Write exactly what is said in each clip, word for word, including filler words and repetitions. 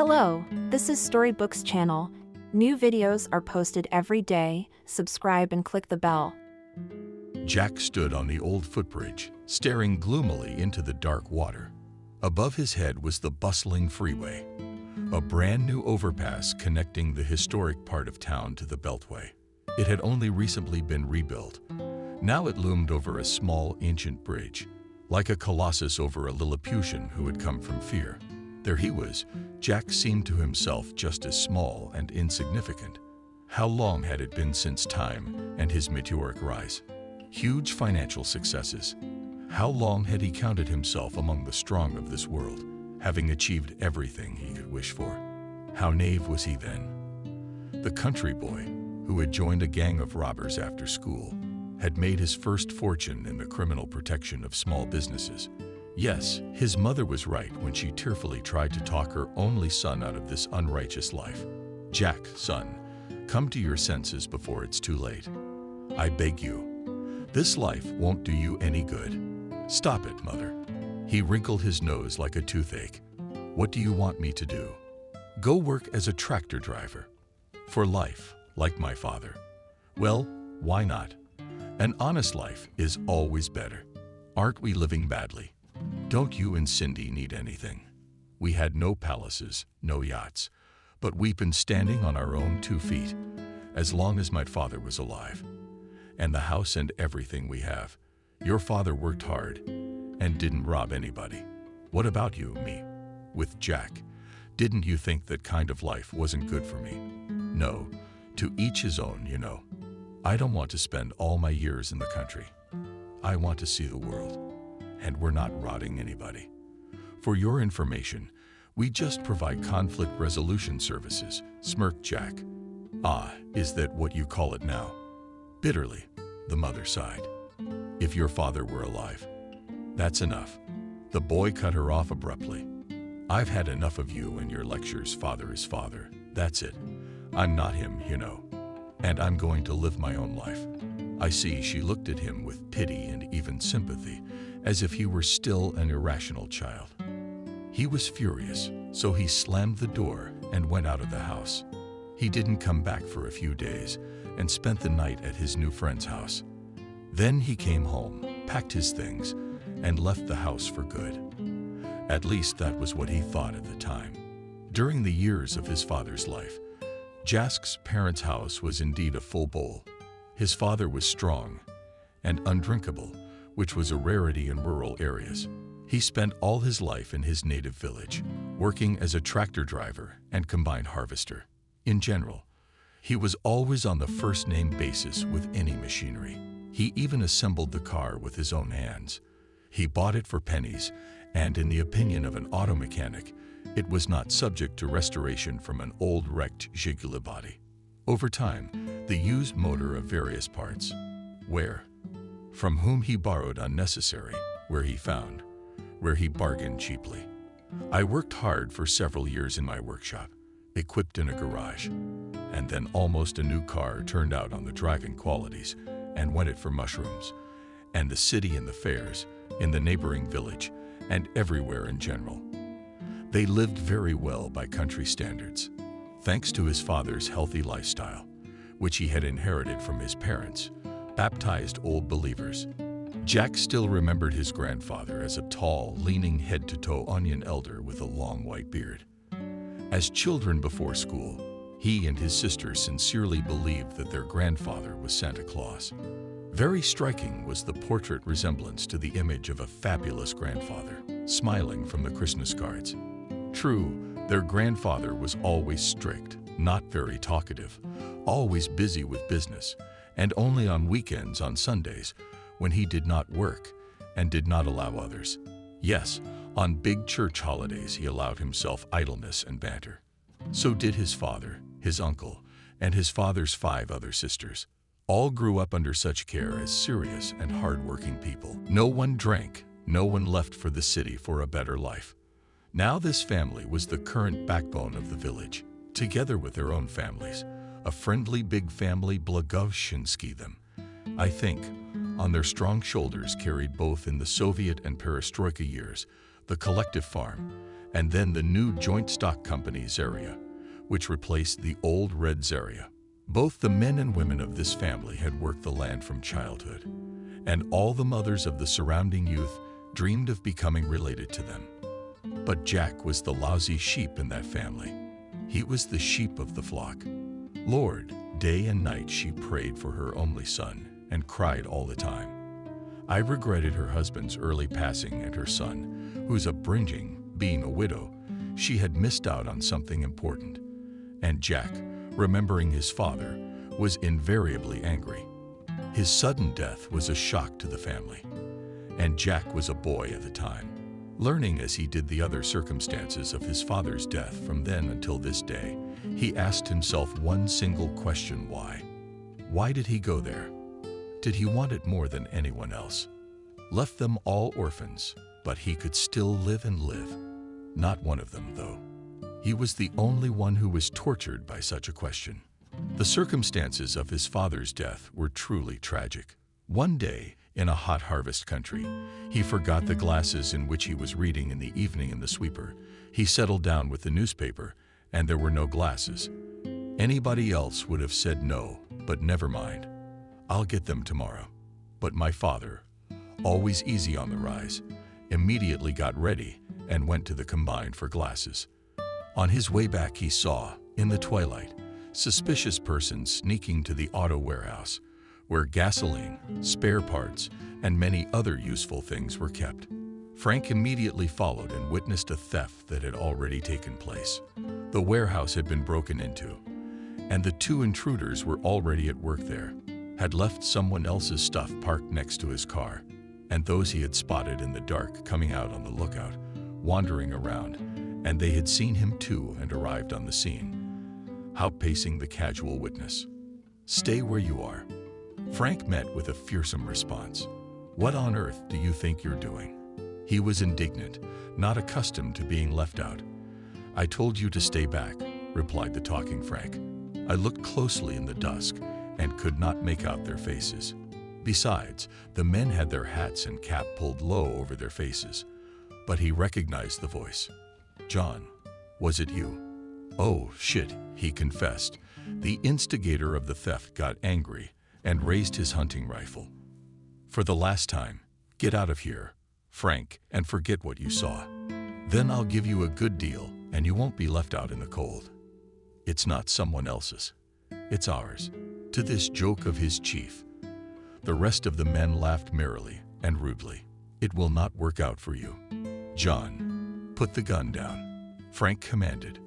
Hello, this is Storybooks channel. New videos are posted every day. Subscribe and click the bell. Jack stood on the old footbridge, staring gloomily into the dark water. Above his head was the bustling freeway, a brand new overpass connecting the historic part of town to the Beltway. It had only recently been rebuilt. Now it loomed over a small, ancient bridge, like a colossus over a Lilliputian who had come from fear. There he was. Jack seemed to himself just as small and insignificant. How long had it been since time and his meteoric rise? Huge financial successes. How long had he counted himself among the strong of this world, having achieved everything he could wish for? How naive was he then? The country boy, who had joined a gang of robbers after school, had made his first fortune in the criminal protection of small businesses. Yes, his mother was right when she tearfully tried to talk her only son out of this unrighteous life. Jack, son, come to your senses before it's too late. I beg you. This life won't do you any good. Stop it, mother. He wrinkled his nose like a toothache. What do you want me to do? Go work as a tractor driver. For life, like my father. Well, why not? An honest life is always better. Aren't we living badly? Don't you and Cindy need anything? We had no palaces, no yachts, but we've been standing on our own two feet, as long as my father was alive. And the house and everything we have. Your father worked hard and didn't rob anybody. What about you, me? With Jack, didn't you think that kind of life wasn't good for me? No, to each his own, you know. I don't want to spend all my years in the country. I want to see the world, and we're not rotting anybody. For your information, we just provide conflict resolution services, smirked Jack. Ah, is that what you call it now? Bitterly, the mother sighed. If your father were alive. That's enough. The boy cut her off abruptly. I've had enough of you and your lectures. Father is father, that's it. I'm not him, you know. And I'm going to live my own life. I see. She looked at him with pity and even sympathy, as if he were still an irrational child. He was furious, so he slammed the door and went out of the house. He didn't come back for a few days and spent the night at his new friend's house. Then he came home, packed his things, and left the house for good. At least that was what he thought at the time. During the years of his father's life, Jack's parents' house was indeed a full bowl. His father was strong and undrinkable, which was a rarity in rural areas. He spent all his life in his native village, working as a tractor driver and combine harvester. In general, he was always on the first-name basis with any machinery. He even assembled the car with his own hands. He bought it for pennies, and in the opinion of an auto mechanic, it was not subject to restoration from an old wrecked Zhiguli body. Over time, the used motor of various parts, where, from whom he borrowed unnecessary, where he found, where he bargained cheaply. I worked hard for several years in my workshop, equipped in a garage, and then almost a new car turned out on the driving qualities, and went it for mushrooms, and the city and the fairs, in the neighboring village, and everywhere in general. They lived very well by country standards, thanks to his father's healthy lifestyle, which he had inherited from his parents, baptized Old Believers. Jack still remembered his grandfather as a tall, leaning head-to-toe onion elder with a long white beard. As children before school, he and his sister sincerely believed that their grandfather was Santa Claus. Very striking was the portrait resemblance to the image of a fabulous grandfather, smiling from the Christmas cards. True, their grandfather was always strict, not very talkative, always busy with business, and only on weekends on Sundays, when he did not work and did not allow others. Yes, on big church holidays he allowed himself idleness and banter. So did his father, his uncle, and his father's five other sisters. All grew up under such care as serious and hard-working people. No one drank, no one left for the city for a better life. Now this family was the current backbone of the village, together with their own families. A friendly big family Blagovshinsky them, I think, on their strong shoulders carried both in the Soviet and Perestroika years, the collective farm, and then the new Joint Stock Company's area, which replaced the old Red Zarya. Both the men and women of this family had worked the land from childhood, and all the mothers of the surrounding youth dreamed of becoming related to them. But Jack was the lousy sheep in that family. He was the sheep of the flock. Lord, day and night she prayed for her only son and cried all the time. I regretted her husband's early passing and her son, whose upbringing, being a widow, she had missed out on something important. And Jack, remembering his father, was invariably angry. His sudden death was a shock to the family, and Jack was a boy at the time. Learning as he did the other circumstances of his father's death from then until this day, he asked himself one single question: why? Why did he go there? Did he want it more than anyone else? Left them all orphans, but he could still live and live. Not one of them, though. He was the only one who was tortured by such a question. The circumstances of his father's death were truly tragic. One day, in a hot harvest country, he forgot the glasses in which he was reading in the evening in the sweeper. He settled down with the newspaper, and there were no glasses. Anybody else would have said no, but never mind. I'll get them tomorrow. But my father, always easy on the rise, immediately got ready and went to the combine for glasses. On his way back he saw, in the twilight, suspicious persons sneaking to the auto warehouse, where gasoline, spare parts, and many other useful things were kept. Frank immediately followed and witnessed a theft that had already taken place. The warehouse had been broken into, and the two intruders were already at work there, had left someone else's stuff parked next to his car, and those he had spotted in the dark coming out on the lookout, wandering around, and they had seen him too and arrived on the scene, outpacing the casual witness. "Stay where you are." Frank met with a fearsome response. "What on earth do you think you're doing?" He was indignant, not accustomed to being left out. "I told you to stay back," replied the talking Frank. "I looked closely in the dusk and could not make out their faces. Besides, the men had their hats and cap pulled low over their faces." But he recognized the voice. "John, was it you?" "Oh, shit," he confessed. The instigator of the theft got angry and raised his hunting rifle. "For the last time, get out of here, Frank, and forget what you saw. Then I'll give you a good deal and you won't be left out in the cold. It's not someone else's. It's ours." To this joke of his chief, the rest of the men laughed merrily and rudely. "It will not work out for you. John, put the gun down," Frank commanded.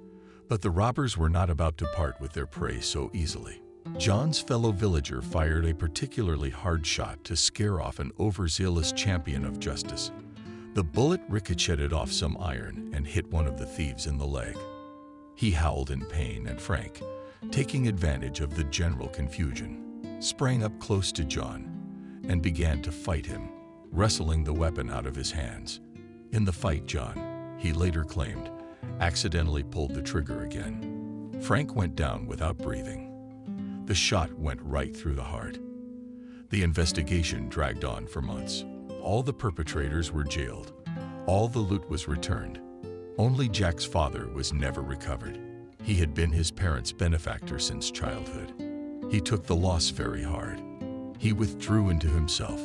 But the robbers were not about to part with their prey so easily. John's fellow villager fired a particularly hard shot to scare off an overzealous champion of justice. The bullet ricocheted off some iron and hit one of the thieves in the leg. He howled in pain, and Frank, taking advantage of the general confusion, sprang up close to John and began to fight him, wresting the weapon out of his hands. In the fight, John, he later claimed, accidentally pulled the trigger again. Frank went down without breathing. The shot went right through the heart. The investigation dragged on for months. All the perpetrators were jailed. All the loot was returned. Only Jack's father was never recovered. He had been his parents' benefactor since childhood. He took the loss very hard. He withdrew into himself,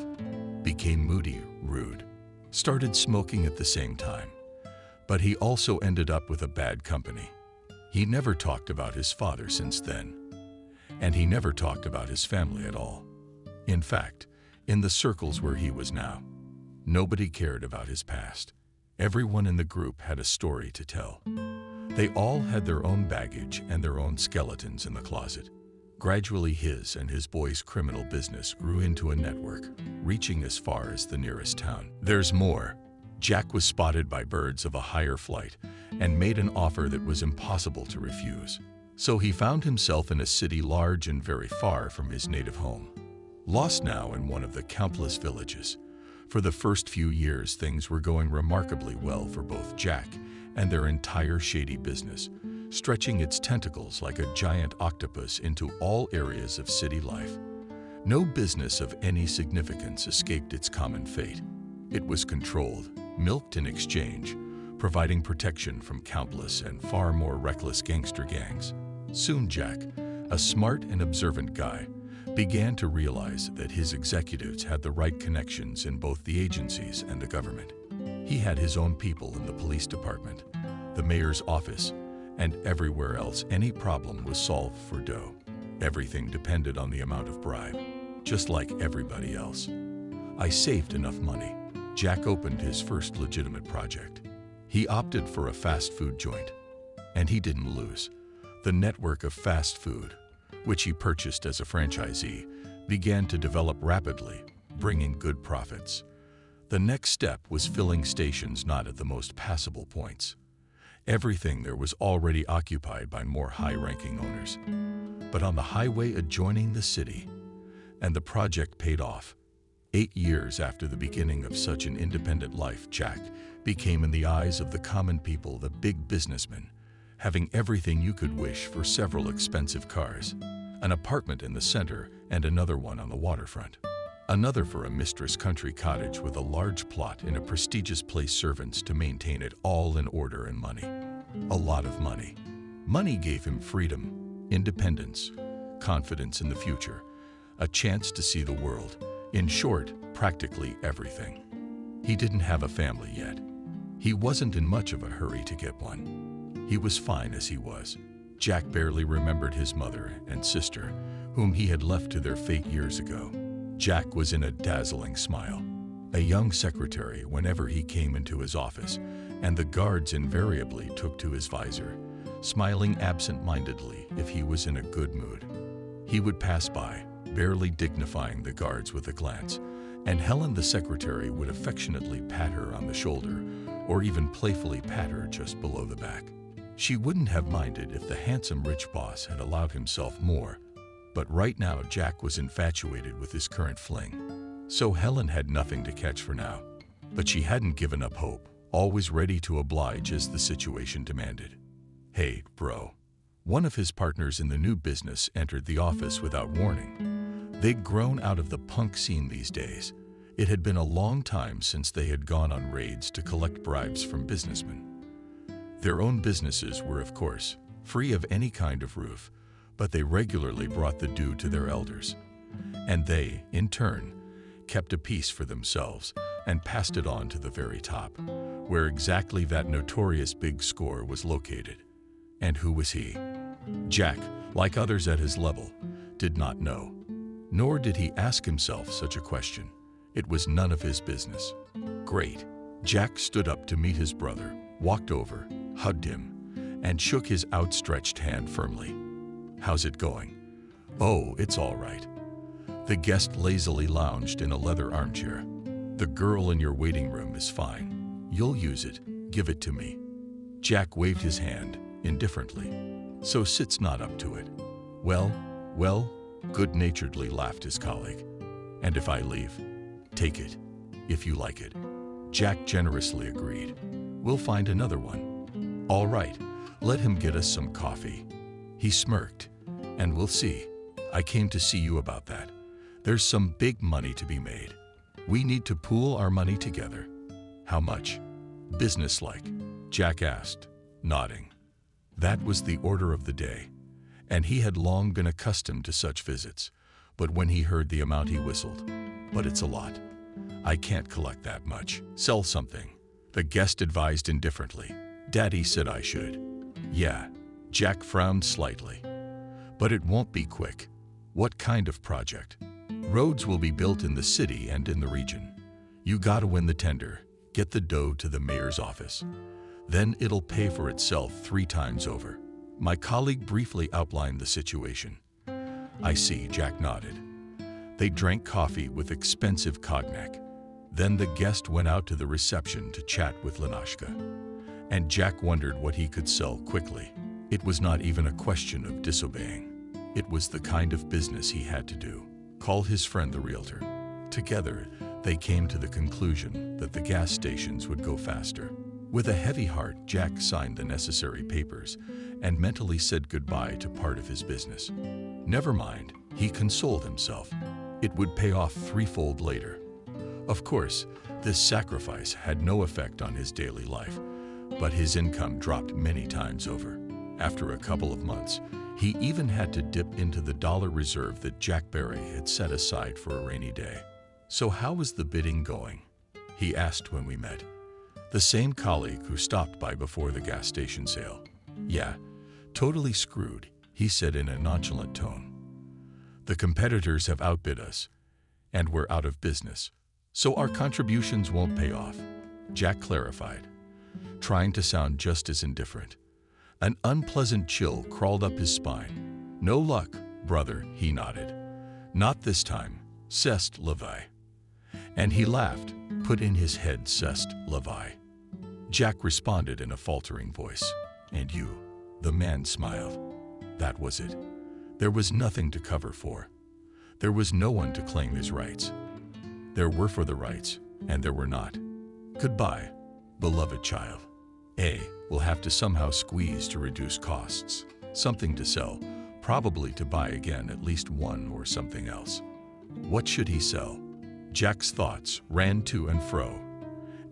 became moody, rude, started smoking at the same time. But he also ended up with a bad company. He never talked about his father since then. And he never talked about his family at all. In fact, in the circles where he was now, nobody cared about his past. Everyone in the group had a story to tell. They all had their own baggage and their own skeletons in the closet. Gradually, his and his boy's criminal business grew into a network, reaching as far as the nearest town. "There's more." Jack was spotted by birds of a higher flight and made an offer that was impossible to refuse. So he found himself in a city large and very far from his native home, lost now in one of the countless villages. For the first few years, things were going remarkably well for both Jack and their entire shady business, stretching its tentacles like a giant octopus into all areas of city life. No business of any significance escaped its common fate. It was controlled, milked in exchange, providing protection from countless and far more reckless gangster gangs. Soon Jack, a smart and observant guy, began to realize that his executives had the right connections in both the agencies and the government. He had his own people in the police department, the mayor's office, and everywhere else any problem was solved for Doe. Everything depended on the amount of bribe, just like everybody else. I saved enough money. Jack opened his first legitimate project. He opted for a fast food joint, and he didn't lose. The network of fast food, which he purchased as a franchisee, began to develop rapidly, bringing good profits. The next step was filling stations not at the most passable points. Everything there was already occupied by more high-ranking owners, but on the highway adjoining the city, and the project paid off. Eight years after the beginning of such an independent life, Jack became in the eyes of the common people the big businessman, having everything you could wish for several expensive cars, an apartment in the center and another one on the waterfront, another for a mistress country cottage with a large plot and a prestigious place servants to maintain it all in order and money. A lot of money. Money gave him freedom, independence, confidence in the future, a chance to see the world. In short, practically everything. He didn't have a family yet. He wasn't in much of a hurry to get one. He was fine as he was. Jack barely remembered his mother and sister, whom he had left to their fate years ago. Jack was in a dazzling smile, a young secretary whenever he came into his office, and the guards invariably took to his visor, smiling absent-mindedly if he was in a good mood. He would pass by, barely dignifying the guards with a glance, and Helen the secretary would affectionately pat her on the shoulder, or even playfully pat her just below the back. She wouldn't have minded if the handsome rich boss had allowed himself more, but right now Jack was infatuated with his current fling. So Helen had nothing to catch for now, but she hadn't given up hope, always ready to oblige as the situation demanded. "Hey, bro." One of his partners in the new business entered the office without warning. They'd grown out of the punk scene these days. It had been a long time since they had gone on raids to collect bribes from businessmen. Their own businesses were, of course, free of any kind of roof, but they regularly brought the due to their elders. And they, in turn, kept a piece for themselves and passed it on to the very top, where exactly that notorious big score was located. And who was he? Jack, like others at his level, did not know. Nor did he ask himself such a question. It was none of his business. Great. Jack stood up to meet his brother, walked over, hugged him, and shook his outstretched hand firmly. "How's it going?" "Oh, it's all right." The guest lazily lounged in a leather armchair. "The girl in your waiting room is fine. You'll use it. Give it to me." Jack waved his hand, indifferently. "So sits not up to it." "Well, well," good-naturedly laughed his colleague. "And if I leave?" "Take it, if you like it." Jack generously agreed. "We'll find another one." "All right, let him get us some coffee." He smirked. "And we'll see. I came to see you about that. There's some big money to be made. We need to pool our money together." "How much?" "Businesslike," Jack asked, nodding. That was the order of the day, and he had long been accustomed to such visits. But when he heard the amount, he whistled. "But it's a lot. I can't collect that much. Sell something," the guest advised indifferently. "Daddy said I should." "Yeah." Jack frowned slightly. "But it won't be quick." "What kind of project?" "Roads will be built in the city and in the region. You gotta win the tender, get the dough to the mayor's office. Then it'll pay for itself three times over." My colleague briefly outlined the situation. "I see," Jack nodded. They drank coffee with expensive cognac. Then the guest went out to the reception to chat with Lenashka, and Jack wondered what he could sell quickly. It was not even a question of disobeying. It was the kind of business he had to do. Call his friend the realtor. Together, they came to the conclusion that the gas stations would go faster. With a heavy heart, Jack signed the necessary papers and mentally said goodbye to part of his business. Never mind, he consoled himself. It would pay off threefold later. Of course, this sacrifice had no effect on his daily life, but his income dropped many times over. After a couple of months, he even had to dip into the dollar reserve that Jack Barry had set aside for a rainy day. So how was the bidding going? He asked when we met. The same colleague who stopped by before the gas station sale. Yeah, totally screwed, he said in a nonchalant tone. The competitors have outbid us, and we're out of business, so our contributions won't pay off, Jack clarified, trying to sound just as indifferent. An unpleasant chill crawled up his spine. No luck, brother, he nodded. Not this time, Sest Levi. And he laughed, put in his head Sest Levi. Jack responded in a faltering voice. And you, the man smiled. That was it. There was nothing to cover for. There was no one to claim his rights. There were for the rights, and there were not. Goodbye, beloved child. A, we'll have to somehow squeeze to reduce costs. Something to sell, probably to buy again at least one or something else. What should he sell? Jack's thoughts ran to and fro,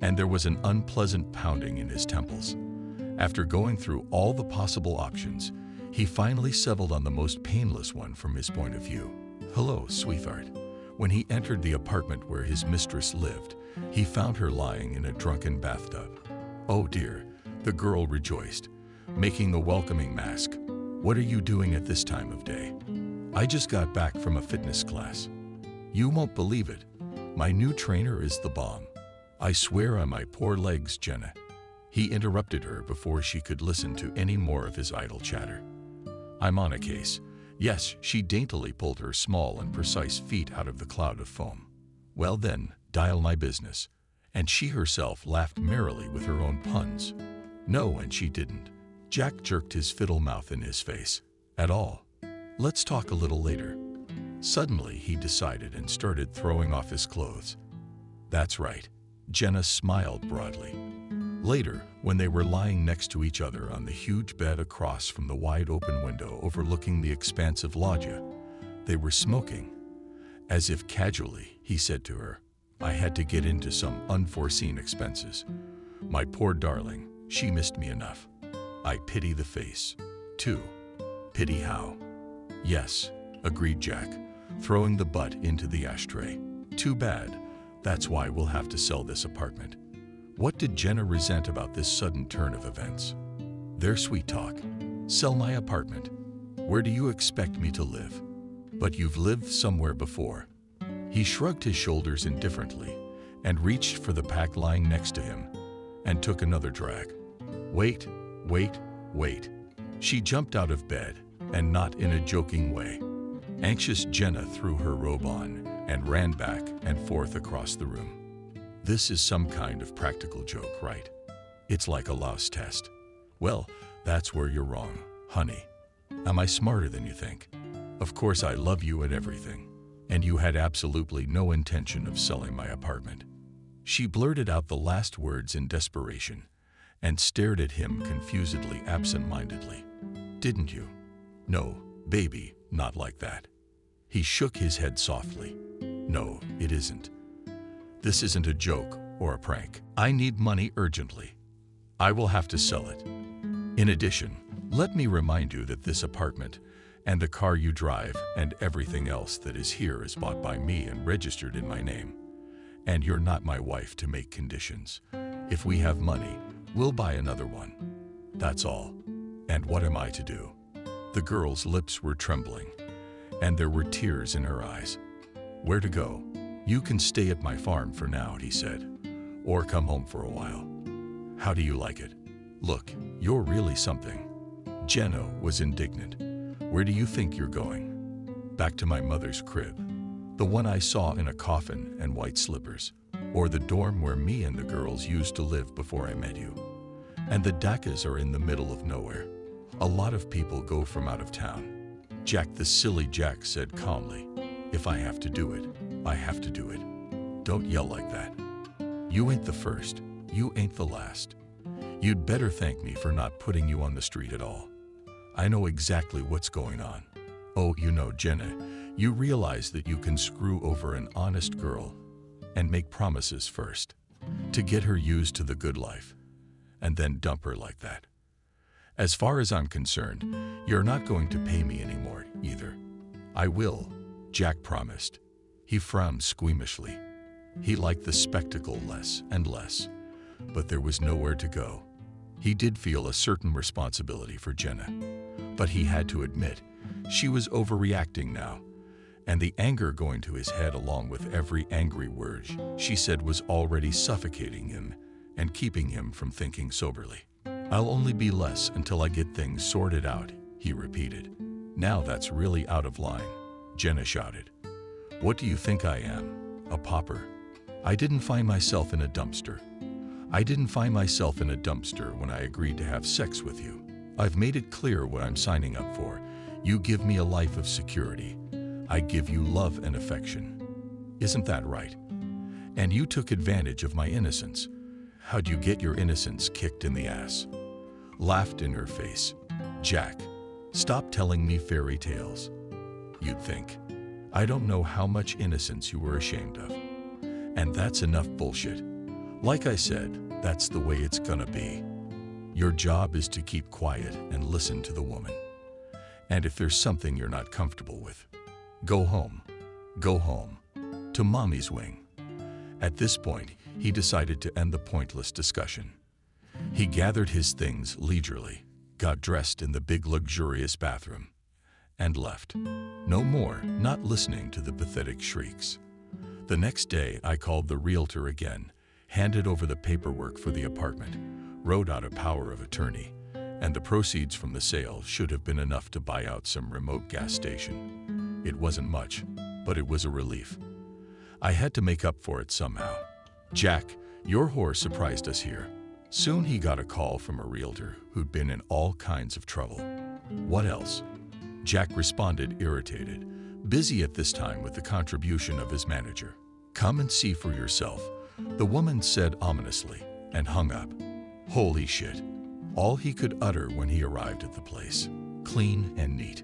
and there was an unpleasant pounding in his temples. After going through all the possible options, he finally settled on the most painless one from his point of view. Hello, sweetheart. When he entered the apartment where his mistress lived, he found her lying in a drunken bathtub. Oh dear, the girl rejoiced, making a welcoming mask. What are you doing at this time of day? I just got back from a fitness class. You won't believe it. My new trainer is the bomb. I swear on my poor legs, Jenna. He interrupted her before she could listen to any more of his idle chatter. I'm on a case. Yes, she daintily pulled her small and precise feet out of the cloud of foam. Well then, dial my business. And she herself laughed merrily with her own puns. No, and she didn't. Jack jerked his fiddle mouth in his face. At all. Let's talk a little later. Suddenly, he decided and started throwing off his clothes. That's right. Jenna smiled broadly. Later, when they were lying next to each other on the huge bed across from the wide-open window overlooking the expansive loggia, they were smoking. As if casually, he said to her, I had to get into some unforeseen expenses. My poor darling, she missed me enough. I pity the face, too. Pity how? Yes, agreed Jack, throwing the butt into the ashtray. Too bad. That's why we'll have to sell this apartment. What did Jenna resent about this sudden turn of events? Their sweet talk. Sell my apartment. Where do you expect me to live? But you've lived somewhere before. He shrugged his shoulders indifferently and reached for the pack lying next to him and took another drag. Wait, wait, wait. She jumped out of bed, and not in a joking way. Anxious, Jenna threw her robe on and ran back and forth across the room. This is some kind of practical joke, right? It's like a louse test. Well, that's where you're wrong, honey. Am I smarter than you think? Of course I love you and everything, and you had absolutely no intention of selling my apartment. She blurted out the last words in desperation and stared at him confusedly, absent-mindedly. Didn't you? No, baby, not like that. He shook his head softly. No, it isn't. This isn't a joke or a prank. I need money urgently. I will have to sell it. In addition, let me remind you that this apartment and the car you drive and everything else that is here is bought by me and registered in my name. And you're not my wife to make conditions. If we have money, we'll buy another one. That's all. And what am I to do? The girl's lips were trembling, and there were tears in her eyes. Where to go? You can stay at my farm for now, he said, or come home for a while. How do you like it? Look, you're really something. Jenna was indignant. Where do you think you're going? Back to my mother's crib, the one I saw in a coffin and white slippers, or the dorm where me and the girls used to live before I met you. And the Dakas are in the middle of nowhere. A lot of people go from out of town. Jack the silly Jack said calmly, if I have to do it, I have to do it. Don't yell like that. You ain't the first. You ain't the last. You'd better thank me for not putting you on the street at all. I know exactly what's going on. Oh, you know, Jenna, you realize that you can screw over an honest girl and make promises first to get her used to the good life. and then dump her like that. As far as I'm concerned, you're not going to pay me anymore, either. I will, Jack promised. He frowned squeamishly. He liked the spectacle less and less, but there was nowhere to go. He did feel a certain responsibility for Jenna, but he had to admit she was overreacting now, and the anger going to his head along with every angry word she said was already suffocating him and keeping him from thinking soberly. I'll only be less until I get things sorted out, he repeated. Now that's really out of line, Jenna shouted. What do you think I am, a pauper? I didn't find myself in a dumpster. I didn't find myself in a dumpster when I agreed to have sex with you. I've made it clear what I'm signing up for. You give me a life of security. I give you love and affection. Isn't that right? And you took advantage of my innocence. How'd you get your innocence kicked in the ass? Laughed in her face. Jack, stop telling me fairy tales. You'd think. I don't know how much innocence you were ashamed of. And that's enough bullshit. Like I said, that's the way it's gonna be. Your job is to keep quiet and listen to the woman. And if there's something you're not comfortable with, go home. Go home. To mommy's wing. At this point, he decided to end the pointless discussion. He gathered his things leisurely, got dressed in the big luxurious bathroom, and left. No more, not listening to the pathetic shrieks. The next day, I called the realtor again, handed over the paperwork for the apartment, wrote out a power of attorney, and the proceeds from the sale should have been enough to buy out some remote gas station. It wasn't much, but it was a relief. I had to make up for it somehow. Jack, your whore surprised us here. Soon he got a call from a realtor who'd been in all kinds of trouble. What else? Jack responded irritated, busy at this time with the contribution of his manager. Come and see for yourself, the woman said ominously, and hung up. Holy shit. All he could utter when he arrived at the place. Clean and neat.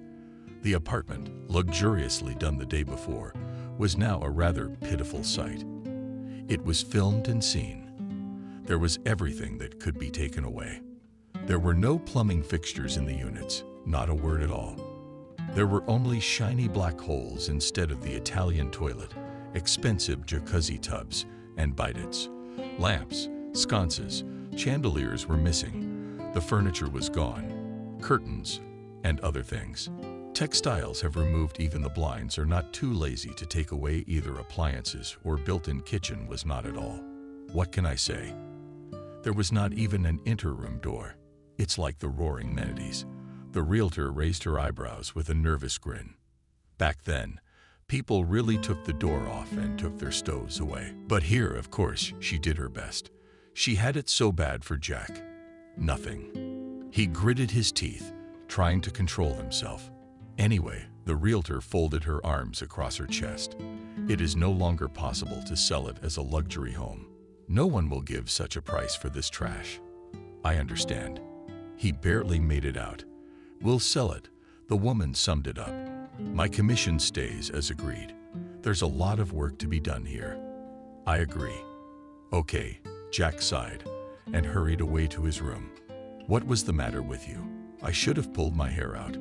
The apartment, luxuriously done the day before, was now a rather pitiful sight. It was filmed and seen. There was everything that could be taken away. There were no plumbing fixtures in the units, not a word at all. There were only shiny black holes instead of the Italian toilet, expensive jacuzzi tubs and bidets. Lamps, sconces, chandeliers were missing. The furniture was gone, curtains, and other things. Textiles have removed even the blinds, are not too lazy to take away either appliances or built-in kitchen was not at all. What can I say? There was not even an interroom door. It's like the roaring Manatees. The realtor raised her eyebrows with a nervous grin. Back then, people really took the door off and took their stoves away. But here, of course, she did her best. She had it so bad for Jack. Nothing. He gritted his teeth, trying to control himself. Anyway, the realtor folded her arms across her chest. It is no longer possible to sell it as a luxury home. No one will give such a price for this trash. I understand. He barely made it out. We'll sell it, the woman summed it up. My commission stays as agreed. There's a lot of work to be done here. I agree. Okay, Jack sighed and hurried away to his room. What was the matter with you? I should have pulled my hair out.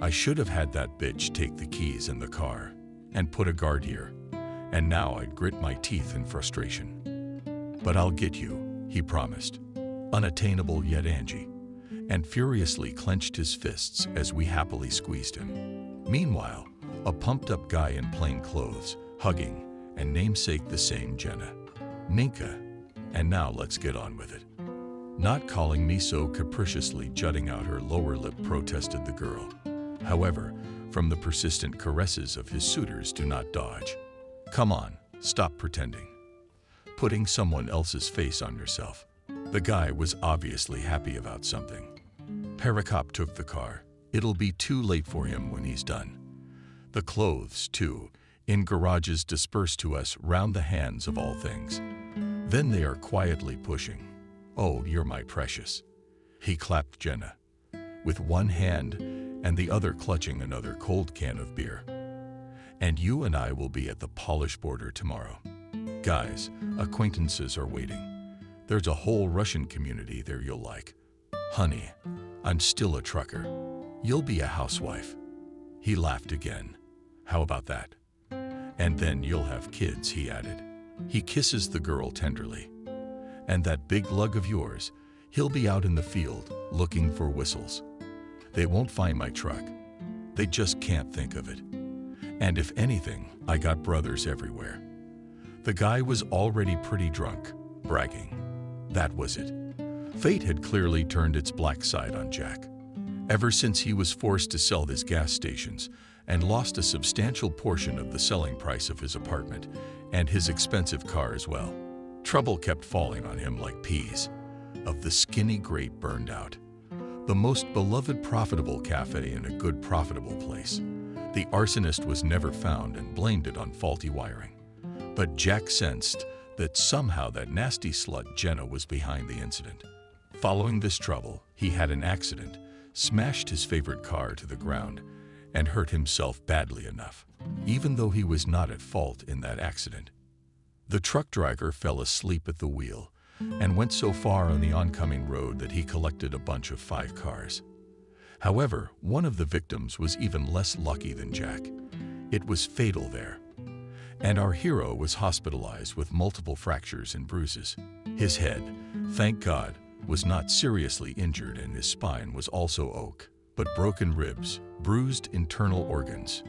I should have had that bitch take the keys in the car and put a guard here, and now I'd grit my teeth in frustration. But I'll get you, he promised, unattainable yet Angie, and furiously clenched his fists as we happily squeezed him. Meanwhile, a pumped-up guy in plain clothes, hugging, and namesake the same Jenna. Ninka, and now let's get on with it. Not calling me so capriciously jutting out her lower lip protested the girl. However, from the persistent caresses of his suitors do not dodge. Come on, stop pretending. Putting someone else's face on yourself. The guy was obviously happy about something. Perikop took the car. It'll be too late for him when he's done. The clothes, too, in garages dispersed to us round the hands of all things. Then they are quietly pushing. Oh, you're my precious. He clapped Jenna. With one hand, and the other clutching another cold can of beer. And you and I will be at the Polish border tomorrow. Guys, acquaintances are waiting. There's a whole Russian community there you'll like. Honey, I'm still a trucker. You'll be a housewife. He laughed again. How about that? And then you'll have kids, he added. He kisses the girl tenderly. And that big lug of yours, he'll be out in the field looking for whistles. They won't find my truck. They just can't think of it. And if anything, I got brothers everywhere. The guy was already pretty drunk, bragging. That was it. Fate had clearly turned its black side on Jack. Ever since he was forced to sell his gas stations and lost a substantial portion of the selling price of his apartment and his expensive car as well. Trouble kept falling on him like peas. Of the skinny great burned out. The most beloved profitable cafe in a good profitable place. The arsonist was never found and blamed it on faulty wiring. But Jack sensed that somehow that nasty slut Jenna was behind the incident. Following this trouble, he had an accident, smashed his favorite car to the ground, and hurt himself badly enough, even though he was not at fault in that accident. The truck driver fell asleep at the wheel and went so far on the oncoming road that he collected a bunch of five cars. However, one of the victims was even less lucky than Jack. It was fatal there. And our hero was hospitalized with multiple fractures and bruises. His head, thank God, was not seriously injured and his spine was also oak, but broken ribs, bruised internal organs,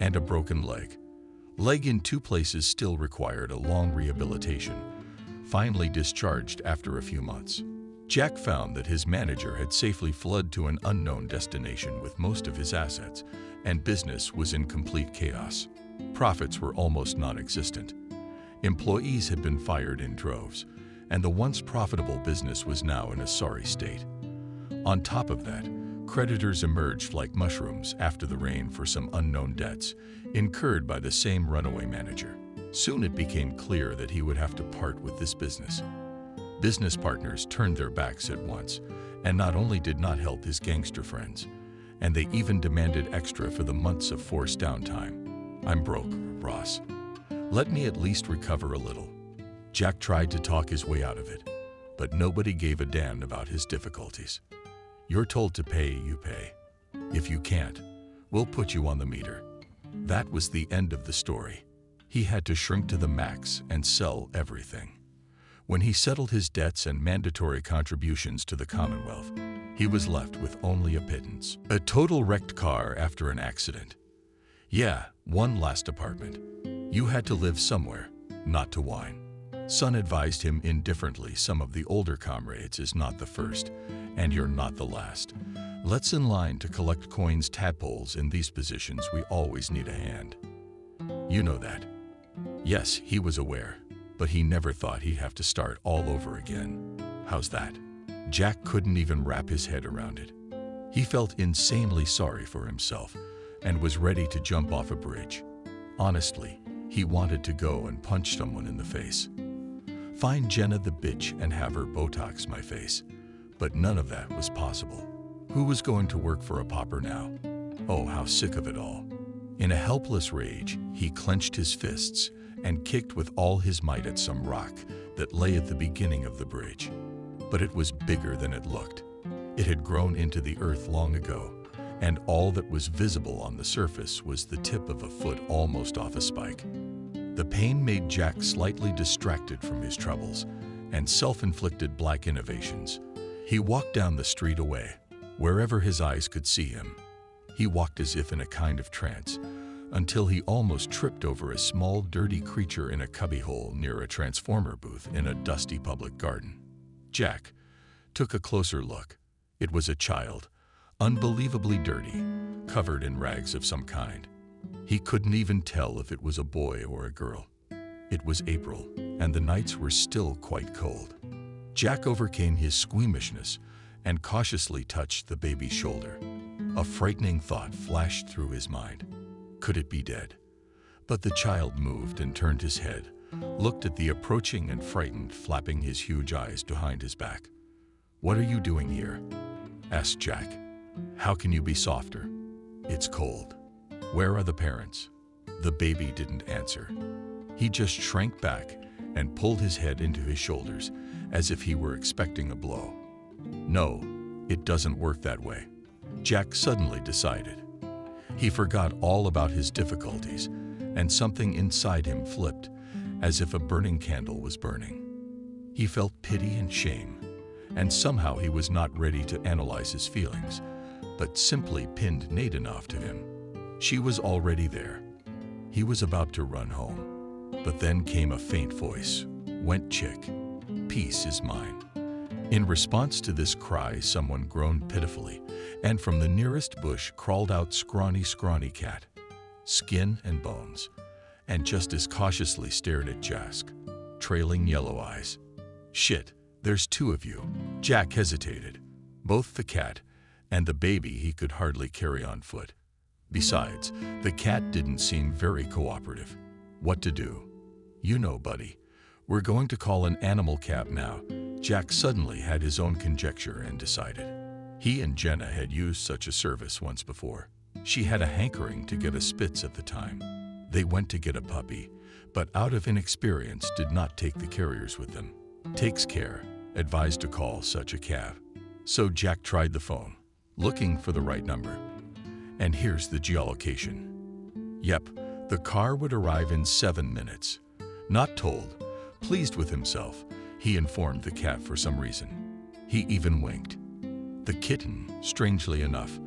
and a broken leg. Leg in two places still required a long rehabilitation, finally discharged after a few months. Jack found that his manager had safely fled to an unknown destination with most of his assets, and business was in complete chaos. Profits were almost non-existent. Employees had been fired in droves, and the once profitable business was now in a sorry state. On top of that, creditors emerged like mushrooms after the rain for some unknown debts incurred by the same runaway manager. Soon it became clear that he would have to part with this business. Business partners turned their backs at once, and not only did not help his gangster friends, and they even demanded extra for the months of forced downtime. I'm broke, Ross. Let me at least recover a little. Jack tried to talk his way out of it, but nobody gave a damn about his difficulties. You're told to pay, you pay. If you can't, we'll put you on the meter. That was the end of the story. He had to shrink to the max and sell everything. When he settled his debts and mandatory contributions to the Commonwealth, he was left with only a pittance. A total wrecked car after an accident. Yeah, one last apartment. You had to live somewhere, not to whine. Son advised him indifferently, some of the older comrades is not the first, and you're not the last. Let's in line to collect coins, tadpoles. In these positions, we always need a hand. You know that. Yes, he was aware, but he never thought he'd have to start all over again. How's that? Jack couldn't even wrap his head around it. He felt insanely sorry for himself, and was ready to jump off a bridge. Honestly, he wanted to go and punch someone in the face. Find Jenna the bitch and have her Botox my face. But none of that was possible. Who was going to work for a pauper now? Oh, how sick of it all. In a helpless rage, he clenched his fists and kicked with all his might at some rock that lay at the beginning of the bridge. But it was bigger than it looked. It had grown into the earth long ago, and all that was visible on the surface was the tip of a foot almost off a spike. The pain made Jack slightly distracted from his troubles and self-inflicted black innovations. He walked down the street away, wherever his eyes could see him. He walked as if in a kind of trance, until he almost tripped over a small, dirty creature in a cubbyhole near a transformer booth in a dusty public garden. Jack took a closer look. It was a child. Unbelievably dirty, covered in rags of some kind. He couldn't even tell if it was a boy or a girl. It was April, and the nights were still quite cold. Jack overcame his squeamishness and cautiously touched the baby's shoulder. A frightening thought flashed through his mind. Could it be dead? But the child moved and turned his head, looked at the approaching and frightened, flapping his huge eyes behind his back. "What are you doing here?" asked Jack. "How can you be softer? It's cold. Where are the parents?" The baby didn't answer. He just shrank back and pulled his head into his shoulders as if he were expecting a blow. No, it doesn't work that way, Jack suddenly decided. He forgot all about his difficulties, and something inside him flipped, as if a burning candle was burning. He felt pity and shame, and somehow he was not ready to analyze his feelings, but simply pinned Nadenov to him. She was already there. He was about to run home, but then came a faint voice. "Went chick, peace is mine." In response to this cry, someone groaned pitifully, and from the nearest bush crawled out scrawny, scrawny cat, skin and bones, and just as cautiously stared at Jask, trailing yellow eyes. "Shit, there's two of you." Jack hesitated. Both the cat and the baby he could hardly carry on foot. Besides, the cat didn't seem very cooperative. What to do? "You know, buddy, we're going to call an animal cab now." Jack suddenly had his own conjecture and decided. He and Jenna had used such a service once before. She had a hankering to get a Spitz at the time. They went to get a puppy, but out of inexperience did not take the carriers with them. Takes care, advised to call such a cab. So Jack tried the phone, looking for the right number. And here's the geolocation. Yep, the car would arrive in seven minutes. Not told. Pleased with himself, he informed the cat for some reason. He even winked. The kitten, strangely enough,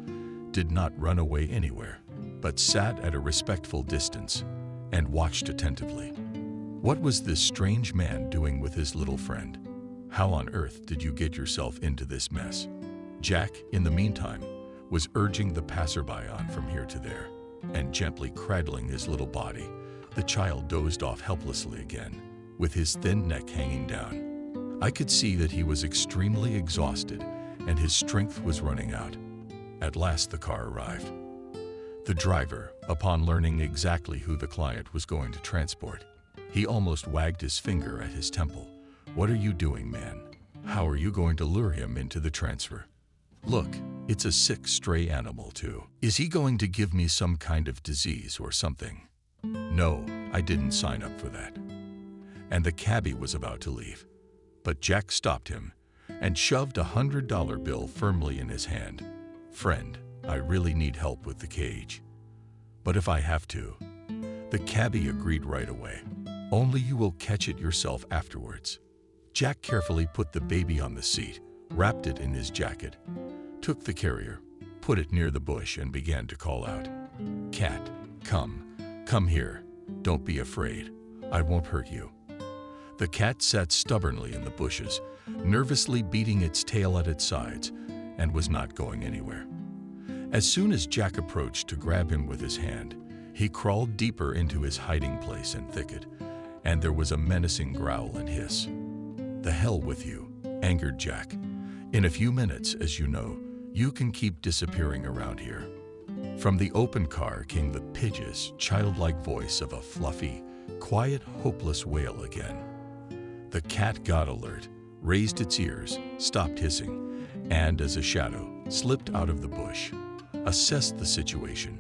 did not run away anywhere, but sat at a respectful distance and watched attentively. What was this strange man doing with his little friend? How on earth did you get yourself into this mess? Jack, in the meantime, was urging the passerby on from here to there, and gently cradling his little body, the child dozed off helplessly again, with his thin neck hanging down. I could see that he was extremely exhausted, and his strength was running out. At last the car arrived. The driver, upon learning exactly who the client was going to transport, he almost wagged his finger at his temple. "What are you doing, man? How are you going to lure him into the transfer? Look, it's a sick stray animal too. Is he going to give me some kind of disease or something? No, I didn't sign up for that." And the cabbie was about to leave, but Jack stopped him and shoved a hundred dollar bill firmly in his hand. "Friend, I really need help with the cage, but if I have to..." The cabbie agreed right away. "Only you will catch it yourself afterwards." Jack carefully put the baby on the seat, wrapped it in his jacket, took the carrier, put it near the bush and began to call out. "Cat, come, come here. Don't be afraid. I won't hurt you." The cat sat stubbornly in the bushes, nervously beating its tail at its sides, and was not going anywhere. As soon as Jack approached to grab him with his hand, he crawled deeper into his hiding place and thicket, and there was a menacing growl and hiss. "The hell with you," angered Jack. "In a few minutes, as you know, you can keep disappearing around here." From the open car came the piteous, childlike voice of a fluffy, quiet, hopeless wail again. The cat got alert, raised its ears, stopped hissing, and as a shadow, slipped out of the bush, assessed the situation,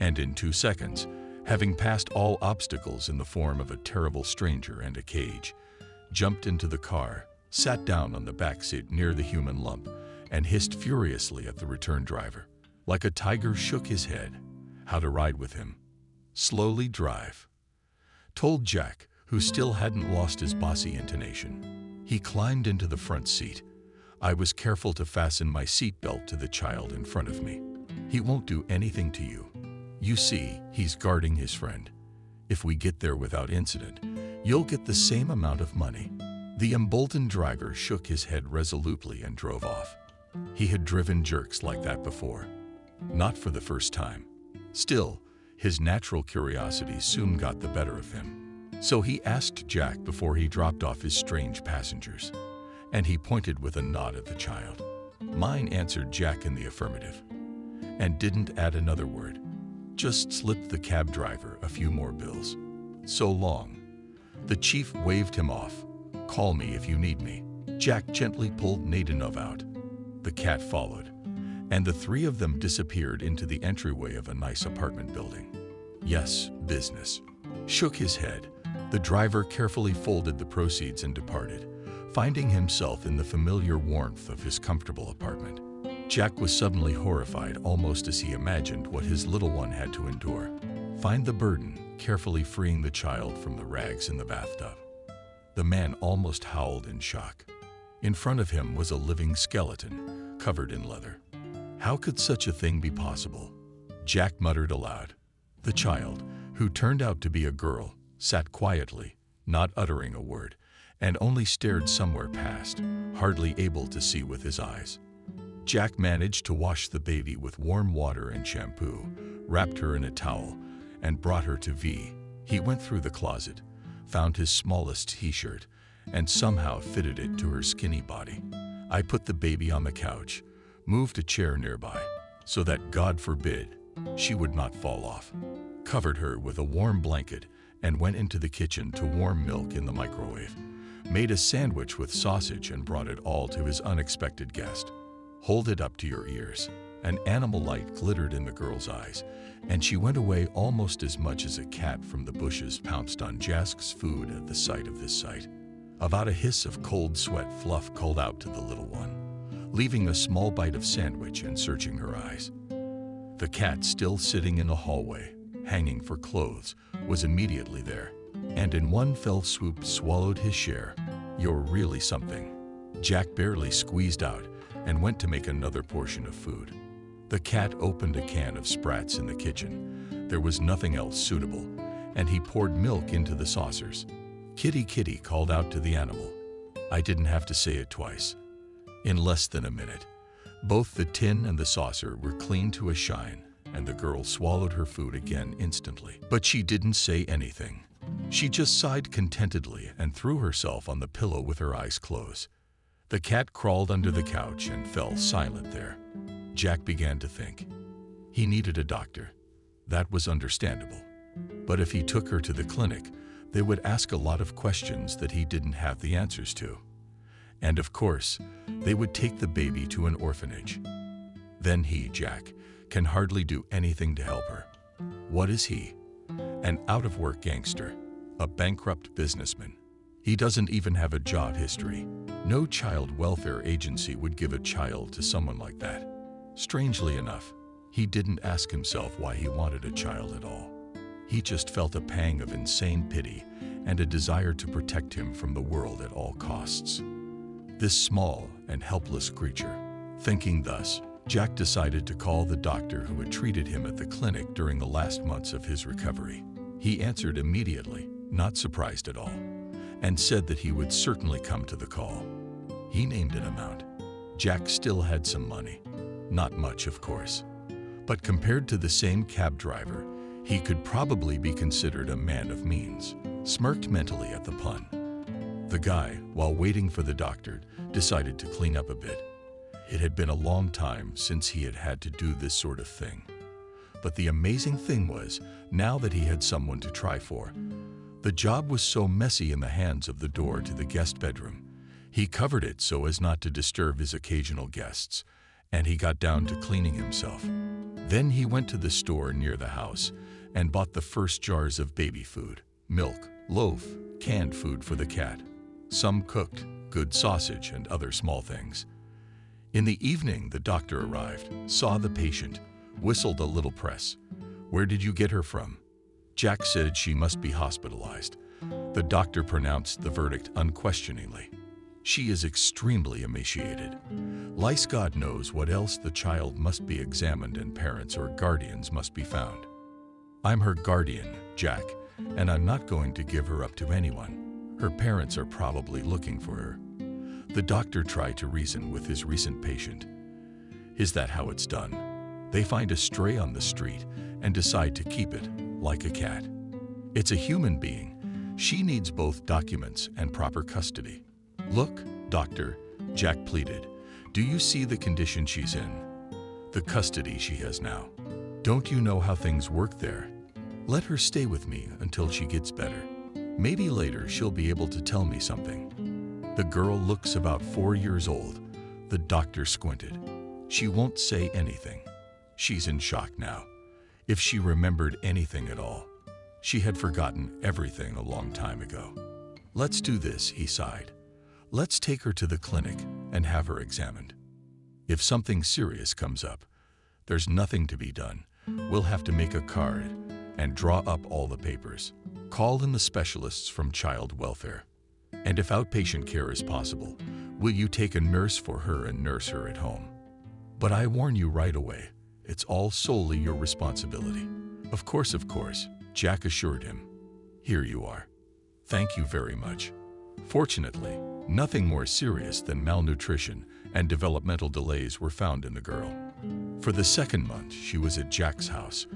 and in two seconds, having passed all obstacles in the form of a terrible stranger and a cage, jumped into the car, sat down on the back seat near the human lump, and hissed furiously at the return driver. Like a tiger shook his head. How to ride with him. Slowly drive, told Jack, who still hadn't lost his bossy intonation. He climbed into the front seat. I was careful to fasten my seatbelt to the child in front of me. "He won't do anything to you. You see, he's guarding his friend. If we get there without incident, you'll get the same amount of money." The emboldened driver shook his head resolutely and drove off. He had driven jerks like that before. Not for the first time. Still, his natural curiosity soon got the better of him. So he asked Jack before he dropped off his strange passengers. And he pointed with a nod at the child. "Mine," answered Jack in the affirmative. And didn't add another word. Just slipped the cab driver a few more bills. "So long." The chief waved him off. "Call me if you need me." Jack gently pulled Nadenov out. The cat followed, and the three of them disappeared into the entryway of a nice apartment building. "Yes, business." Shook his head. The driver carefully folded the proceeds and departed, Finding himself in the familiar warmth of his comfortable apartment, Jack was suddenly horrified almost as he imagined what his little one had to endure. Find the burden, carefully freeing the child from the rags in the bathtub. The man almost howled in shock. In front of him was a living skeleton, covered in leather. How could such a thing be possible? Jack muttered aloud. The child, who turned out to be a girl, sat quietly, not uttering a word, and only stared somewhere past, hardly able to see with his eyes. Jack managed to wash the baby with warm water and shampoo, wrapped her in a towel, and brought her to V. He went through the closet, found his smallest t-shirt, and somehow fitted it to her skinny body. I put the baby on the couch, moved a chair nearby, so that, God forbid, she would not fall off, covered her with a warm blanket, and went into the kitchen to warm milk in the microwave, made a sandwich with sausage and brought it all to his unexpected guest. Hold it up to your ears. An animal light glittered in the girl's eyes, and she went away almost as much as a cat from the bushes pounced on Jask's food at the sight of this sight. About a hiss of cold sweat, Fluff called out to the little one, leaving a small bite of sandwich and searching her eyes. The cat, still sitting in the hallway, hanging for clothes, was immediately there, and in one fell swoop swallowed his share. You're really something. Jack barely squeezed out and went to make another portion of food. The cat opened a can of Sprats in the kitchen. There was nothing else suitable, and he poured milk into the saucers. Kitty, kitty, called out to the animal. I didn't have to say it twice. In less than a minute, both the tin and the saucer were clean to a shine, and the girl swallowed her food again instantly. But she didn't say anything. She just sighed contentedly and threw herself on the pillow with her eyes closed. The cat crawled under the couch and fell silent there. Jack began to think. He needed a doctor. That was understandable. But if he took her to the clinic, they would ask a lot of questions that he didn't have the answers to. And of course, they would take the baby to an orphanage. Then he, Jack, can hardly do anything to help her. What is he? An out-of-work gangster, a bankrupt businessman. He doesn't even have a job history. No child welfare agency would give a child to someone like that. Strangely enough, he didn't ask himself why he wanted a child at all. He just felt a pang of insane pity and a desire to protect him from the world at all costs. This small and helpless creature. Thinking thus, Jack decided to call the doctor who had treated him at the clinic during the last months of his recovery. He answered immediately, not surprised at all, and said that he would certainly come to the call. He named an amount. Jack still had some money. Not much, of course. But compared to the same cab driver, he could probably be considered a man of means. Smirked mentally at the pun. The guy, while waiting for the doctor, decided to clean up a bit. It had been a long time since he had had to do this sort of thing. But the amazing thing was, now that he had someone to try for, the job was so messy in the hands of the door to the guest bedroom. He covered it so as not to disturb his occasional guests, and he got down to cleaning himself. Then he went to the store near the house and bought the first jars of baby food, milk, loaf, canned food for the cat, some cooked, good sausage, and other small things. In the evening, the doctor arrived, saw the patient, whistled a little press. Where did you get her from? Jack said she must be hospitalized. The doctor pronounced the verdict unquestioningly. She is extremely emaciated. Lice God knows what else. The child must be examined and parents or guardians must be found. I'm her guardian, Jack, and I'm not going to give her up to anyone. Her parents are probably looking for her. The doctor tried to reason with his recent patient. Is that how it's done? They find a stray on the street and decide to keep it, like a cat. It's a human being. She needs both documents and proper custody. Look, doctor, Jack pleaded. Do you see the condition she's in? The custody she has now. Don't you know how things work there? Let her stay with me until she gets better. Maybe later she'll be able to tell me something. The girl looks about four years old. The doctor squinted. She won't say anything. She's in shock now. If she remembered anything at all, she had forgotten everything a long time ago. Let's do this, he sighed. Let's take her to the clinic and have her examined. If something serious comes up, there's nothing to be done. We'll have to make a card and draw up all the papers. Call in the specialists from child welfare. And if outpatient care is possible, will you take a nurse for her and nurse her at home? But I warn you right away, it's all solely your responsibility. Of course, of course, Jack assured him. Here you are. Thank you very much. Fortunately, nothing more serious than malnutrition and developmental delays were found in the girl. For the second month, she was at Jack's house,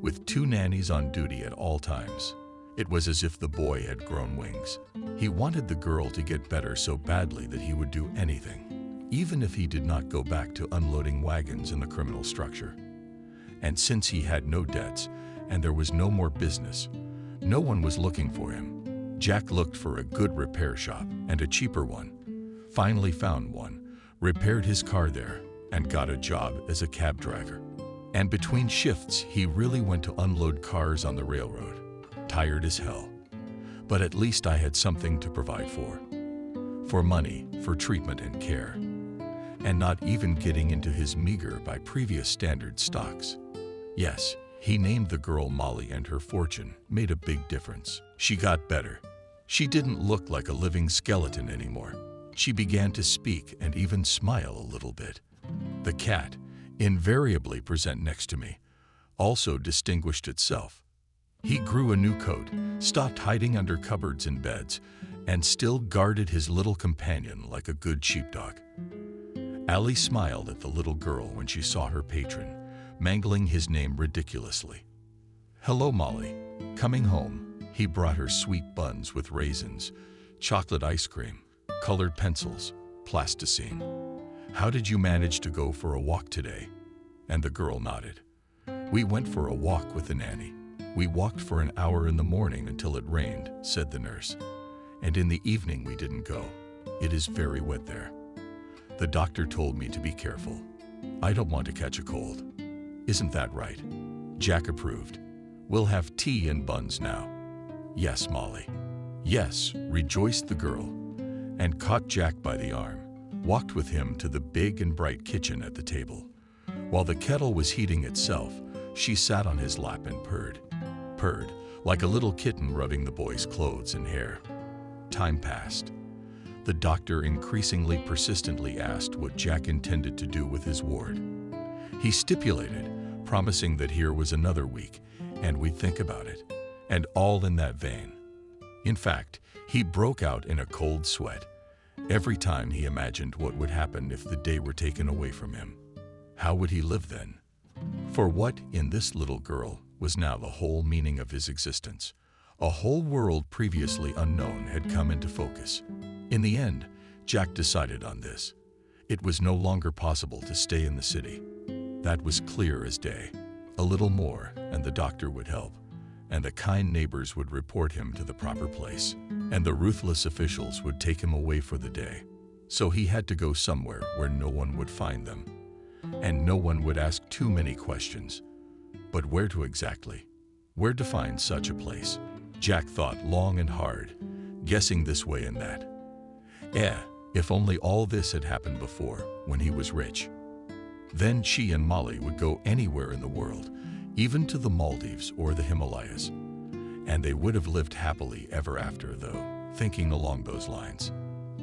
with two nannies on duty at all times. It was as if the boy had grown wings. He wanted the girl to get better so badly that he would do anything, even if he did not go back to unloading wagons in the criminal structure. And since he had no debts and there was no more business, no one was looking for him. Jack looked for a good repair shop and a cheaper one, finally found one, repaired his car there, and got a job as a cab driver. And between shifts, he really went to unload cars on the railroad. Tired as hell, but at least I had something to provide for. For money, for treatment and care, and not even getting into his meager by previous standard stocks. Yes, he named the girl Molly, and her fortune made a big difference. She got better. She didn't look like a living skeleton anymore. She began to speak and even smile a little bit. The cat, invariably present next to me, also distinguished itself. He grew a new coat, stopped hiding under cupboards and beds, and still guarded his little companion like a good sheepdog. Allie smiled at the little girl when she saw her patron, mangling his name ridiculously. Hello, Molly. Coming home, he brought her sweet buns with raisins, chocolate ice cream, colored pencils, plasticine. How did you manage to go for a walk today? And the girl nodded. We went for a walk with the nanny. We walked for an hour in the morning until it rained, said the nurse. And in the evening we didn't go. It is very wet there. The doctor told me to be careful. I don't want to catch a cold. Isn't that right? Jack approved. We'll have tea and buns now. Yes, Molly. Yes, rejoiced the girl, and caught Jack by the arm, walked with him to the big and bright kitchen at the table. While the kettle was heating itself, she sat on his lap and purred. Purred, like a little kitten rubbing the boy's clothes and hair. Time passed. The doctor increasingly persistently asked what Jack intended to do with his ward. He stipulated, promising that here was another week, and we'd think about it, and all in that vein. In fact, he broke out in a cold sweat every time he imagined what would happen if the day were taken away from him. How would he live then? For what, in this little girl, was now the whole meaning of his existence. A whole world previously unknown had come into focus. In the end, Jack decided on this. It was no longer possible to stay in the city. That was clear as day. A little more, and the doctor would help, and the kind neighbors would report him to the proper place, and the ruthless officials would take him away for the day. So he had to go somewhere where no one would find them, and no one would ask too many questions. But where to exactly? Where to find such a place? Jack thought long and hard, guessing this way and that. Eh, if only all this had happened before, when he was rich. Then she and Molly would go anywhere in the world, even to the Maldives or the Himalayas. And they would have lived happily ever after, though, thinking along those lines.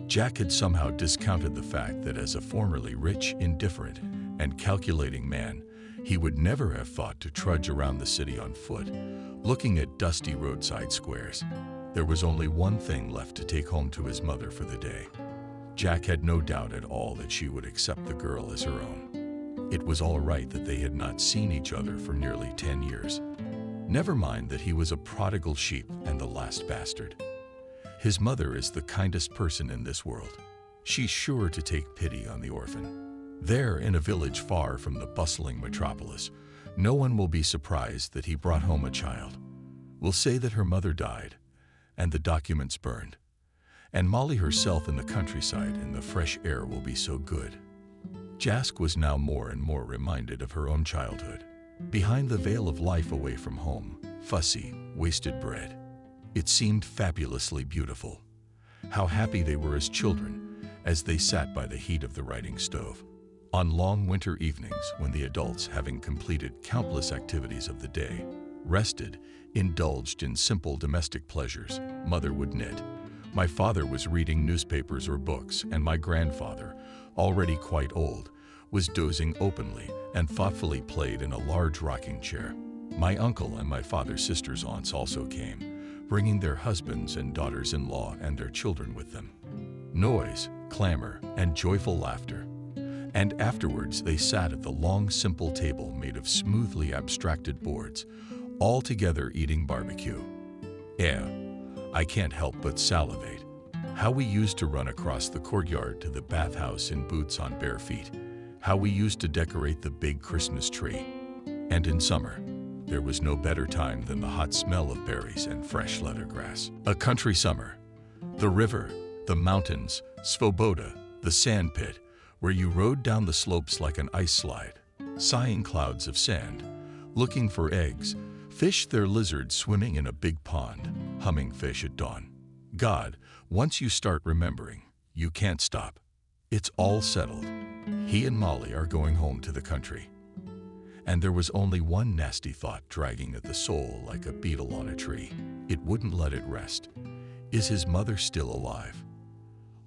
Jack had somehow discounted the fact that as a formerly rich, indifferent, and calculating man, he would never have thought to trudge around the city on foot, looking at dusty roadside squares. There was only one thing left to take home to his mother for the day. Jack had no doubt at all that she would accept the girl as her own. It was all right that they had not seen each other for nearly ten years. Never mind that he was a prodigal sheep and the last bastard. His mother is the kindest person in this world. She's sure to take pity on the orphan. There, in a village far from the bustling metropolis, no one will be surprised that he brought home a child. We'll say that her mother died, and the documents burned. And Molly herself in the countryside, and the fresh air will be so good. Jack was now more and more reminded of her own childhood. Behind the veil of life away from home, fussy, wasted bread. It seemed fabulously beautiful. how happy they were as children as they sat by the heat of the writing stove. On long winter evenings, when the adults, having completed countless activities of the day, rested, indulged in simple domestic pleasures, mother would knit. My father was reading newspapers or books, and my grandfather, already quite old, was dozing openly and thoughtfully played in a large rocking chair. My uncle and my father's sister's aunts also came, bringing their husbands and daughters-in-law and their children with them. Noise, clamor, and joyful laughter. And afterwards they sat at the long, simple table made of smoothly abstracted boards, all together eating barbecue. Eh, I can't help but salivate. How we used to run across the courtyard to the bathhouse in boots on bare feet. How we used to decorate the big Christmas tree. And in summer, there was no better time than the hot smell of berries and fresh leather grass. A country summer. The river, the mountains, Svoboda, the sand pit, where you rode down the slopes like an ice slide, sighing clouds of sand, looking for eggs, fish their lizards swimming in a big pond, humming fish at dawn. God, once you start remembering, you can't stop. It's all settled. He and Molly are going home to the country. And there was only one nasty thought dragging at the soul like a beetle on a tree. It wouldn't let it rest. Is his mother still alive?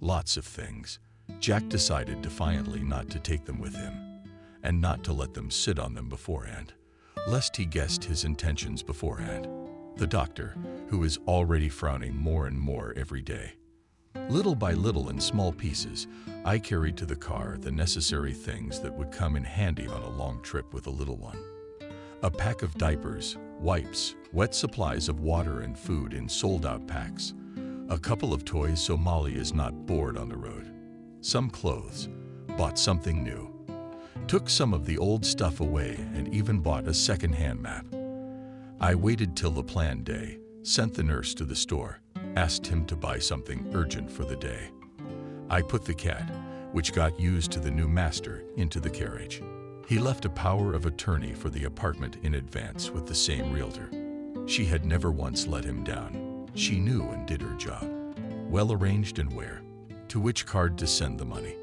Lots of things. Jack decided defiantly not to take them with him, and not to let them sit on them beforehand, lest he guessed his intentions beforehand. The doctor, who is already frowning more and more every day. Little by little, in small pieces, I carried to the car the necessary things that would come in handy on a long trip with a little one. A pack of diapers, wipes, wet supplies of water and food in sold-out packs, a couple of toys so Molly is not bored on the road, some clothes, bought something new, took some of the old stuff away, and even bought a second-hand map. I waited till the planned day, sent the nurse to the store, asked him to buy something urgent for the day. I put the cat, which got used to the new master, into the carriage. He left a power of attorney for the apartment in advance with the same realtor. She had never once let him down. She knew and did her job. Well arranged, and where, to which card to send the money.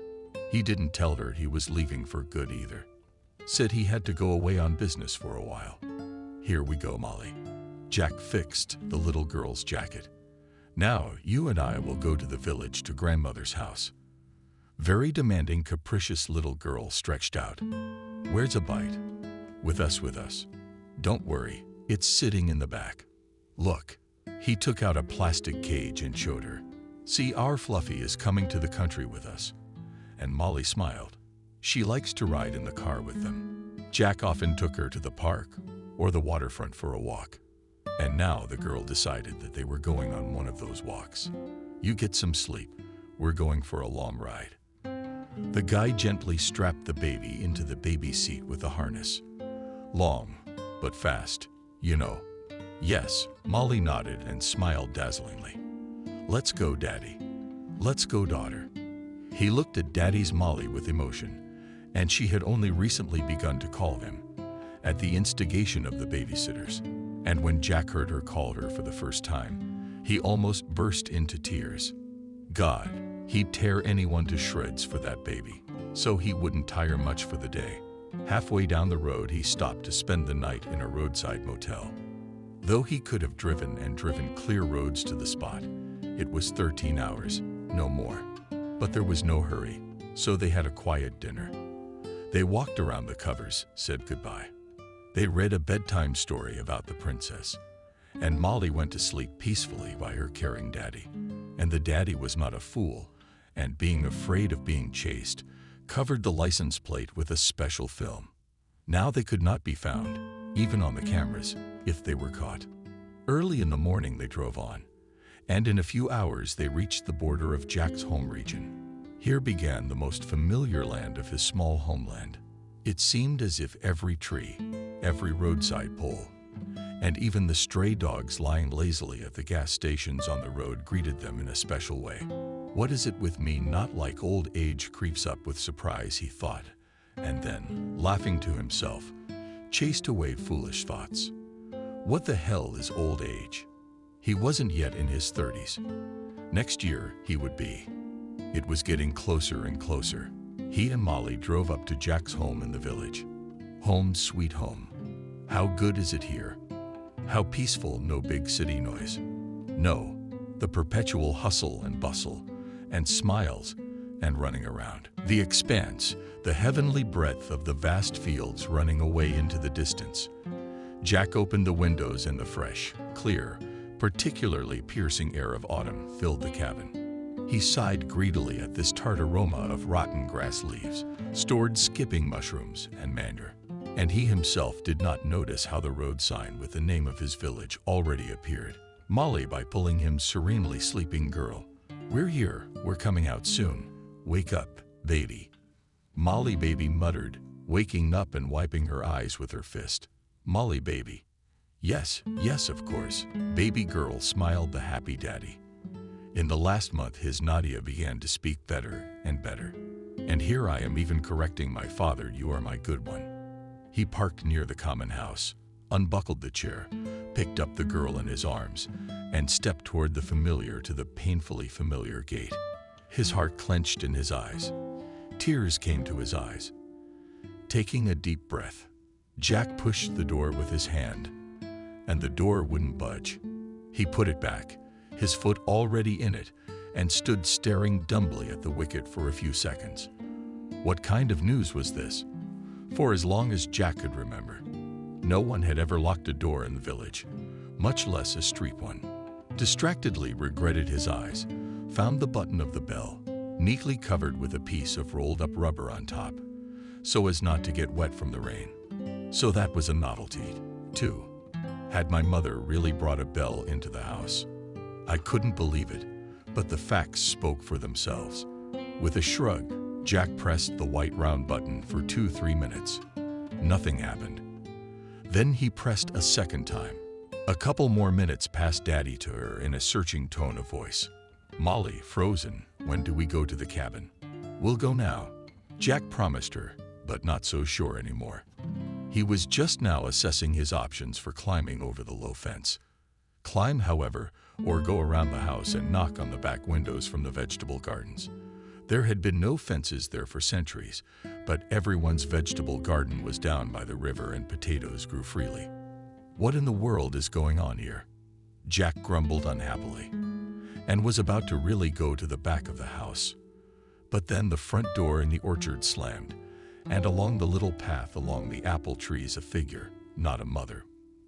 He didn't tell her he was leaving for good either. Said he had to go away on business for a while. Here we go, Molly. Jack fixed the little girl's jacket. Now you and I will go to the village to grandmother's house. Very demanding, capricious little girl stretched out. Where's a bite? With us, with us. Don't worry, it's sitting in the back. Look. He took out a plastic cage and showed her. See, our Fluffy is coming to the country with us. And Molly smiled. She likes to ride in the car with them. Jack often took her to the park or the waterfront for a walk. And now the girl decided that they were going on one of those walks. You get some sleep. We're going for a long ride. The guy gently strapped the baby into the baby seat with a harness. Long, but fast, you know. Yes, Molly nodded and smiled dazzlingly. Let's go, Daddy. Let's go, daughter. He looked at Daddy's Molly with emotion, and she had only recently begun to call him, at the instigation of the babysitters. And when Jack heard her call her for the first time, he almost burst into tears. God, he'd tear anyone to shreds for that baby, so he wouldn't tire much for the day. Halfway down the road, he stopped to spend the night in a roadside motel. Though he could have driven and driven clear roads to the spot, it was thirteen hours, no more. But there was no hurry, so they had a quiet dinner. They walked around the covers, said goodbye. They read a bedtime story about the princess, and Molly went to sleep peacefully by her caring daddy. And the daddy was not a fool, and being afraid of being chased, covered the license plate with a special film. Now they could not be found, even on the cameras, if they were caught. Early in the morning they drove on, and in a few hours they reached the border of Jack's home region. Here began the most familiar land of his small homeland. It seemed as if every tree, every roadside pole, and even the stray dogs lying lazily at the gas stations on the road greeted them in a special way. What is it with me not like old age creeps up with surprise, he thought, and then, laughing to himself, chased away foolish thoughts. What the hell is old age? He wasn't yet in his thirties. Next year, he would be. It was getting closer and closer. He and Molly drove up to Jack's home in the village. Home sweet home. How good is it here? How peaceful, no big city noise. No, the perpetual hustle and bustle, and smiles, and running around. The expanse, the heavenly breadth of the vast fields running away into the distance. Jack opened the windows and the fresh, clear, particularly piercing air of autumn filled the cabin. He sighed greedily at this tart aroma of rotten grass leaves, stored skipping mushrooms and manure. And he himself did not notice how the road sign with the name of his village already appeared. Molly by pulling him serenely sleeping girl. We're here, we're coming out soon. Wake up, baby. Molly baby muttered, waking up and wiping her eyes with her fist. Molly baby. Yes, yes, of course. Baby girl smiled the happy daddy. In the last month his Nadia began to speak better and better. And here I am even correcting my father, you are my good one. He parked near the common house, unbuckled the chair, picked up the girl in his arms, and stepped toward the familiar to the painfully familiar gate. His heart clenched in his eyes. Tears came to his eyes. Taking a deep breath, Jack pushed the door with his hand, and the door wouldn't budge. He put it back, his foot already in it, and stood staring dumbly at the wicket for a few seconds. What kind of news was this? For as long as Jack could remember, no one had ever locked a door in the village, much less a street one. Distractedly regretted his eyes, found the button of the bell, neatly covered with a piece of rolled-up rubber on top, so as not to get wet from the rain. So that was a novelty, too. Had my mother really brought a bell into the house? I couldn't believe it, but the facts spoke for themselves. With a shrug, Jack pressed the white round button for two, three minutes. Nothing happened. Then he pressed a second time. A couple more minutes passed. Daddy to her in a searching tone of voice. Molly, frozen, when do we go to the cabin? We'll go now. Jack promised her, but not so sure anymore. He was just now assessing his options for climbing over the low fence. Climb, however, or go around the house and knock on the back windows from the vegetable gardens. There had been no fences there for centuries, but everyone's vegetable garden was down by the river and potatoes grew freely. What in the world is going on here? Jack grumbled unhappily, and was about to really go to the back of the house. But then the front door in the orchard slammed, and along the little path along the apple trees a figure, not a mother,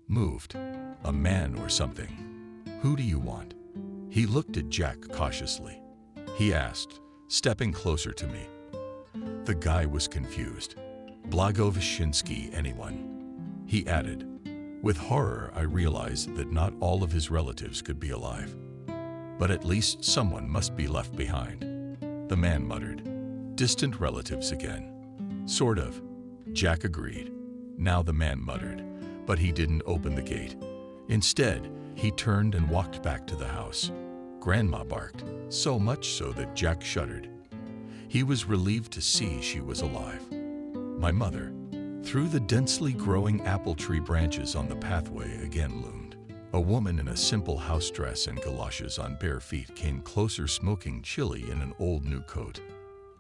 moved. A man or something. Who do you want? He looked at Jack cautiously. He asked, stepping closer to me. The guy was confused. Blagovshinsky, anyone? He added. With horror, I realized that not all of his relatives could be alive. But at least someone must be left behind. The man muttered. Distant relatives again. Sort of. Jack agreed. Now the man muttered, but he didn't open the gate. Instead, he turned and walked back to the house. Grandma barked, so much so that Jack shuddered. He was relieved to see she was alive. My mother, through the densely growing apple tree branches on the pathway again loomed. A woman in a simple house dress and galoshes on bare feet came closer, smoking chili in an old new coat.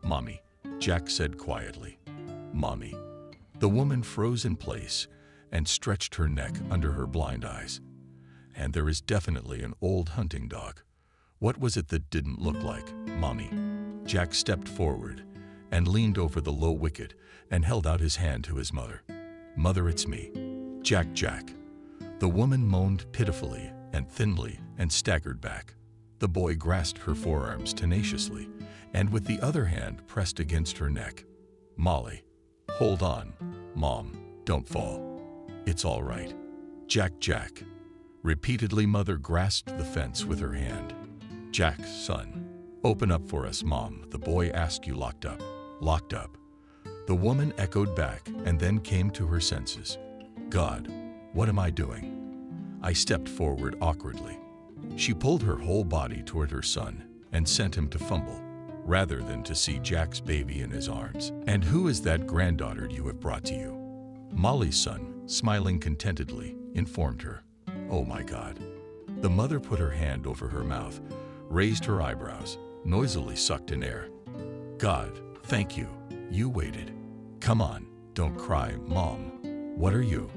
Mommy, Jack said quietly. Mommy. The woman froze in place and stretched her neck under her blind eyes. And there is definitely an old hunting dog. What was it that didn't look like, Mommy? Jack stepped forward and leaned over the low wicket and held out his hand to his mother. Mother, it's me. Jack, Jack. The woman moaned pitifully and thinly and staggered back. The boy grasped her forearms tenaciously and with the other hand pressed against her neck. Molly, hold on. Mom, don't fall. It's all right. Jack, Jack. Repeatedly, Mother grasped the fence with her hand. Jack, son, open up for us, Mom. The boy asked you locked up, locked up. The woman echoed back and then came to her senses. God, what am I doing? I stepped forward awkwardly. She pulled her whole body toward her son and sent him to fumble, rather than to see Jack's baby in his arms. And who is that granddaughter you have brought to you? Molly's son, smiling contentedly, informed her. Oh my God. The mother put her hand over her mouth, raised her eyebrows, noisily sucked in air. God, thank you. You waited. Come on, don't cry, Mom. What are you?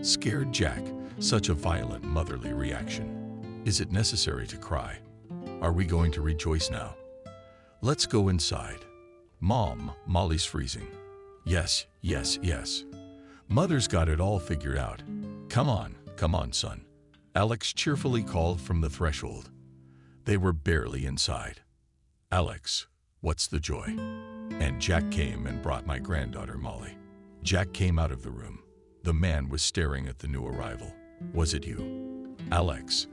Scared Jack, such a violent motherly reaction. Is it necessary to cry? Are we going to rejoice now? Let's go inside. Mom, Molly's freezing. Yes, yes, yes. Mother's got it all figured out. Come on, come on, son. Alex cheerfully called from the threshold. They were barely inside. Alex, what's the joy? And Jack came and brought my granddaughter, Molly. Jack came out of the room. The man was staring at the new arrival. Was it you, Alex?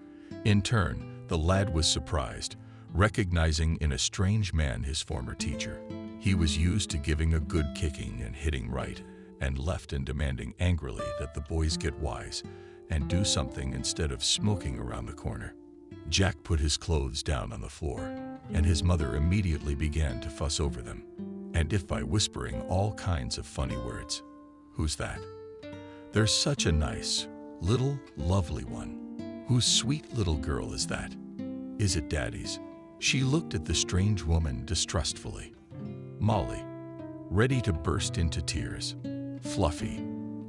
In turn, the lad was surprised, recognizing in a strange man his former teacher. He was used to giving a good kicking and hitting right and left and demanding angrily that the boys get wise and do something instead of smoking around the corner. Jack put his clothes down on the floor, and his mother immediately began to fuss over them, and if by whispering all kinds of funny words. Who's that? They're such a nice, little, lovely one. Whose sweet little girl is that? Is it Daddy's? She looked at the strange woman distrustfully. Molly, ready to burst into tears. Fluffy,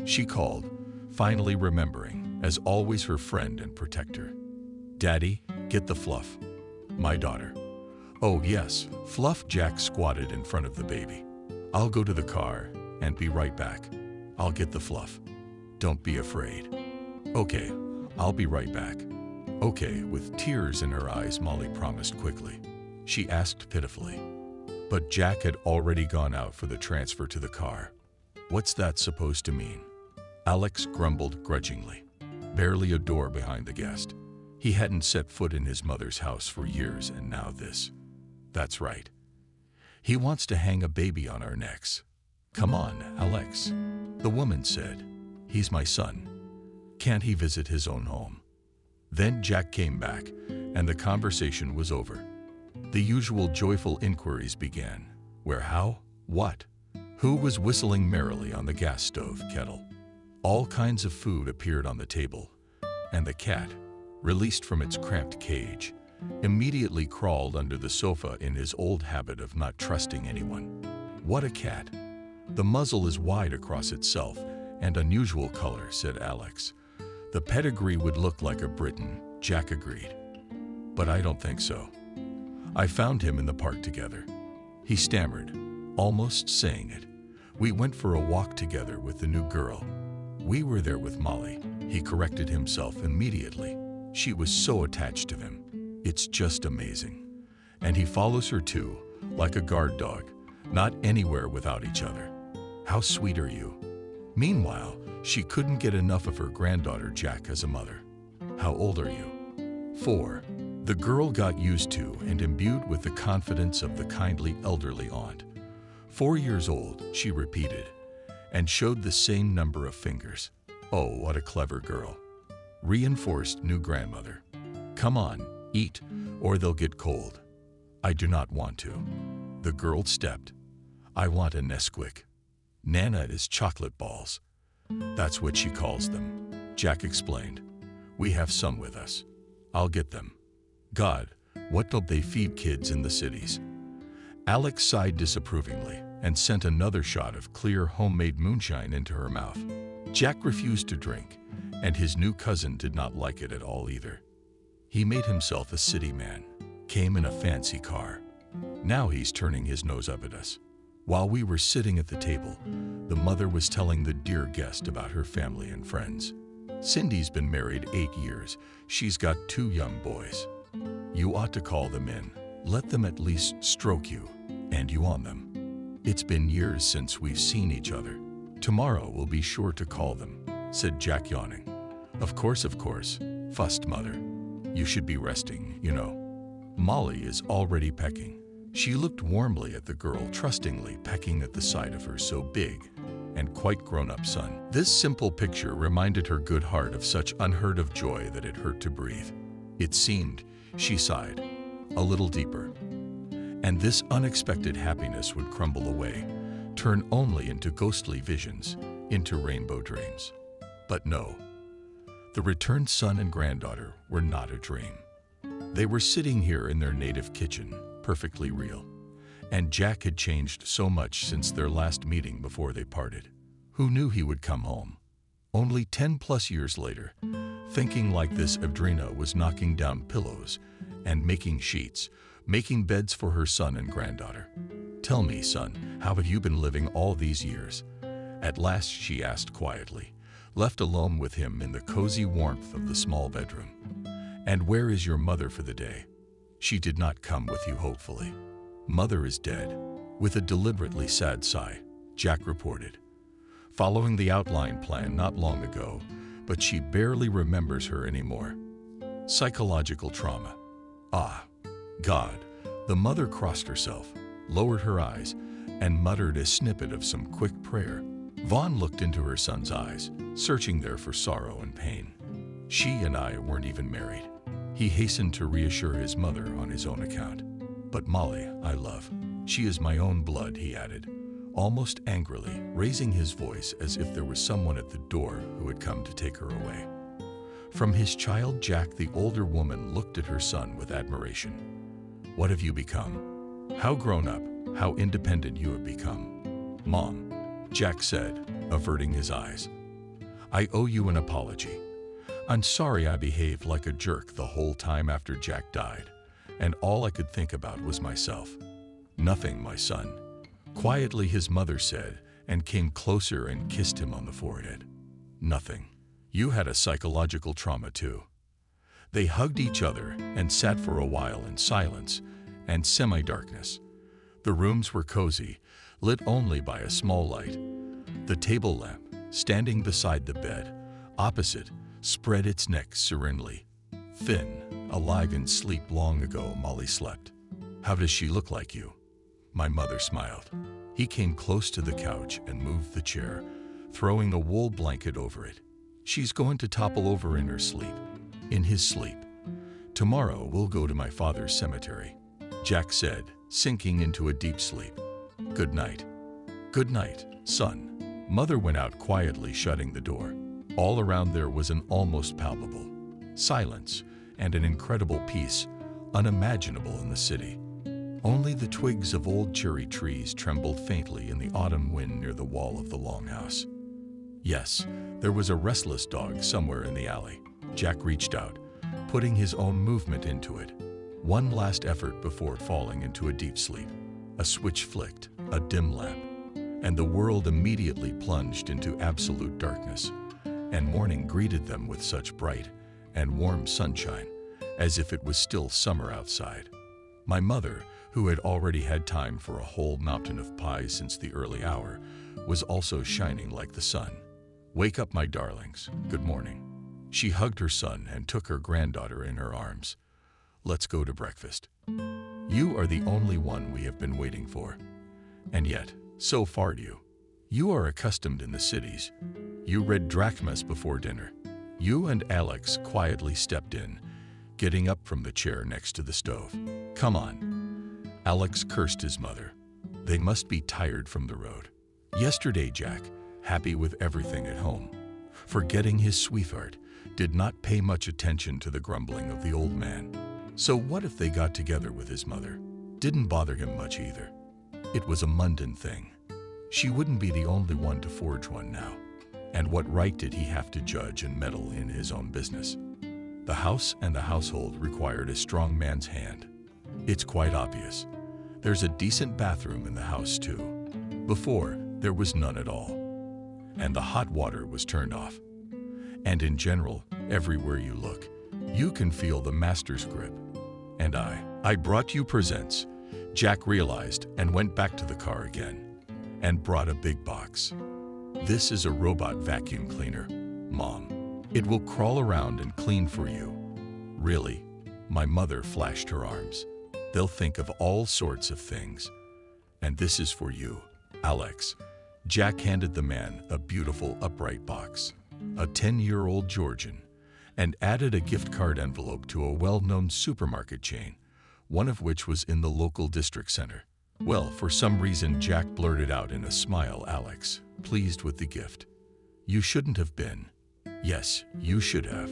she called, finally remembering, as always, her friend and protector. Daddy, get the fluff. My daughter. Oh yes, Fluff. Jack squatted in front of the baby. I'll go to the car and be right back. I'll get the fluff. Don't be afraid. Okay, I'll be right back. Okay, with tears in her eyes, Molly promised quickly. She asked pitifully. But Jack had already gone out for the transfer to the car. What's that supposed to mean? Alex grumbled grudgingly. Barely a door behind the guest. He hadn't set foot in his mother's house for years, and now this. That's right. He wants to hang a baby on our necks. Come on, Alex, the woman said. He's my son. Can't he visit his own home? Then Jack came back, and the conversation was over. The usual joyful inquiries began. Where, how, what? Who was whistling merrily on the gas stove kettle? All kinds of food appeared on the table, and the cat, released from its cramped cage, immediately crawled under the sofa in his old habit of not trusting anyone. What a cat! The muzzle is wide across itself and unusual color, said Alex. The pedigree would look like a Briton, Jack agreed. But I don't think so. I found him in the park together. He stammered, almost saying it. We went for a walk together with the new girl. We were there with Molly. He corrected himself immediately. She was so attached to him. It's just amazing. And he follows her too, like a guard dog, not anywhere without each other. How sweet are you? Meanwhile, she couldn't get enough of her granddaughter Jack as a mother. How old are you? Four. The girl got used to and imbued with the confidence of the kindly elderly aunt. Four years old, she repeated, and showed the same number of fingers. Oh, what a clever girl, reinforced new grandmother. Come on, eat, or they'll get cold. I do not want to. The girl stepped. I want a Nesquik. Nana is chocolate balls. That's what she calls them, Jack explained. We have some with us. I'll get them. God, what don't they feed kids in the cities? Alex sighed disapprovingly and sent another shot of clear homemade moonshine into her mouth. Jack refused to drink, and his new cousin did not like it at all either. He made himself a city man, came in a fancy car. Now he's turning his nose up at us. While we were sitting at the table, the mother was telling the dear guest about her family and friends. Cindy's been married eight years. She's got two young boys. You ought to call them in. Let them at least stroke you, and you on them. It's been years since we've seen each other. Tomorrow we'll be sure to call them, said Jack, yawning. Of course, of course, fussed mother. You should be resting, you know. Molly is already pecking. She looked warmly at the girl, trustingly pecking at the sight of her so big and quite grown-up son. This simple picture reminded her good heart of such unheard-of joy that it hurt to breathe. It seemed, she sighed, a little deeper. And this unexpected happiness would crumble away, turn only into ghostly visions, into rainbow dreams. But no. The returned son and granddaughter were not a dream. They were sitting here in their native kitchen, perfectly real. And Jack had changed so much since their last meeting before they parted. Who knew he would come home? Only ten plus years later, thinking like this, Evdrina was knocking down pillows and making sheets, making beds for her son and granddaughter. "Tell me, son, how have you been living all these years?" At last she asked quietly, left alone with him in the cozy warmth of the small bedroom. "And where is your mother for the day? She did not come with you, hopefully." "Mother is dead," with a deliberately sad sigh, Jack reported. "Following the outline plan not long ago, but she barely remembers her anymore. Psychological trauma." "Ah, God." The mother crossed herself, lowered her eyes, and muttered a snippet of some quick prayer. Vaughn looked into her son's eyes, searching there for sorrow and pain. "She and I weren't even married," he hastened to reassure his mother on his own account. "But Molly, I love. She is my own blood," he added, almost angrily, raising his voice as if there was someone at the door who had come to take her away. From his child Jack, the older woman looked at her son with admiration. "What have you become? How grown up, how independent you have become." "Mom," Jack said, averting his eyes, "I owe you an apology. I'm sorry I behaved like a jerk the whole time after Jack died, and all I could think about was myself." "Nothing, my son," quietly his mother said, and came closer and kissed him on the forehead. "Nothing. You had a psychological trauma too." They hugged each other and sat for a while in silence and semi-darkness. The rooms were cozy, lit only by a small light. The table lamp, standing beside the bed, opposite, spread its neck serenely. Thin, alive in sleep long ago, Molly slept. "How does she look like you?" "My mother smiled." He came close to the couch and moved the chair, throwing a wool blanket over it. "She's going to topple over in her sleep." In his sleep. "Tomorrow we'll go to my father's cemetery," Jack said, sinking into a deep sleep. "Good night." "Good night, son." Mother went out quietly, shutting the door. All around there was an almost palpable silence and an incredible peace, unimaginable in the city. Only the twigs of old cherry trees trembled faintly in the autumn wind near the wall of the longhouse. Yes, there was a restless dog somewhere in the alley. Jack reached out, putting his own movement into it. One last effort before falling into a deep sleep. A switch flicked, a dim lamp, and the world immediately plunged into absolute darkness, and morning greeted them with such bright and warm sunshine, as if it was still summer outside. My mother, who had already had time for a whole mountain of pie since the early hour, was also shining like the sun. "Wake up, my darlings. Good morning." She hugged her son and took her granddaughter in her arms. "Let's go to breakfast. You are the only one we have been waiting for. And yet, so far to you. You are accustomed in the cities. You read drachmas before dinner." You and Alex quietly stepped in, getting up from the chair next to the stove. "Come on." Alex cursed his mother. They must be tired from the road. Yesterday, Jack, happy with everything at home, forgetting his sweetheart, did not pay much attention to the grumbling of the old man. So what if they got together with his mother? Didn't bother him much either. It was a mundane thing. She wouldn't be the only one to forge one now. And what right did he have to judge and meddle in his own business? The house and the household required a strong man's hand. It's quite obvious. There's a decent bathroom in the house too. Before, there was none at all. And the hot water was turned off. And in general, everywhere you look, you can feel the master's grip. And I, I brought you presents, Jack realized, and went back to the car again, and brought a big box. This is a robot vacuum cleaner, Mom. It will crawl around and clean for you. Really? My mother flashed her arms. They'll think of all sorts of things. And this is for you, Alex. Jack handed the man a beautiful upright box, a ten-year-old Georgian, and added a gift card envelope to a well-known supermarket chain, one of which was in the local district center. Well, for some reason, Jack blurted out in a smile, Alex, pleased with the gift. You shouldn't have been. Yes, you should have.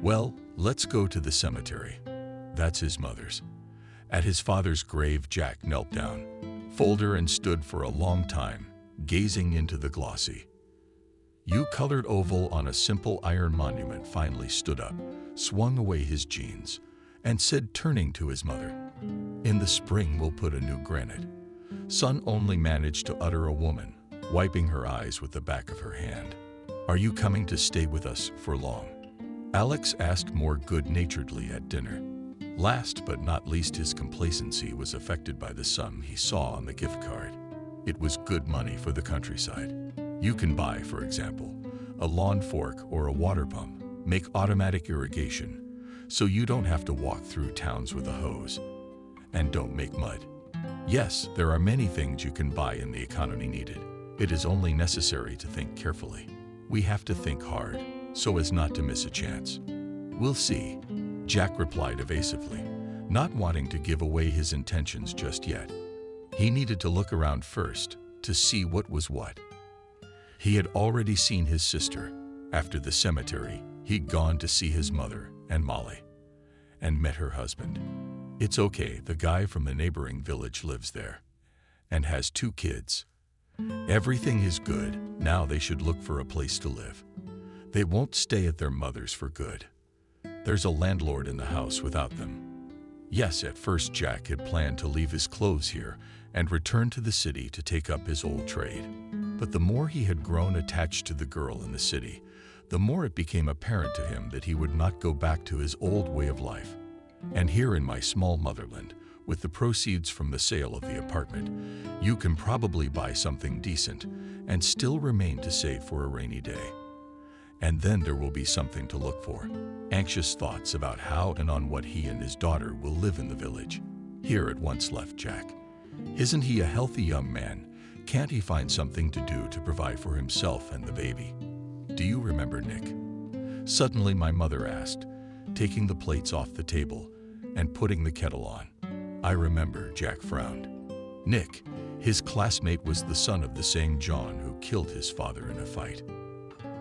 Well, let's go to the cemetery. That's his mother's. At his father's grave, Jack knelt down, folded and stood for a long time, gazing into the glossy, yew-colored oval on a simple iron monument. Finally stood up, swung away his jeans, and said, turning to his mother, "In the spring we'll put a new granite." Son only managed to utter a woman, wiping her eyes with the back of her hand. "Are you coming to stay with us for long?" Alex asked more good-naturedly at dinner. Last but not least, his complacency was affected by the sum he saw on the gift card. It was good money for the countryside. You can buy, for example, a lawn fork or a water pump, make automatic irrigation, so you don't have to walk through towns with a hose, and don't make mud. Yes, there are many things you can buy in the economy needed. It is only necessary to think carefully. We have to think hard, so as not to miss a chance. We'll see, Jack replied evasively, not wanting to give away his intentions just yet. He needed to look around first, to see what was what. He had already seen his sister. After the cemetery, he'd gone to see his mother and Molly, and met her husband. It's okay, the guy from the neighboring village lives there, and has two kids. Everything is good, now they should look for a place to live. They won't stay at their mother's for good. There's a landlord in the house without them. Yes, at first Jack had planned to leave his clothes here and return to the city to take up his old trade. But the more he had grown attached to the girl in the city, the more it became apparent to him that he would not go back to his old way of life. And here in my small motherland, with the proceeds from the sale of the apartment, you can probably buy something decent and still remain to save for a rainy day. And then there will be something to look for. Anxious thoughts about how and on what he and his daughter will live in the village here at once left Jack. Isn't he a healthy young man? Can't he find something to do to provide for himself and the baby? Do you remember Nick? Suddenly my mother asked, taking the plates off the table and putting the kettle on. I remember, Jack frowned. Nick, his classmate, was the son of the same John who killed his father in a fight.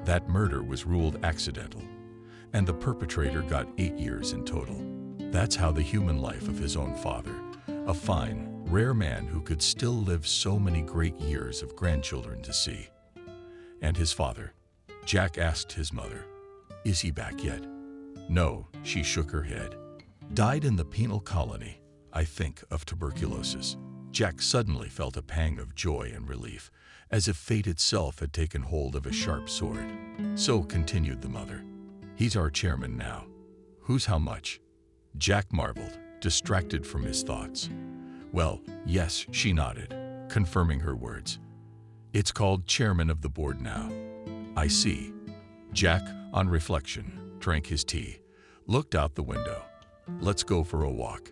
That murder was ruled accidental, and the perpetrator got eight years in total. That's how the human life of his own father, a fine, rare man who could still live so many great years of grandchildren to see. And his father? Jack asked his mother, is he back yet? No, she shook her head. Died in the penal colony, I think, of tuberculosis. Jack suddenly felt a pang of joy and relief, as if fate itself had taken hold of a sharp sword. So continued the mother. He's our chairman now. Who's how much? Jack marveled, distracted from his thoughts. Well, yes, she nodded, confirming her words. It's called chairman of the board now. I see. Jack, on reflection, drank his tea, looked out the window. Let's go for a walk,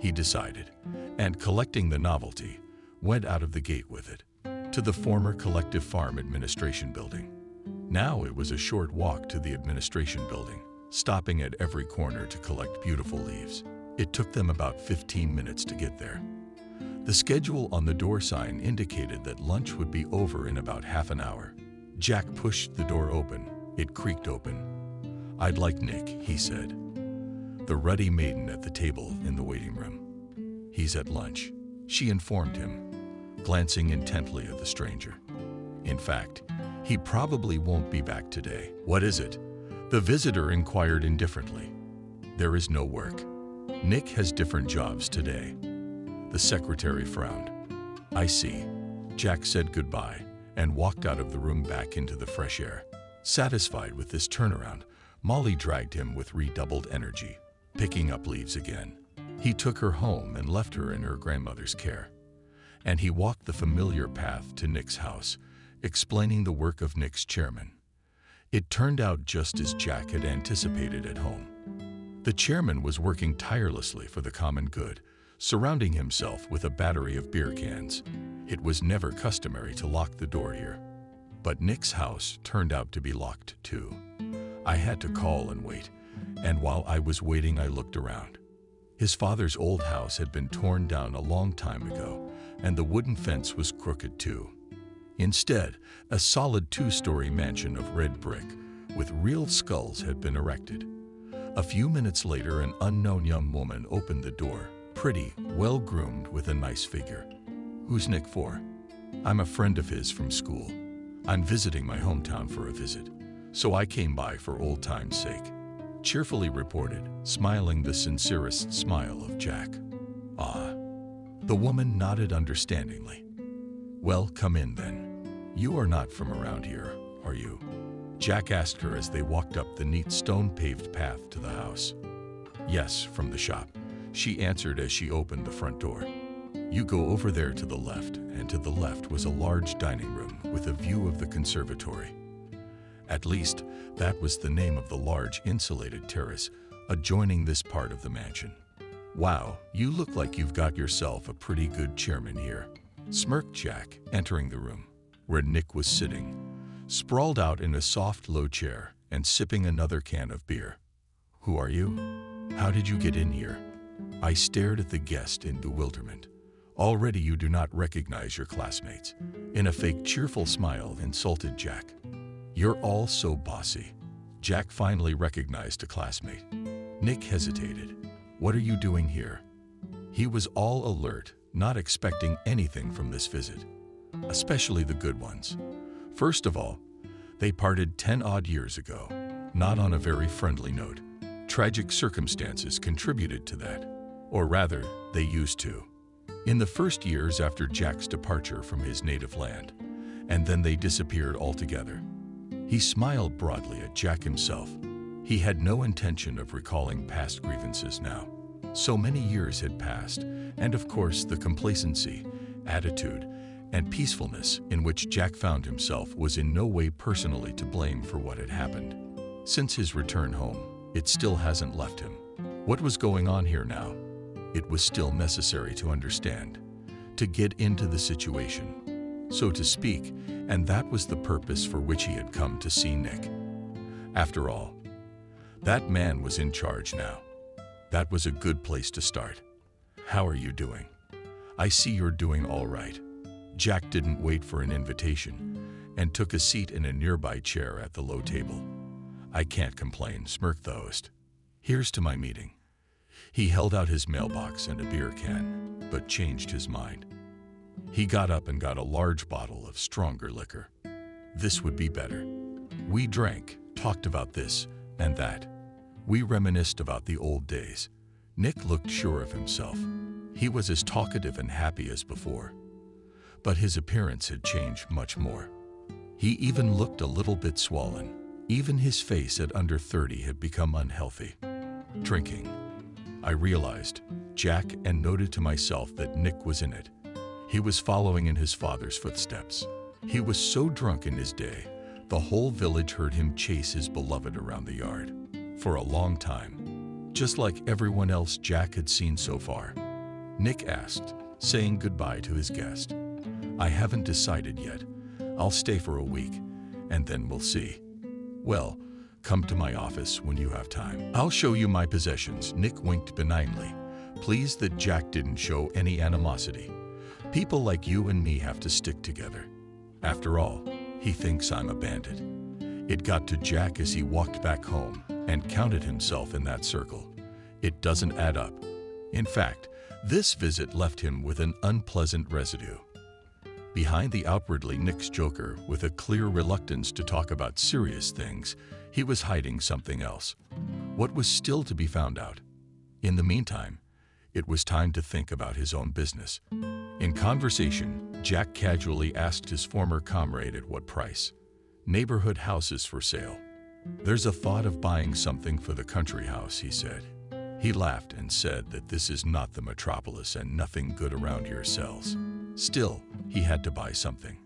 he decided, and collecting the novelty, went out of the gate with it, to the former collective farm administration building. Now it was a short walk to the administration building, stopping at every corner to collect beautiful leaves. It took them about fifteen minutes to get there. The schedule on the door sign indicated that lunch would be over in about half an hour. Jack pushed the door open. It creaked open. I'd like Nick, he said. The ruddy maiden at the table in the waiting room. He's at lunch, she informed him, glancing intently at the stranger. In fact, he probably won't be back today. What is it? The visitor inquired indifferently. There is no work. Nick has different jobs today. The secretary frowned. I see. Jack said goodbye and walked out of the room back into the fresh air. Satisfied with this turnaround, Molly dragged him with redoubled energy, picking up leaves again. He took her home and left her in her grandmother's care. And he walked the familiar path to Nick's house, explaining the work of Nick's chairman. It turned out just as Jack had anticipated at home. The chairman was working tirelessly for the common good, surrounding himself with a battery of beer cans. It was never customary to lock the door here. But Nick's house turned out to be locked too. I had to call and wait, and while I was waiting I looked around. His father's old house had been torn down a long time ago, and the wooden fence was crooked too. Instead, a solid two-story mansion of red brick, with real skulls had been erected. A few minutes later, an unknown young woman opened the door, pretty, well-groomed with a nice figure. "Who's Nick for?" "I'm a friend of his from school. I'm visiting my hometown for a visit, so I came by for old time's sake," cheerfully reported, smiling the sincerest smile of Jack. "Ah." The woman nodded understandingly. "Well, come in then. You are not from around here, are you?" Jack asked her as they walked up the neat stone-paved path to the house. "Yes, from the shop," she answered as she opened the front door. "You go over there to the left," and to the left was a large dining room with a view of the conservatory. At least, that was the name of the large insulated terrace adjoining this part of the mansion. "Wow, you look like you've got yourself a pretty good chairman here," smirked Jack, entering the room, where Nick was sitting, sprawled out in a soft, low chair and sipping another can of beer. "Who are you? How did you get in here?" I stared at the guest in bewilderment. "Already you do not recognize your classmates," in a fake cheerful smile insulted Jack. "You're all so bossy." Jack finally recognized a classmate. Nick hesitated. "What are you doing here?" He was all alert, not expecting anything from this visit, especially the good ones. First of all, they parted ten-odd years ago, not on a very friendly note. Tragic circumstances contributed to that, or rather, they used to, in the first years after Jack's departure from his native land, and then they disappeared altogether. He smiled broadly at Jack himself. He had no intention of recalling past grievances now. So many years had passed, and of course the complacency, attitude, and peacefulness in which Jack found himself was in no way personally to blame for what had happened. Since his return home, it still hasn't left him. What was going on here now? It was still necessary to understand, to get into the situation, so to speak, and that was the purpose for which he had come to see Nick. After all, that man was in charge now. That was a good place to start. "How are you doing? I see you're doing all right." Jack didn't wait for an invitation and took a seat in a nearby chair at the low table. "I can't complain," smirked the host. "Here's to my meeting." He held out his mailbox and a beer can, but changed his mind. He got up and got a large bottle of stronger liquor. "This would be better." We drank, talked about this and that. We reminisced about the old days. Nick looked sure of himself. He was as talkative and happy as before, but his appearance had changed much more. He even looked a little bit swollen. Even his face at under thirty had become unhealthy. "Drinking," I realized, Jack, and noted to myself that Nick was in it. He was following in his father's footsteps. He was so drunk in his day, the whole village heard him chase his beloved around the yard for a long time, just like everyone else Jack had seen so far. Nick asked, saying goodbye to his guest. "I haven't decided yet. I'll stay for a week, and then we'll see." "Well, come to my office when you have time. I'll show you my possessions." Nick winked benignly, pleased that Jack didn't show any animosity. "People like you and me have to stick together. After all, he thinks I'm a bandit." It got to Jack as he walked back home and counted himself in that circle. It doesn't add up. In fact, this visit left him with an unpleasant residue. Behind the outwardly Nick's joker, with a clear reluctance to talk about serious things, he was hiding something else. What was still to be found out. In the meantime, it was time to think about his own business. In conversation, Jack casually asked his former comrade at what price. "Neighborhood houses for sale. There's a thought of buying something for the country house," he said. He laughed and said that this is not the metropolis and nothing good around here sells. Still, he had to buy something.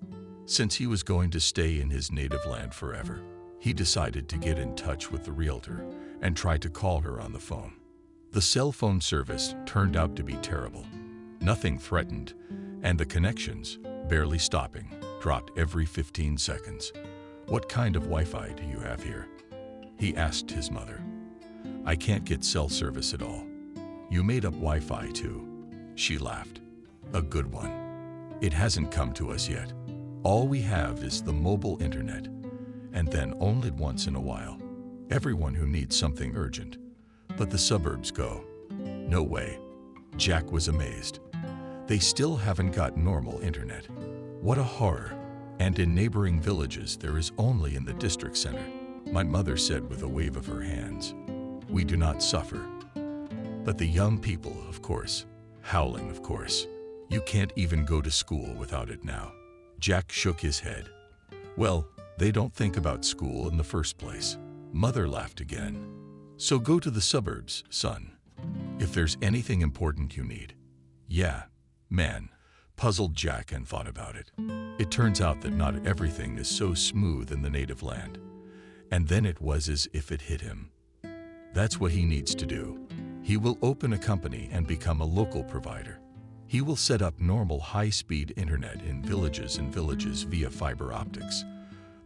Since he was going to stay in his native land forever, he decided to get in touch with the realtor and try to call her on the phone. The cell phone service turned out to be terrible. Nothing threatened, and the connections, barely stopping, dropped every fifteen seconds. "What kind of Wi-Fi do you have here?" he asked his mother. "I can't get cell service at all." "You made up Wi-Fi too," she laughed. "A good one. It hasn't come to us yet. All we have is the mobile internet, and then only once in a while. Everyone who needs something urgent. But the suburbs go. No way. Jack was amazed. They still haven't got normal internet. What a horror. And in neighboring villages there is only in the district center. My mother said with a wave of her hands, we do not suffer. But the young people, of course. Howling, of course. You can't even go to school without it now. Jack shook his head. Well, they don't think about school in the first place. Mother laughed again. So go to the suburbs, son. If there's anything important you need. Yeah, man. Puzzled Jack and thought about it. It turns out that not everything is so smooth in the native land. And then it was as if it hit him. That's what he needs to do. He will open a company and become a local provider. He will set up normal high-speed internet in villages and villages via fiber optics.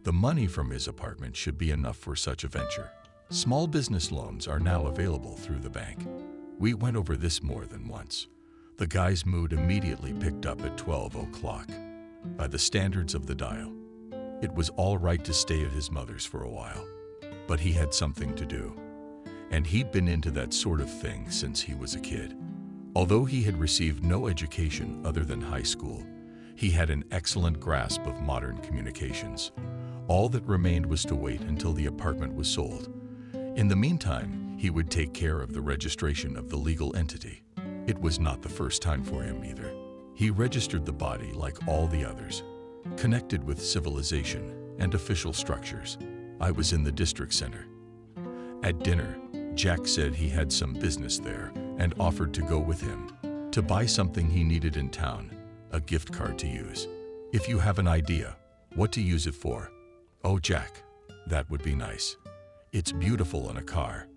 The money from his apartment should be enough for such a venture. Small business loans are now available through the bank. We went over this more than once. The guy's mood immediately picked up at twelve o'clock. By the standards of the dial, it was all right to stay at his mother's for a while. But he had something to do. And he'd been into that sort of thing since he was a kid. Although he had received no education other than high school, he had an excellent grasp of modern communications. All that remained was to wait until the apartment was sold. In the meantime, he would take care of the registration of the legal entity. It was not the first time for him either. He registered the body like all the others, connected with civilization and official structures. I was in the district center. At dinner, Jack said he had some business there and offered to go with him to buy something he needed in town, a gift card to use. If you have an idea, what to use it for? Oh, Jack, that would be nice. It's beautiful on a car.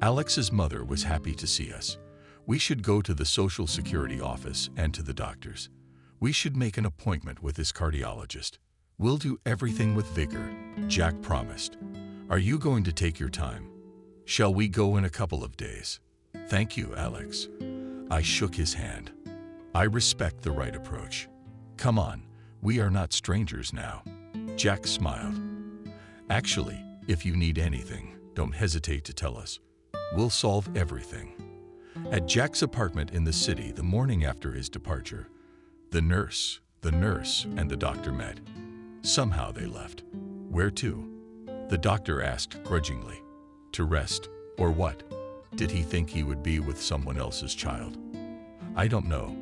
Alex's mother was happy to see us. We should go to the Social Security office and to the doctors. We should make an appointment with his cardiologist. We'll do everything with vigor, Jack promised. Are you going to take your time? Shall we go in a couple of days? Thank you, Alex. I shook his hand. I respect the right approach. Come on, we are not strangers now. Jack smiled. Actually, if you need anything, don't hesitate to tell us. We'll solve everything. At Jack's apartment in the city the morning after his departure, the nurse, the nurse, and the doctor met. Somehow they left. Where to? The doctor asked grudgingly. To rest, or what? Did he think he would be with someone else's child? I don't know.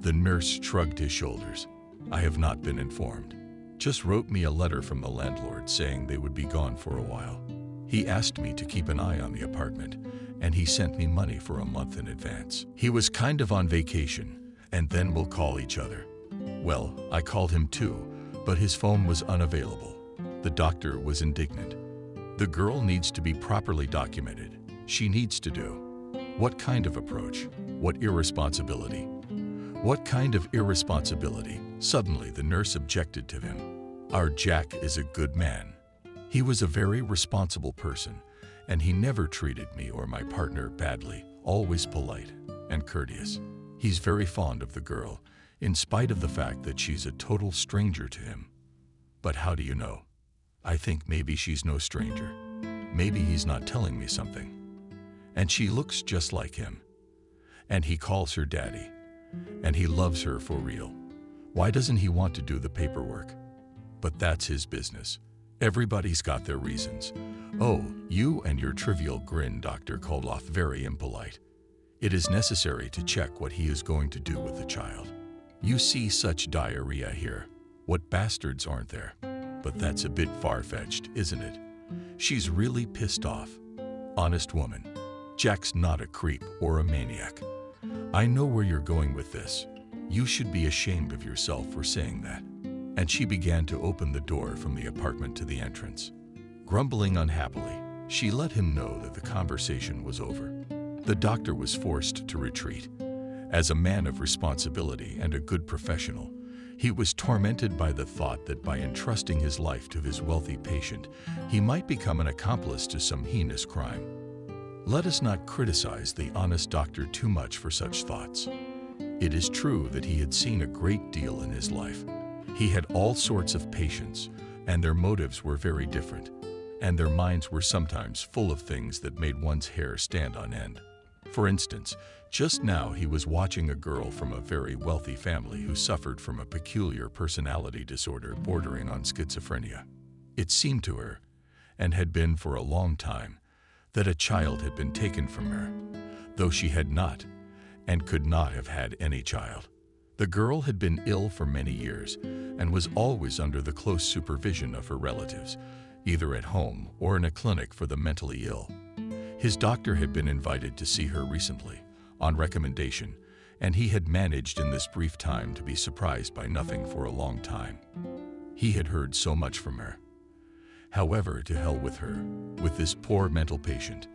The nurse shrugged his shoulders. I have not been informed. Just wrote me a letter from the landlord saying they would be gone for a while. He asked me to keep an eye on the apartment, and he sent me money for a month in advance. He was kind of on vacation, and then we'll call each other. Well, I called him too, but his phone was unavailable. The doctor was indignant. The girl needs to be properly documented. She needs to do. What kind of approach? What irresponsibility? What kind of irresponsibility? Suddenly the nurse objected to him. Our Jack is a good man. He was a very responsible person, and he never treated me or my partner badly, always polite and courteous. He's very fond of the girl, in spite of the fact that she's a total stranger to him. But how do you know? I think maybe she's no stranger. Maybe he's not telling me something. And she looks just like him. And he calls her daddy. And he loves her for real. Why doesn't he want to do the paperwork? But that's his business. Everybody's got their reasons. Oh, you and your trivial grin, Doctor Koldoff, very impolite. It is necessary to check what he is going to do with the child. You see such diarrhea here. What bastards aren't there? But that's a bit far-fetched, isn't it? She's really pissed off. Honest woman. Jack's not a creep or a maniac. I know where you're going with this. You should be ashamed of yourself for saying that. And she began to open the door from the apartment to the entrance. Grumbling unhappily, she let him know that the conversation was over. The doctor was forced to retreat. As a man of responsibility and a good professional, he was tormented by the thought that by entrusting his life to his wealthy patient, he might become an accomplice to some heinous crime. Let us not criticize the honest doctor too much for such thoughts. It is true that he had seen a great deal in his life. He had all sorts of patients, and their motives were very different, and their minds were sometimes full of things that made one's hair stand on end. For instance, just now he was watching a girl from a very wealthy family who suffered from a peculiar personality disorder bordering on schizophrenia. It seemed to her, and had been for a long time, that a child had been taken from her, though she had not, and could not have had any child. The girl had been ill for many years, and was always under the close supervision of her relatives, either at home or in a clinic for the mentally ill. His doctor had been invited to see her recently, on recommendation, and he had managed in this brief time to be surprised by nothing for a long time. He had heard so much from her. However, to hell with her, with this poor mental patient.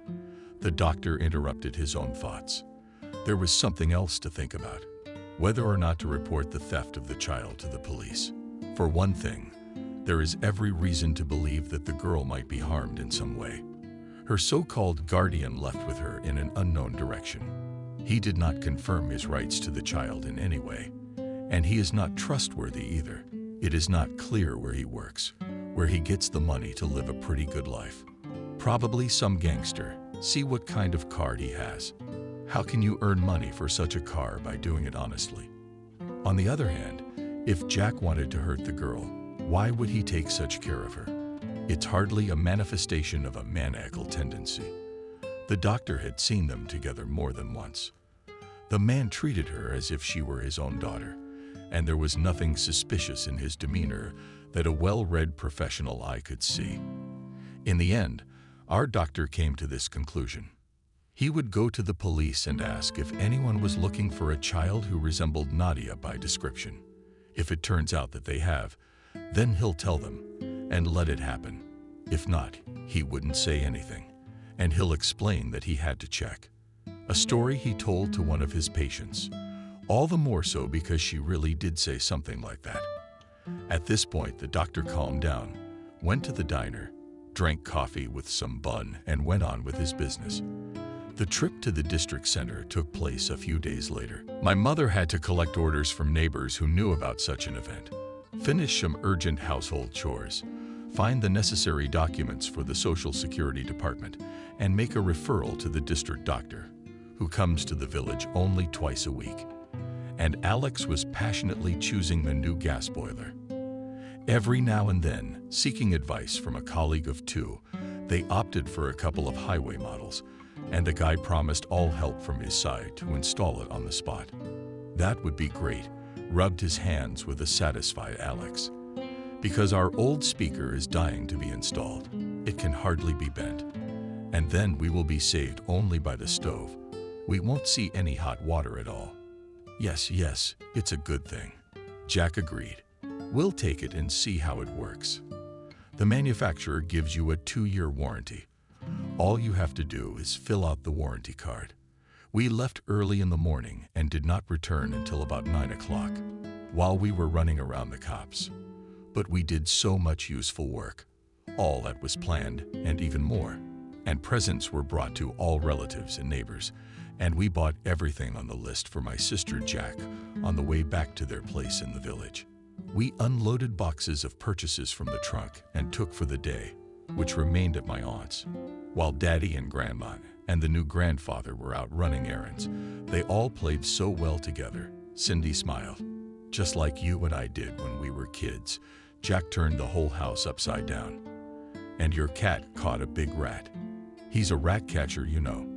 The doctor interrupted his own thoughts. There was something else to think about, whether or not to report the theft of the child to the police. For one thing, there is every reason to believe that the girl might be harmed in some way. Her so-called guardian left with her in an unknown direction. He did not confirm his rights to the child in any way, and he is not trustworthy either. It is not clear where he works, where he gets the money to live a pretty good life. Probably some gangster. See what kind of card he has. How can you earn money for such a car by doing it honestly? On the other hand, if Jack wanted to hurt the girl, why would he take such care of her? It's hardly a manifestation of a maniacal tendency. The doctor had seen them together more than once. The man treated her as if she were his own daughter, and there was nothing suspicious in his demeanor that a well-read professional eye could see. In the end, our doctor came to this conclusion. He would go to the police and ask if anyone was looking for a child who resembled Nadia by description. If it turns out that they have, then he'll tell them and let it happen. If not, he wouldn't say anything, and he'll explain that he had to check. A story he told to one of his patients, all the more so because she really did say something like that. At this point, the doctor calmed down, went to the diner, drank coffee with some bun, and went on with his business. The trip to the district center took place a few days later. My mother had to collect orders from neighbors who knew about such an event, finish some urgent household chores, find the necessary documents for the Social Security Department, and make a referral to the district doctor, who comes to the village only twice a week. And Alex was passionately choosing the new gas boiler. Every now and then, seeking advice from a colleague of two, they opted for a couple of highway models, and the guy promised all help from his side to install it on the spot. That would be great, rubbed his hands with a satisfied Alex. Because our old speaker is dying to be installed, it can hardly be bent. And then we will be saved only by the stove. We won't see any hot water at all. Yes, yes, it's a good thing. Jack agreed. We'll take it and see how it works. The manufacturer gives you a two-year warranty. All you have to do is fill out the warranty card. We left early in the morning and did not return until about nine o'clock, while we were running around the cops. But we did so much useful work, all that was planned and even more. And presents were brought to all relatives and neighbors, and we bought everything on the list for my sister Jack on the way back to their place in the village. We unloaded boxes of purchases from the trunk and took for the day, which remained at my aunt's. While Daddy and Grandma and the new grandfather were out running errands, they all played so well together. Cindy smiled. Just like you and I did when we were kids, Jack turned the whole house upside down. And your cat caught a big rat. He's a rat catcher, you know.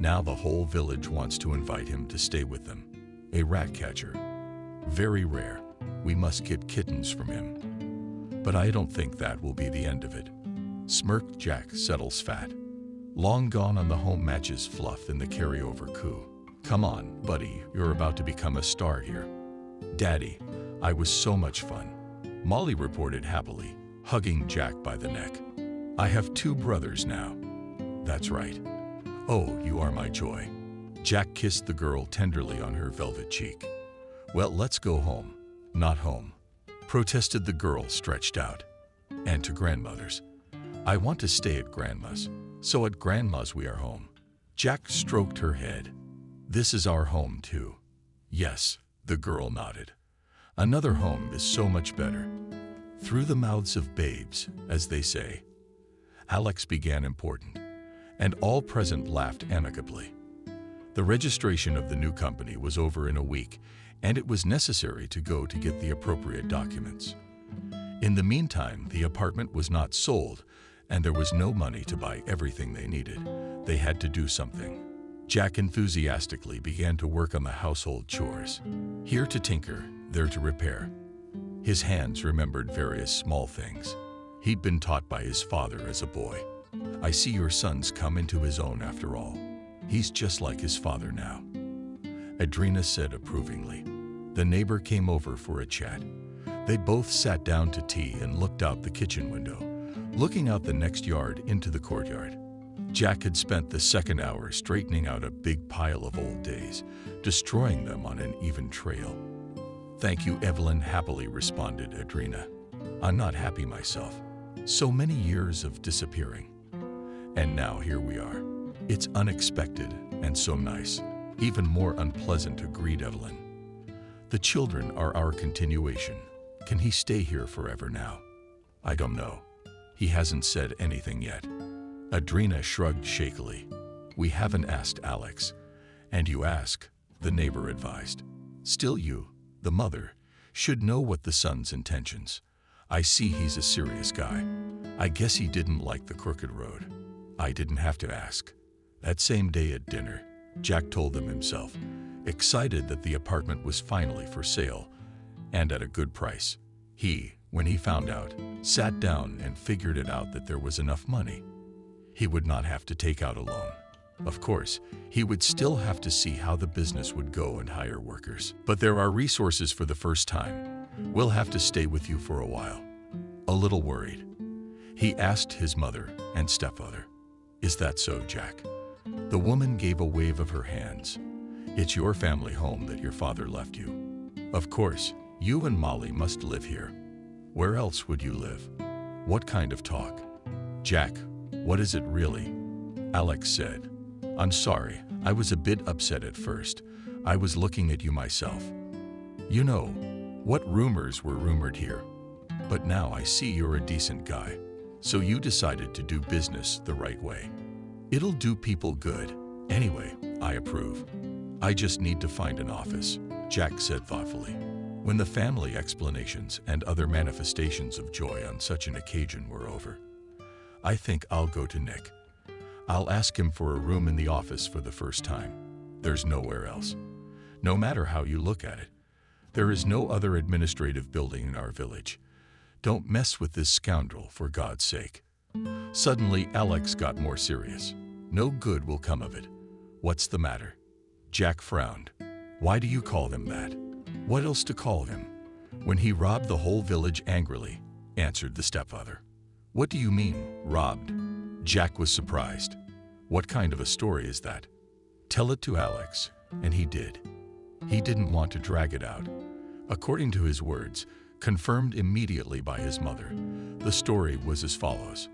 Now the whole village wants to invite him to stay with them. A rat catcher. Very rare. We must get kittens from him. But I don't think that will be the end of it. Smirked Jack settles fat. Long gone on the home matches fluff in the carryover coup. Come on, buddy, you're about to become a star here. Daddy, I was so much fun. Molly reported happily, hugging Jack by the neck. I have two brothers now. That's right. Oh, you are my joy. Jack kissed the girl tenderly on her velvet cheek. Well, let's go home. Not home, protested the girl stretched out. And to Grandmother's. I want to stay at Grandma's. So at Grandma's we are home. Jack stroked her head. This is our home too. Yes, the girl nodded. Another home is so much better. Through the mouths of babes, as they say. Alex began important, and all present laughed amicably. The registration of the new company was over in a week, and it was necessary to go to get the appropriate documents. In the meantime, the apartment was not sold, and there was no money to buy everything they needed. They had to do something. Jack enthusiastically began to work on the household chores. Here to tinker, there to repair. His hands remembered various small things. He'd been taught by his father as a boy. I see your son's come into his own after all. He's just like his father now, Adrina said approvingly. The neighbor came over for a chat. They both sat down to tea and looked out the kitchen window, looking out the next yard into the courtyard. Jack had spent the second hour straightening out a big pile of old days, destroying them on an even trail. Thank you, Evelyn happily responded Adrina. I'm not happy myself. So many years of disappearing. And now here we are. It's unexpected and so nice, even more unpleasant, agreed Evelyn. The children are our continuation. Can he stay here forever now? I don't know. He hasn't said anything yet. Adrina shrugged shakily. We haven't asked Alex. And you ask, the neighbor advised. Still you, the mother, should know what the son's intentions. I see he's a serious guy. I guess he didn't like the crooked road. I didn't have to ask. That same day at dinner, Jack told them himself, excited that the apartment was finally for sale, and at a good price. He, when he found out, sat down and figured it out that there was enough money. He would not have to take out a loan. Of course, he would still have to see how the business would go and hire workers. But there are resources for the first time. We'll have to stay with you for a while. A little worried, he asked his mother and stepfather. Is that so, Jack? The woman gave a wave of her hands. It's your family home that your father left you. Of course, you and Molly must live here. Where else would you live? What kind of talk? Jack, what is it really? Alex said. I'm sorry, I was a bit upset at first. I was looking at you myself. You know, what rumors were rumored here. But now I see you're a decent guy. So you decided to do business the right way. It'll do people good. Anyway, I approve. I just need to find an office, Jack said thoughtfully. When the family explanations and other manifestations of joy on such an occasion were over, I think I'll go to Nick. I'll ask him for a room in the office for the first time. There's nowhere else. No matter how you look at it, there is no other administrative building in our village. Don't mess with this scoundrel, for God's sake. Suddenly, Alex got more serious. No good will come of it. What's the matter? Jack frowned. Why do you call them that? What else to call him? When he robbed the whole village angrily, answered the stepfather. What do you mean, robbed? Jack was surprised. What kind of a story is that? Tell it to Alex, and he did. He didn't want to drag it out. According to his words, confirmed immediately by his mother, the story was as follows.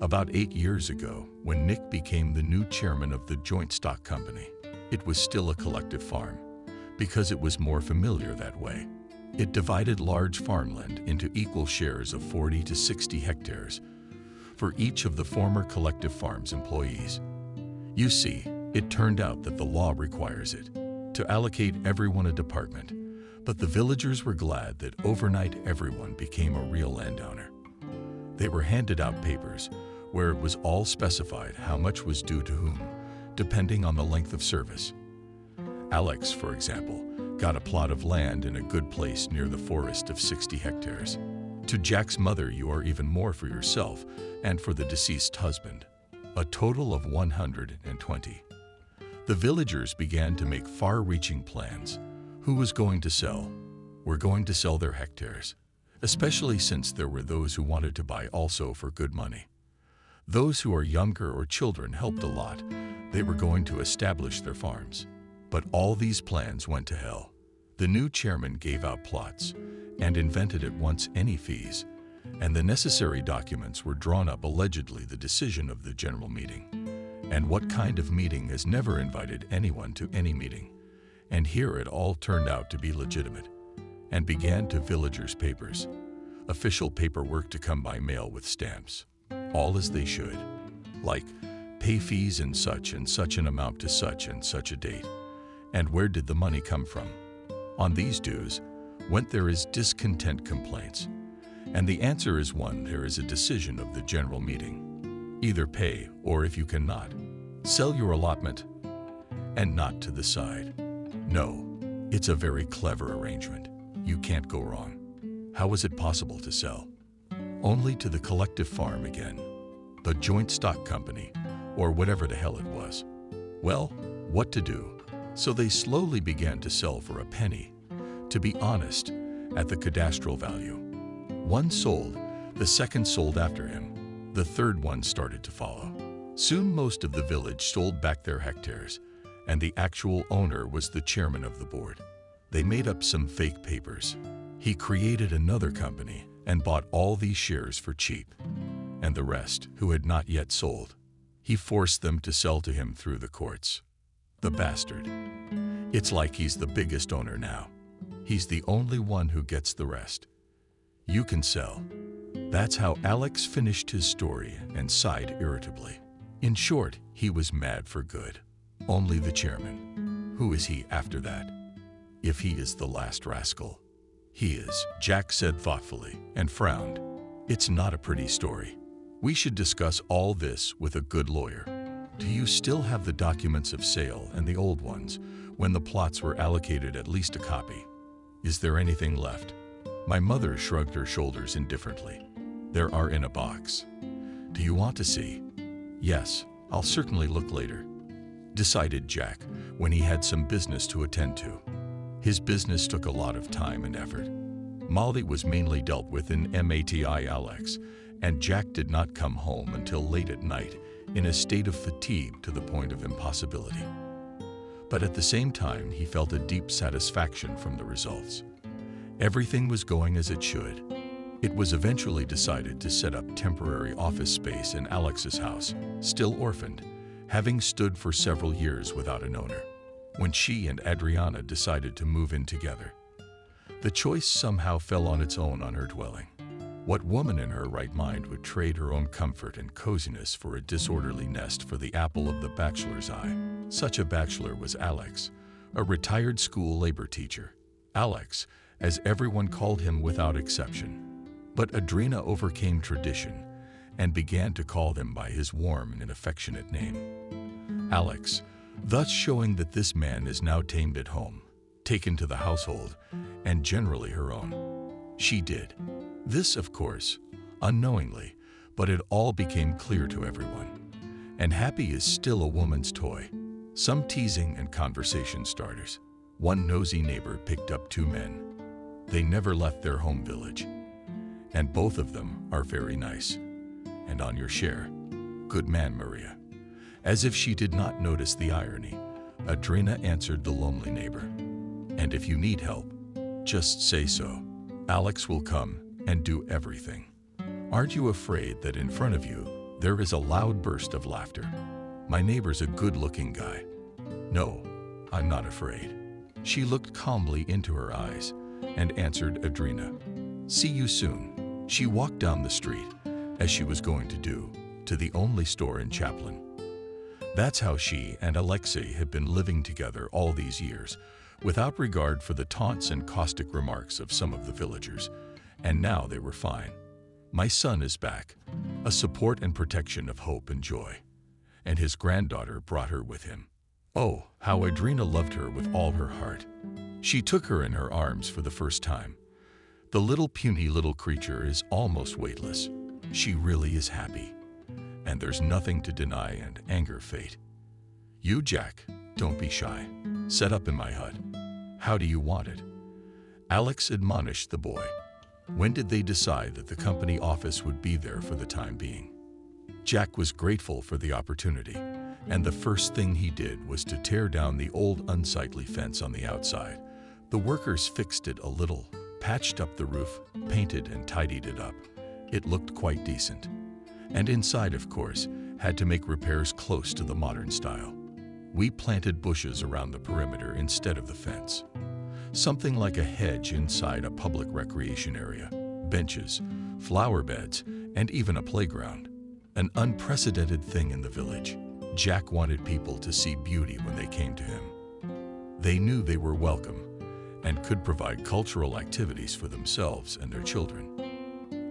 About eight years ago, when Nick became the new chairman of the joint stock company, it was still a collective farm, because it was more familiar that way. It divided large farmland into equal shares of forty to sixty hectares for each of the former collective farm's employees. You see, it turned out that the law requires it to allocate everyone a department, but the villagers were glad that overnight everyone became a real landowner. They were handed out papers where it was all specified how much was due to whom, depending on the length of service. Alex, for example, got a plot of land in a good place near the forest of sixty hectares. To Jack's mother, you are even more for yourself and for the deceased husband, a total of one hundred twenty. The villagers began to make far-reaching plans. Who was going to sell? Were going to sell their hectares, especially since there were those who wanted to buy also for good money. Those who are younger or children helped a lot. They were going to establish their farms. But all these plans went to hell. The new chairman gave out plots and invented at once any fees, and the necessary documents were drawn up allegedly the decision of the general meeting. And what kind of meeting has never invited anyone to any meeting? And here it all turned out to be legitimate, and began to villagers' papers. official paperwork to come by mail with stamps, all as they should, like pay fees in such and such an amount to such and such a date, and where did the money come from. On these dues, when there is discontent complaints, and the answer is one, there is a decision of the general meeting. Either pay, or if you cannot, sell your allotment, and not to the side. No, it's a very clever arrangement. You can't go wrong. How is it possible to sell? Only to the collective farm again, the joint stock company, or whatever the hell it was. Well, what to do? So they slowly began to sell for a penny, to be honest, at the cadastral value. One sold, the second sold after him, the third one started to follow. Soon most of the village sold back their hectares, and the actual owner was the chairman of the board. They made up some fake papers. He created another company and bought all these shares for cheap, and the rest, who had not yet sold, he forced them to sell to him through the courts. The bastard. It's like he's the biggest owner now. He's the only one who gets the rest. You can sell. That's how Alex finished his story and sighed irritably. In short, he was mad for good. Only the chairman. Who is he after that? If he is the last rascal. He is, Jack said thoughtfully, and frowned. It's not a pretty story. We should discuss all this with a good lawyer. Do you still have the documents of sale and the old ones, when the plots were allocated, at least a copy? Is there anything left? My mother shrugged her shoulders indifferently. There are in a box. Do you want to see? Yes, I'll certainly look later, decided Jack when he had some business to attend to. His business took a lot of time and effort. Molly was mainly dealt with in Mati Alex, and Jack did not come home until late at night in a state of fatigue to the point of impossibility. But at the same time, he felt a deep satisfaction from the results. Everything was going as it should. It was eventually decided to set up temporary office space in Alex's house, still orphaned, having stood for several years without an owner, when she and Adriana decided to move in together. The choice somehow fell on its own on her dwelling. What woman in her right mind would trade her own comfort and coziness for a disorderly nest for the apple of the bachelor's eye? Such a bachelor was Alex, a retired school labor teacher. Alex, as everyone called him without exception. But Adriana overcame tradition and began to call him by his warm and affectionate name, Alex, thus showing that this man is now tamed at home, taken to the household, and generally her own. She did. This, of course, unknowingly, but it all became clear to everyone. And happy is still a woman's toy. Some teasing and conversation starters. One nosy neighbor picked up two men. They never left their home village. And both of them are very nice. And on your share. Good man, Maria. As if she did not notice the irony, Adriana answered the lonely neighbor. And if you need help, just say so. Alex will come and do everything. Aren't you afraid that in front of you, there is a loud burst of laughter? My neighbor's a good-looking guy. No, I'm not afraid. She looked calmly into her eyes and answered Adriana. See you soon. She walked down the street, as she was going to do, to the only store in Chaplin. That's how she and Alexei had been living together all these years, without regard for the taunts and caustic remarks of some of the villagers, and now they were fine. My son is back, a support and protection of hope and joy, and his granddaughter brought her with him. Oh, how Adriana loved her with all her heart. She took her in her arms for the first time. The little puny little creature is almost weightless. She really is happy, and there's nothing to deny and anger fate. You, Jack, don't be shy. Set up in my hut. How do you want it? Alex admonished the boy. When did they decide that the company office would be there for the time being? Jack was grateful for the opportunity, and the first thing he did was to tear down the old unsightly fence on the outside. The workers fixed it a little, patched up the roof, painted and tidied it up. It looked quite decent. And inside, of course, had to make repairs close to the modern style. We planted bushes around the perimeter instead of the fence. Something like a hedge inside a public recreation area. benches, flower beds, and even a playground. An unprecedented thing in the village. Jack wanted people to see beauty when they came to him. They knew they were welcome and could provide cultural activities for themselves and their children.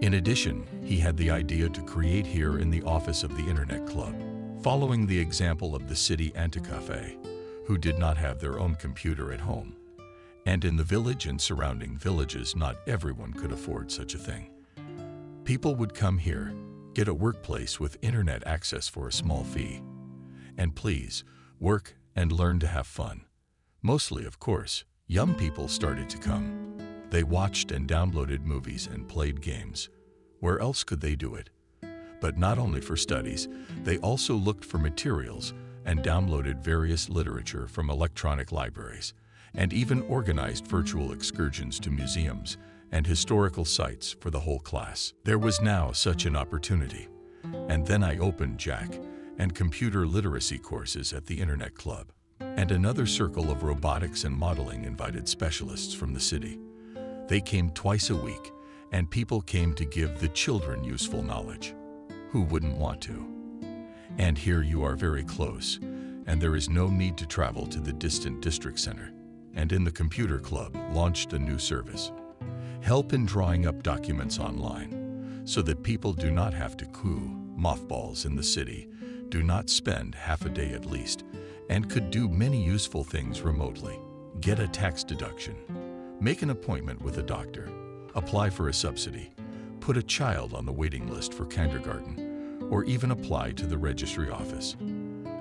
In addition, he had the idea to create here in the office of the Internet Club, following the example of the city Anticafe, who did not have their own computer at home. And in the village and surrounding villages, not everyone could afford such a thing. People would come here, get a workplace with internet access for a small fee, and please, work and learn to have fun. Mostly, of course, young people started to come. They watched and downloaded movies and played games. Where else could they do it? But not only for studies, they also looked for materials and downloaded various literature from electronic libraries, and even organized virtual excursions to museums and historical sites for the whole class. There was now such an opportunity. And then I opened Jack and computer literacy courses at the Internet Club. And another circle of robotics and modeling invited specialists from the city. They came twice a week, and people came to give the children useful knowledge. Who wouldn't want to? And here you are very close, and there is no need to travel to the distant district center. And in the computer club launched a new service. Help in drawing up documents online, so that people do not have to coo mothballs in the city, do not spend half a day at least, and could do many useful things remotely. Get a tax deduction, make an appointment with a doctor, apply for a subsidy, put a child on the waiting list for kindergarten, or even apply to the registry office.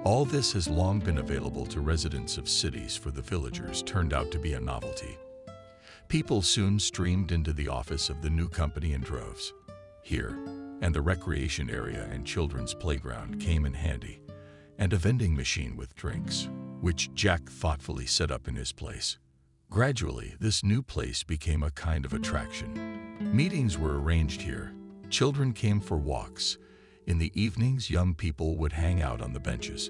All this has long been available to residents of cities for the villagers turned out to be a novelty. People soon streamed into the office of the new company in droves. Here, and the recreation area and children's playground came in handy, and a vending machine with drinks, which Jack thoughtfully set up in his place. Gradually, this new place became a kind of attraction. Meetings were arranged here. Children came for walks. In the evenings, young people would hang out on the benches,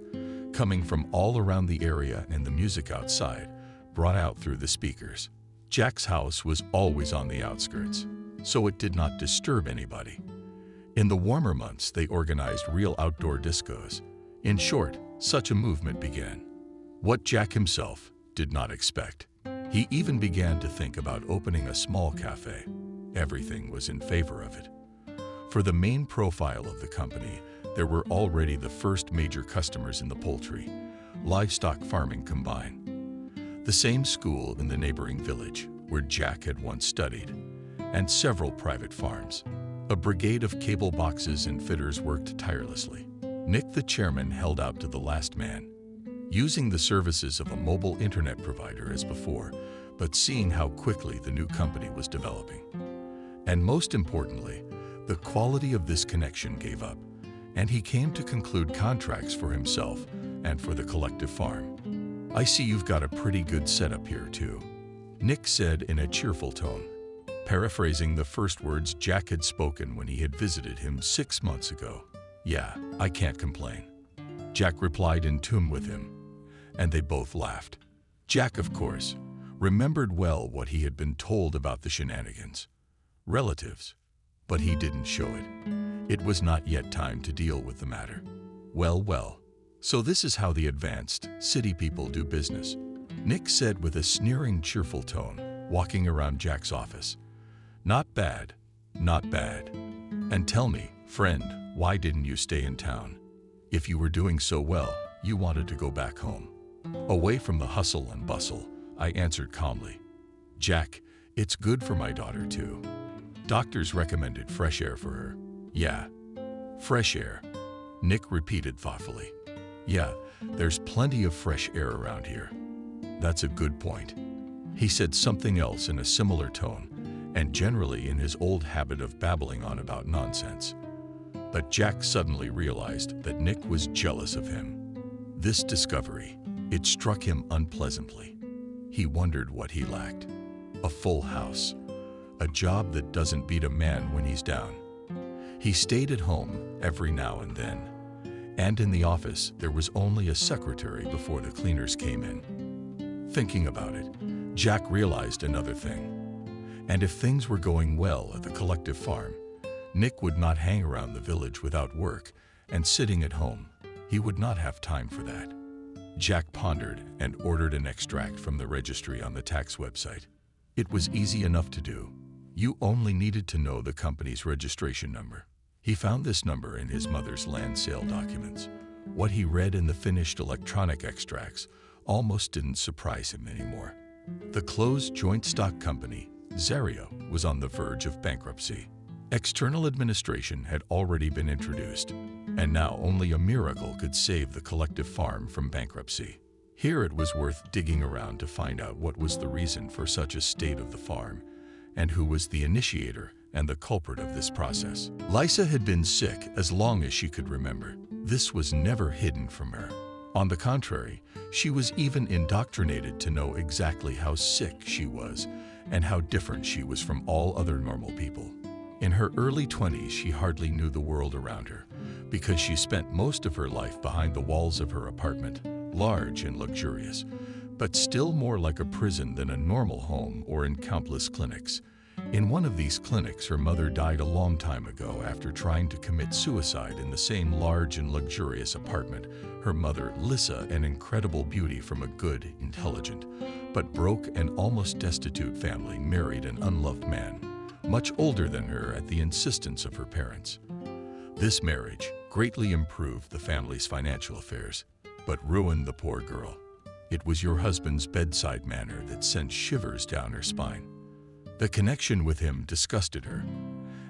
coming from all around the area, and the music outside, brought out through the speakers. Jack's house was always on the outskirts, so it did not disturb anybody. In the warmer months, they organized real outdoor discos. In short, such a movement began. What Jack himself did not expect. He even began to think about opening a small cafe. Everything was in favor of it. For the main profile of the company, there were already the first major customers in the poultry, livestock farming combined. The same school in the neighboring village, where Jack had once studied, and several private farms. A brigade of cable boxes and fitters worked tirelessly. Nick, the chairman, held out to the last man, using the services of a mobile internet provider as before, but seeing how quickly the new company was developing. And most importantly, the quality of this connection gave up, and he came to conclude contracts for himself and for the collective farm. I see you've got a pretty good setup here too, Nick said in a cheerful tone, paraphrasing the first words Jack had spoken when he had visited him six months ago. Yeah, I can't complain, Jack replied in tune with him, and they both laughed. Jack, of course, remembered well what he had been told about the shenanigans. Relatives. But he didn't show it. It was not yet time to deal with the matter. Well, well, so this is how the advanced city people do business, Nick said with a sneering, cheerful tone, walking around Jack's office. Not bad, not bad. And tell me, friend, why didn't you stay in town? If you were doing so well, you wanted to go back home. Away from the hustle and bustle, I answered calmly. Jack, it's good for my daughter too. Doctors recommended fresh air for her. Yeah, fresh air, Nick repeated thoughtfully. Yeah, there's plenty of fresh air around here. That's a good point. He said something else in a similar tone, and generally in his old habit of babbling on about nonsense. But Jack suddenly realized that Nick was jealous of him. This discovery, it struck him unpleasantly. He wondered what he lacked. A full house. A job that doesn't beat a man when he's down. He stayed at home every now and then, and in the office there was only a secretary before the cleaners came in. Thinking about it, Jack realized another thing. and if things were going well at the collective farm, Nick would not hang around the village without work and sitting at home. He would not have time for that. Jack pondered and ordered an extract from the registry on the tax website. It was easy enough to do. You only needed to know the company's registration number. He found this number in his mother's land sale documents. What he read in the finished electronic extracts almost didn't surprise him anymore. The closed joint stock company, Zarya, was on the verge of bankruptcy. External administration had already been introduced, and now only a miracle could save the collective farm from bankruptcy. Here it was worth digging around to find out what was the reason for such a state of the farm, and who was the initiator and the culprit of this process. Lysa had been sick as long as she could remember. This was never hidden from her. On the contrary, she was even indoctrinated to know exactly how sick she was and how different she was from all other normal people. In her early twenties, she hardly knew the world around her because she spent most of her life behind the walls of her apartment, large and luxurious, but still more like a prison than a normal home or in countless clinics. In one of these clinics, her mother died a long time ago after trying to commit suicide in the same large and luxurious apartment. Her mother, Lissa, an incredible beauty from a good, intelligent, but broke and almost destitute family, married an unloved man, much older than her at the insistence of her parents. This marriage greatly improved the family's financial affairs, but ruined the poor girl. It was your husband's bedside manner that sent shivers down her spine. The connection with him disgusted her.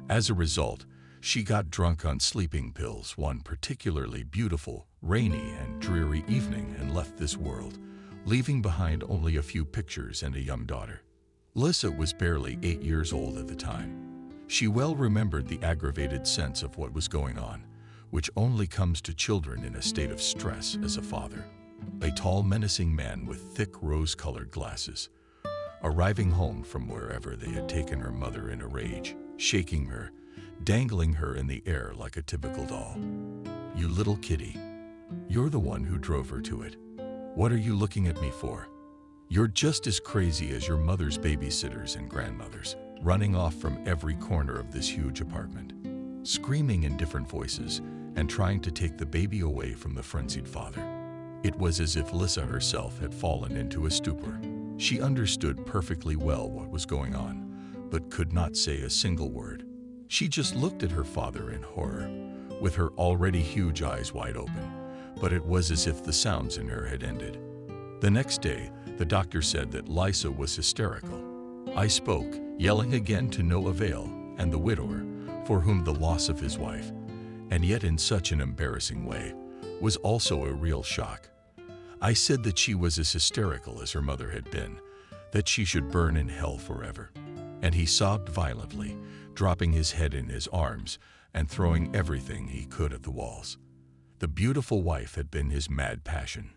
As a result, she got drunk on sleeping pills one particularly beautiful, rainy, and dreary evening and left this world, leaving behind only a few pictures and a young daughter. Lissa was barely eight years old at the time. She well remembered the aggravated sense of what was going on, which only comes to children in a state of stress as a father. A tall, menacing man with thick rose-colored glasses, arriving home from wherever they had taken her mother in a rage, shaking her, dangling her in the air like a typical doll. "You little kitty. You're the one who drove her to it. What are you looking at me for? You're just as crazy as your mother's babysitters and grandmothers," running off from every corner of this huge apartment, screaming in different voices and trying to take the baby away from the frenzied father. It was as if Lissa herself had fallen into a stupor. She understood perfectly well what was going on, but could not say a single word. She just looked at her father in horror, with her already huge eyes wide open, but it was as if the sounds in her had ended. The next day, the doctor said that Lissa was hysterical. I spoke, yelling again to no avail, and the widower, for whom the loss of his wife, and yet in such an embarrassing way, was also a real shock. I said that she was as hysterical as her mother had been, that she should burn in hell forever. And he sobbed violently, dropping his head in his arms and throwing everything he could at the walls. The beautiful wife had been his mad passion.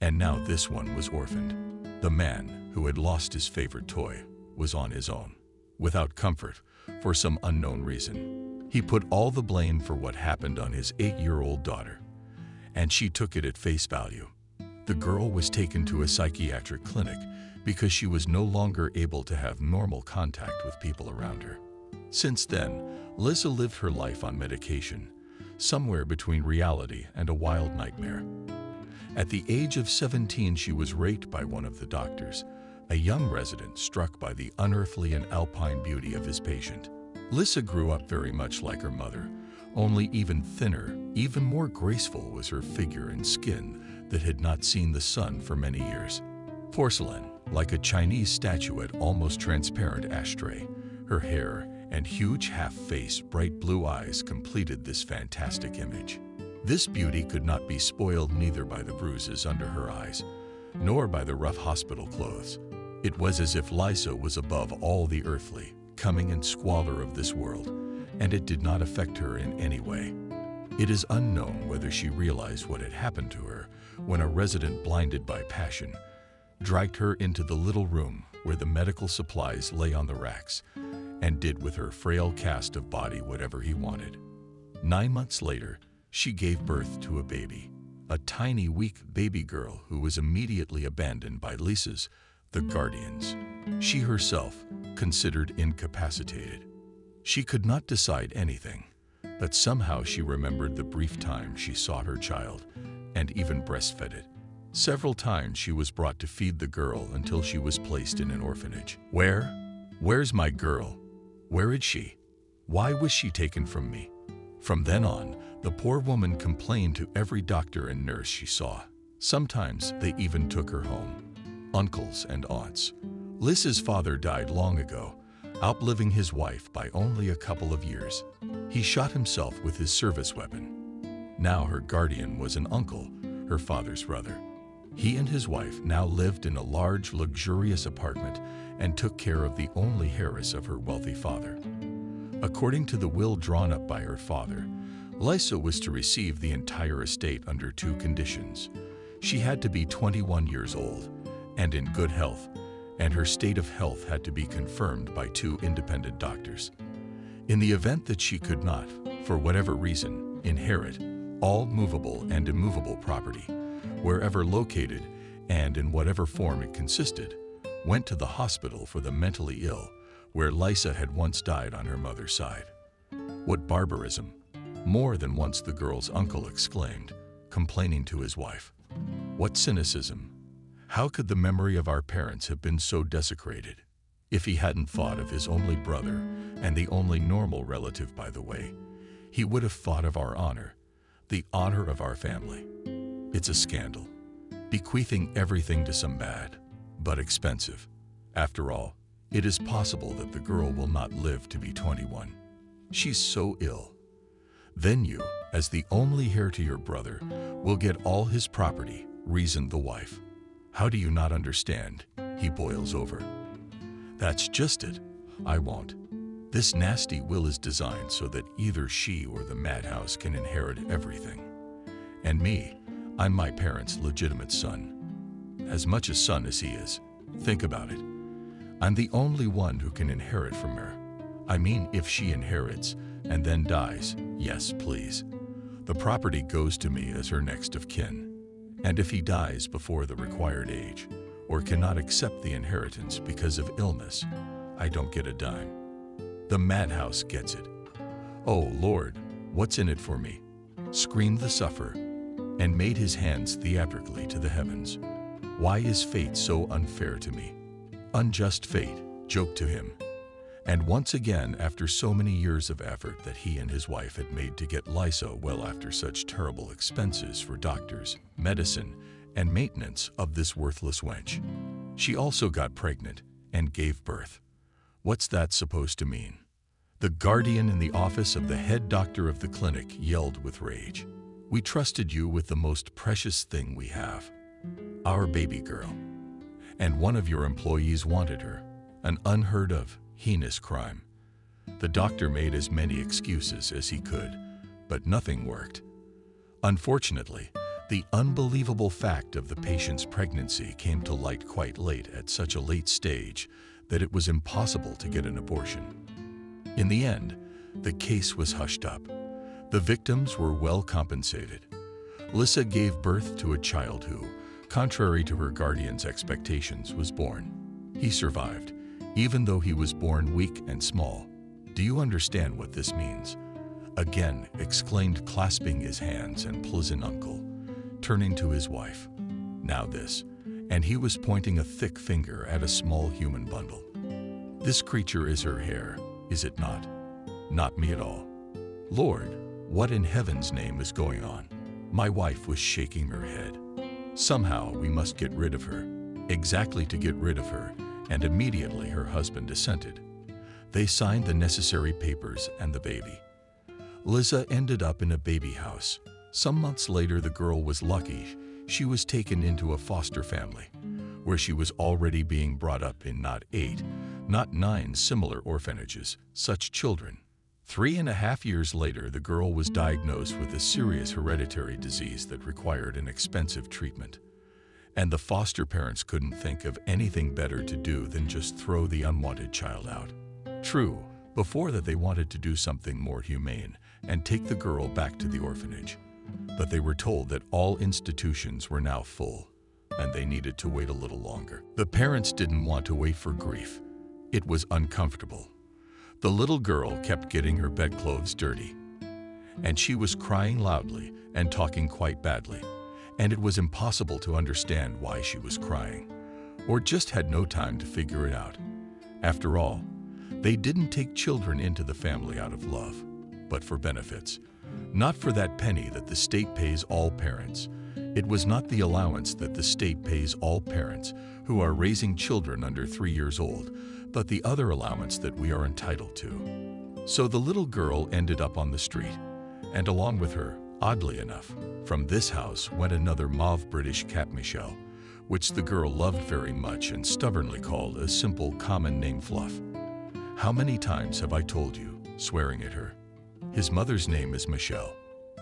And now this one was orphaned. The man, who had lost his favorite toy, was on his own, without comfort, for some unknown reason. He put all the blame for what happened on his eight-year-old daughter, and she took it at face value. The girl was taken to a psychiatric clinic because she was no longer able to have normal contact with people around her. Since then, Lissa lived her life on medication, somewhere between reality and a wild nightmare. At the age of seventeen, she was raped by one of the doctors, a young resident struck by the unearthly and alpine beauty of his patient. Lissa grew up very much like her mother, only even thinner, even more graceful was her figure and skin that had not seen the sun for many years. Porcelain, like a Chinese statuette, almost transparent ashtray, her hair and huge half-face, bright blue eyes completed this fantastic image. This beauty could not be spoiled neither by the bruises under her eyes, nor by the rough hospital clothes. It was as if Lissa was above all the earthly, coming and squalor of this world, and it did not affect her in any way. It is unknown whether she realized what had happened to her when a resident blinded by passion dragged her into the little room where the medical supplies lay on the racks and did with her frail cast of body whatever he wanted. Nine months later, she gave birth to a baby, a tiny, weak baby girl who was immediately abandoned by Lissa's the guardians. She herself considered incapacitated. She could not decide anything, but somehow she remembered the brief time she sought her child and even breastfed it. Several times she was brought to feed the girl until she was placed in an orphanage. Where? Where's my girl? Where is she? Why was she taken from me? From then on, the poor woman complained to every doctor and nurse she saw. Sometimes they even took her home. Uncles and aunts. Liz's father died long ago, outliving his wife by only a couple of years. He shot himself with his service weapon. Now her guardian was an uncle, her father's brother. He and his wife now lived in a large, luxurious apartment and took care of the only heiress of her wealthy father. According to the will drawn up by her father, Lisa was to receive the entire estate under two conditions. She had to be twenty-one years old and in good health, and her state of health had to be confirmed by two independent doctors. In the event that she could not, for whatever reason, inherit all movable and immovable property, wherever located and in whatever form it consisted, went to the hospital for the mentally ill, where Lisa had once died on her mother's side. What barbarism! More than once the girl's uncle exclaimed, complaining to his wife. What cynicism! How could the memory of our parents have been so desecrated? If he hadn't thought of his only brother, and the only normal relative by the way, he would have thought of our honor, the honor of our family. It's a scandal, bequeathing everything to some bad, but expensive. After all, it is possible that the girl will not live to be twenty-one. She's so ill. Then you, as the only heir to your brother, will get all his property, reasoned the wife. How do you not understand? He boils over. That's just it. I won't. This nasty will is designed so that either she or the madhouse can inherit everything. And me, I'm my parents' legitimate son. As much a son as he is. Think about it. I'm the only one who can inherit from her. I mean, if she inherits and then dies, yes, please. The property goes to me as her next of kin. And if he dies before the required age, or cannot accept the inheritance because of illness, I don't get a dime. The madhouse gets it. Oh, Lord, what's in it for me? Screamed the sufferer, and made his hands theatrically to the heavens. Why is fate so unfair to me? Unjust fate, joked to him. And once again, after so many years of effort that he and his wife had made to get Lisa well after such terrible expenses for doctors, medicine, and maintenance of this worthless wench. She also got pregnant and gave birth. What's that supposed to mean? The guardian in the office of the head doctor of the clinic yelled with rage. We trusted you with the most precious thing we have, our baby girl. And one of your employees wanted her, an unheard of, heinous crime. The doctor made as many excuses as he could, but nothing worked. Unfortunately, the unbelievable fact of the patient's pregnancy came to light quite late, at such a late stage that it was impossible to get an abortion. In the end, the case was hushed up. The victims were well compensated. Lisa gave birth to a child who, contrary to her guardian's expectations, was born. He survived, even though he was born weak and small. Do you understand what this means? Again, exclaimed, clasping his hands, and pleasant uncle, turning to his wife. Now this, and he was pointing a thick finger at a small human bundle. This creature is her heir, is it not? Not me at all. Lord, what in heaven's name is going on? My wife was shaking her head. Somehow we must get rid of her. Exactly, to get rid of her, and immediately her husband assented. They signed the necessary papers and the baby. Lisa ended up in a baby house. Some months later the girl was lucky. She was taken into a foster family, where she was already being brought up in not eight, not nine similar orphanages, such children. Three and a half years later, the girl was diagnosed with a serious hereditary disease that required an expensive treatment. And the foster parents couldn't think of anything better to do than just throw the unwanted child out. True, before that they wanted to do something more humane and take the girl back to the orphanage. But they were told that all institutions were now full. and they needed to wait a little longer. The parents didn't want to wait for grief. It was uncomfortable. The little girl kept getting her bedclothes dirty, and she was crying loudly and talking quite badly, and it was impossible to understand why she was crying, or just had no time to figure it out. After all, they didn't take children into the family out of love, but for benefits. Not for that penny that the state pays all parents. It was not the allowance that the state pays all parents who are raising children under three years old, but the other allowance that we are entitled to. So the little girl ended up on the street, and along with her, oddly enough, from this house went another mauve British cat, Michelle, which the girl loved very much and stubbornly called a simple common name, Fluff. How many times have I told you, swearing at her? His mother's name is Michelle.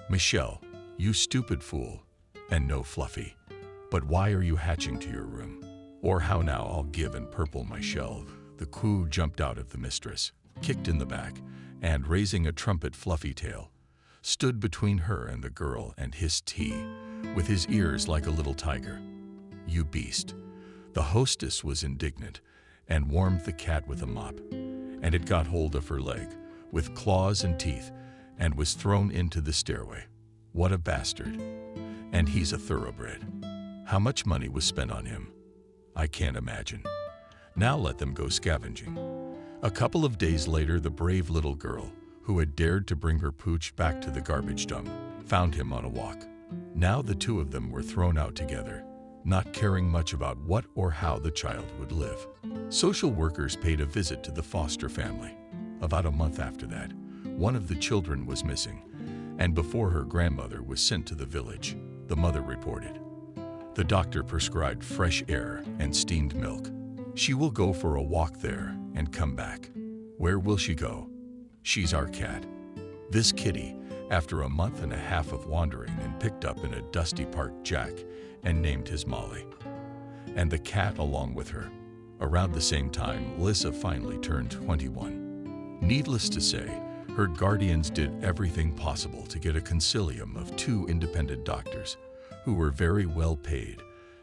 Michelle, you stupid fool, and no Fluffy. But why are you hatching to your room? Or how now I'll give and purple my shell. The coo jumped out of the mistress, kicked in the back, and raising a trumpet fluffy tail, stood between her and the girl and hissed he, with his ears like a little tiger. You beast. The hostess was indignant and warmed the cat with a mop, and it got hold of her leg with claws and teeth and was thrown into the stairway. What a bastard. And he's a thoroughbred. How much money was spent on him? I can't imagine. Now let them go scavenging. A couple of days later, the brave little girl, who had dared to bring her pooch back to the garbage dump, found him on a walk. Now the two of them were thrown out together, not caring much about what or how the child would live. Social workers paid a visit to the foster family. About a month after that, one of the children was missing, and before her grandmother was sent to the village, the mother reported. The doctor prescribed fresh air and steamed milk. She will go for a walk there and come back. Where will she go? She's our cat. This kitty, after a month and a half of wandering and picked up in a dusty park Jack and named his Molly. And the cat along with her. Around the same time, Lissa finally turned twenty-one. Needless to say, her guardians did everything possible to get a consilium of two independent doctors, who were very well paid,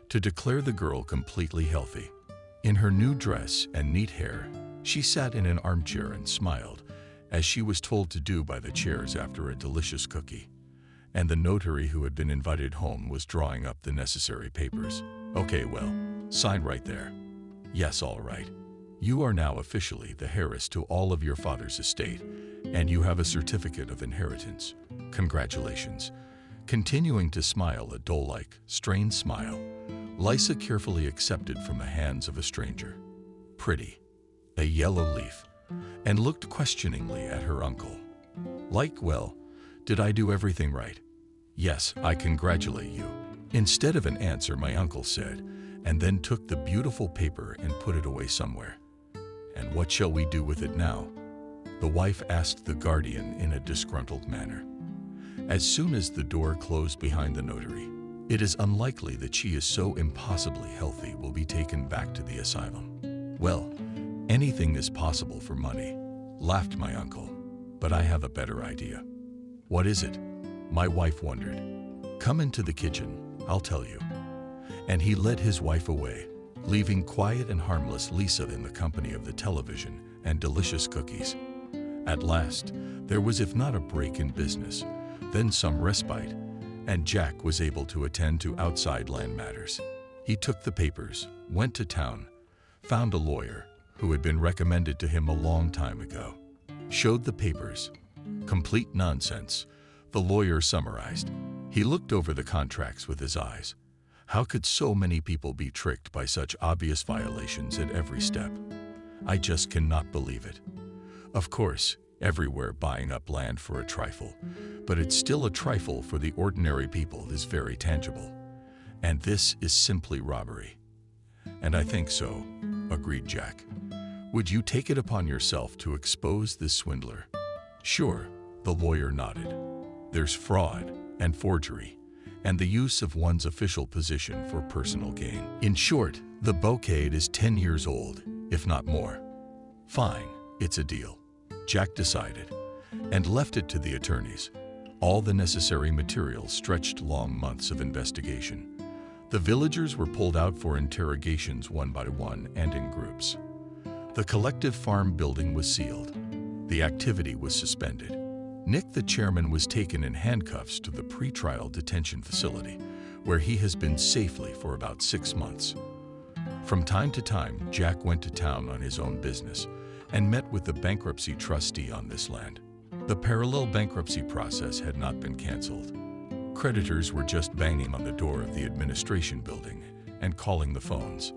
to declare the girl completely healthy. In her new dress and neat hair, she sat in an armchair and smiled, as she was told to do by the chairs after a delicious cookie. And the notary who had been invited home was drawing up the necessary papers. Okay, well, sign right there. Yes, all right. You are now officially the heiress to all of your father's estate, and you have a certificate of inheritance. Congratulations. Continuing to smile a doll-like, strained smile, Lissa carefully accepted from the hands of a stranger. Pretty. A yellow leaf. And looked questioningly at her uncle. Like, well, did I do everything right? Yes, I congratulate you. Instead of an answer, my uncle said, and then took the beautiful paper and put it away somewhere. And what shall we do with it now? The wife asked the guardian in a disgruntled manner. As soon as the door closed behind the notary, it is unlikely that she is so impossibly healthy will be taken back to the asylum. Well, anything is possible for money, laughed my uncle, but I have a better idea. What is it? My wife wondered. Come into the kitchen, I'll tell you. And he led his wife away, leaving quiet and harmless Lissa in the company of the television and delicious cookies. At last, there was if not a break in business, then some respite, and Jack was able to attend to outside land matters. He took the papers, went to town, found a lawyer who had been recommended to him a long time ago, showed the papers. Complete nonsense, the lawyer summarized. He looked over the contracts with his eyes. How could so many people be tricked by such obvious violations at every step? I just cannot believe it. Of course, everywhere buying up land for a trifle, but it's still a trifle for the ordinary people is very tangible. And this is simply robbery. And I think so, agreed Jack. Would you take it upon yourself to expose this swindler? Sure, the lawyer nodded. There's fraud and forgery and the use of one's official position for personal gain. In short, the bouquet is ten years old, if not more. Fine, it's a deal, Jack decided, and left it to the attorneys. All the necessary material stretched long months of investigation. The villagers were pulled out for interrogations one by one and in groups. The collective farm building was sealed. The activity was suspended. Nick, the chairman, was taken in handcuffs to the pretrial detention facility, where he has been safely for about six months. From time to time, Jack went to town on his own business and met with the bankruptcy trustee on this land. The parallel bankruptcy process had not been canceled. Creditors were just banging on the door of the administration building and calling the phones.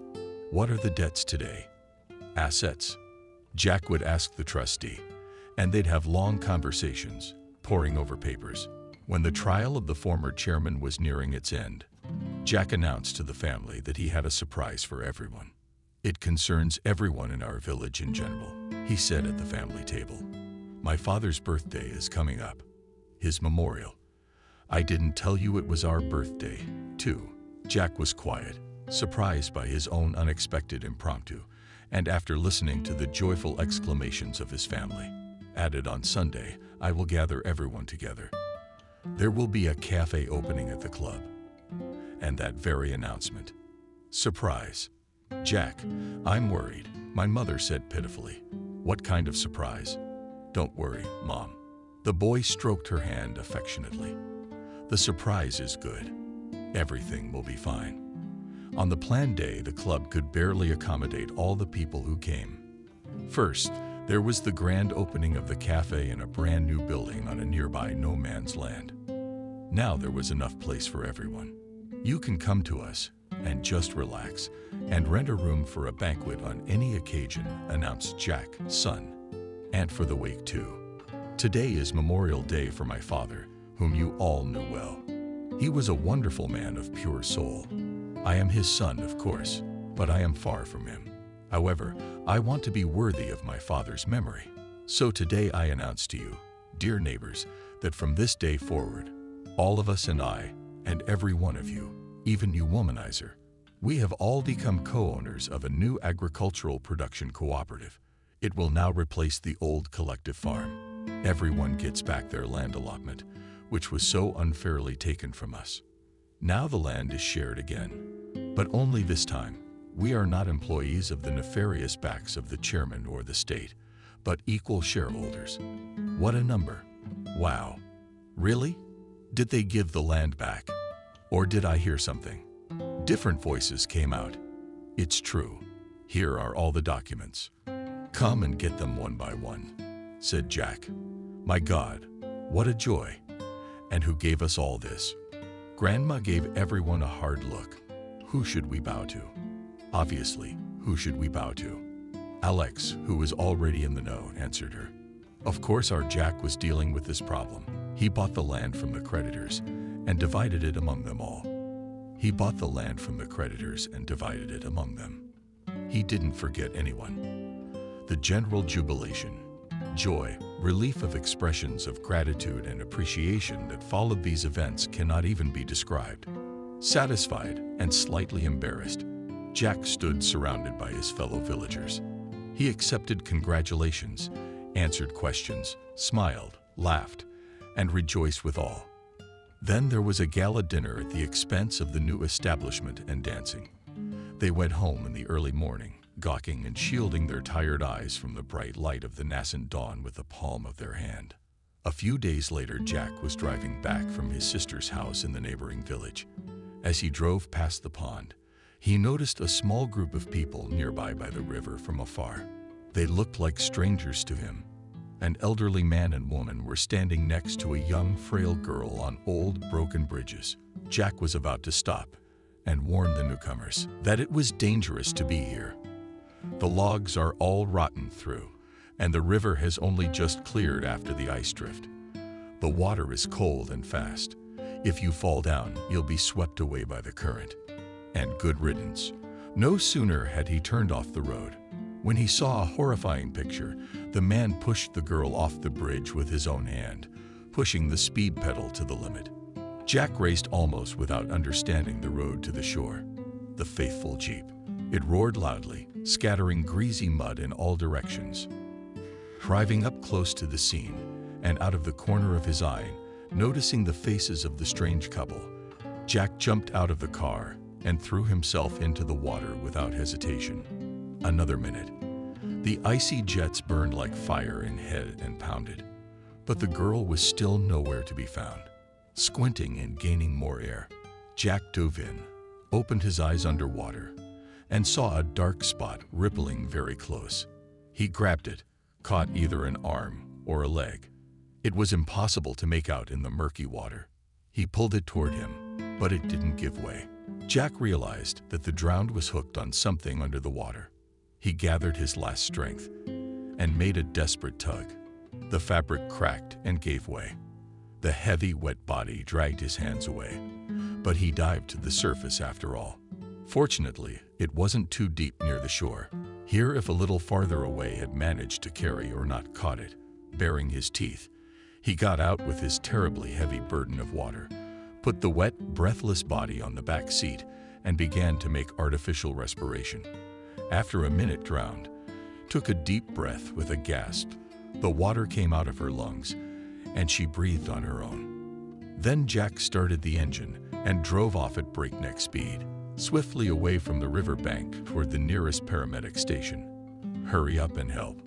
"What are the debts today?" "Assets," Jack would ask the trustee, and they'd have long conversations, poring over papers. When the trial of the former chairman was nearing its end, Jack announced to the family that he had a surprise for everyone. "It concerns everyone in our village in general," he said at the family table. "My father's birthday is coming up. His memorial. I didn't tell you it was our birthday, too." Jack was quiet, surprised by his own unexpected impromptu, and after listening to the joyful exclamations of his family, added, "On Sunday, I will gather everyone together. There will be a cafe opening at the club." And that very announcement. "Surprise. Jack, I'm worried," my mother said pitifully. "What kind of surprise?" "Don't worry, Mom." The boy stroked her hand affectionately. "The surprise is good. Everything will be fine." On the planned day, the club could barely accommodate all the people who came. First, there was the grand opening of the cafe in a brand new building on a nearby no man's land. Now there was enough place for everyone. "You can come to us and just relax and rent a room for a banquet on any occasion," announced Jack, son. "And for the wake too. Today is Memorial Day for my father, whom you all knew well. He was a wonderful man of pure soul. I am his son, of course, but I am far from him. However, I want to be worthy of my father's memory. So today I announce to you, dear neighbors, that from this day forward, all of us and I, and every one of you, even you womanizer, we have all become co-owners of a new agricultural production cooperative. It will now replace the old collective farm. Everyone gets back their land allotment, which was so unfairly taken from us. Now the land is shared again, but only this time. We are not employees of the nefarious backs of the chairman or the state, but equal shareholders." What a number. Wow. Really? Did they give the land back? Or did I hear something? Different voices came out. "It's true. Here are all the documents. Come and get them one by one," said Jack. My God, what a joy. And who gave us all this? Grandma gave everyone a hard look. Who should we bow to? Obviously, who should we bow to? Alex, who was already in the know, answered her. Of course, our Jack was dealing with this problem. He bought the land from the creditors and divided it among them all. He bought the land from the creditors and divided it among them. He didn't forget anyone. The general jubilation, joy, relief of expressions of gratitude and appreciation that followed these events cannot even be described. Satisfied and slightly embarrassed, Jack stood surrounded by his fellow villagers. He accepted congratulations, answered questions, smiled, laughed, and rejoiced with all. Then there was a gala dinner at the expense of the new establishment and dancing. They went home in the early morning, gawking and shielding their tired eyes from the bright light of the nascent dawn with the palm of their hand. A few days later, Jack was driving back from his sister's house in the neighboring village. As he drove past the pond, he noticed a small group of people nearby by the river from afar. They looked like strangers to him. An elderly man and woman were standing next to a young, frail girl on old, broken bridges. Jack was about to stop and warn the newcomers that it was dangerous to be here. The logs are all rotten through, and the river has only just cleared after the ice drift. The water is cold and fast. If you fall down, you'll be swept away by the current. And good riddance. No sooner had he turned off the road when he saw a horrifying picture. The man pushed the girl off the bridge with his own hand, pushing the speed pedal to the limit. Jack raced almost without understanding the road to the shore. The faithful Jeep. It roared loudly, scattering greasy mud in all directions. Driving up close to the scene, and out of the corner of his eye, noticing the faces of the strange couple, Jack jumped out of the car and threw himself into the water without hesitation. Another minute. The icy jets burned like fire and hit and pounded, but the girl was still nowhere to be found. Squinting and gaining more air, Jack dove in, opened his eyes underwater, and saw a dark spot rippling very close. He grabbed it, caught either an arm or a leg. It was impossible to make out in the murky water. He pulled it toward him, but it didn't give way. Jack realized that the drowned was hooked on something under the water. He gathered his last strength and made a desperate tug. The fabric cracked and gave way. The heavy, wet body dragged his hands away, but he dived to the surface after all. Fortunately, it wasn't too deep near the shore. Here, if a little farther away had managed to carry or not caught it, baring his teeth, he got out with his terribly heavy burden of water, put the wet, breathless body on the back seat, and began to make artificial respiration. After a minute drowned, took a deep breath with a gasp. The water came out of her lungs, and she breathed on her own. Then Jack started the engine and drove off at breakneck speed, swiftly away from the riverbank toward the nearest paramedic station. Hurry up and help.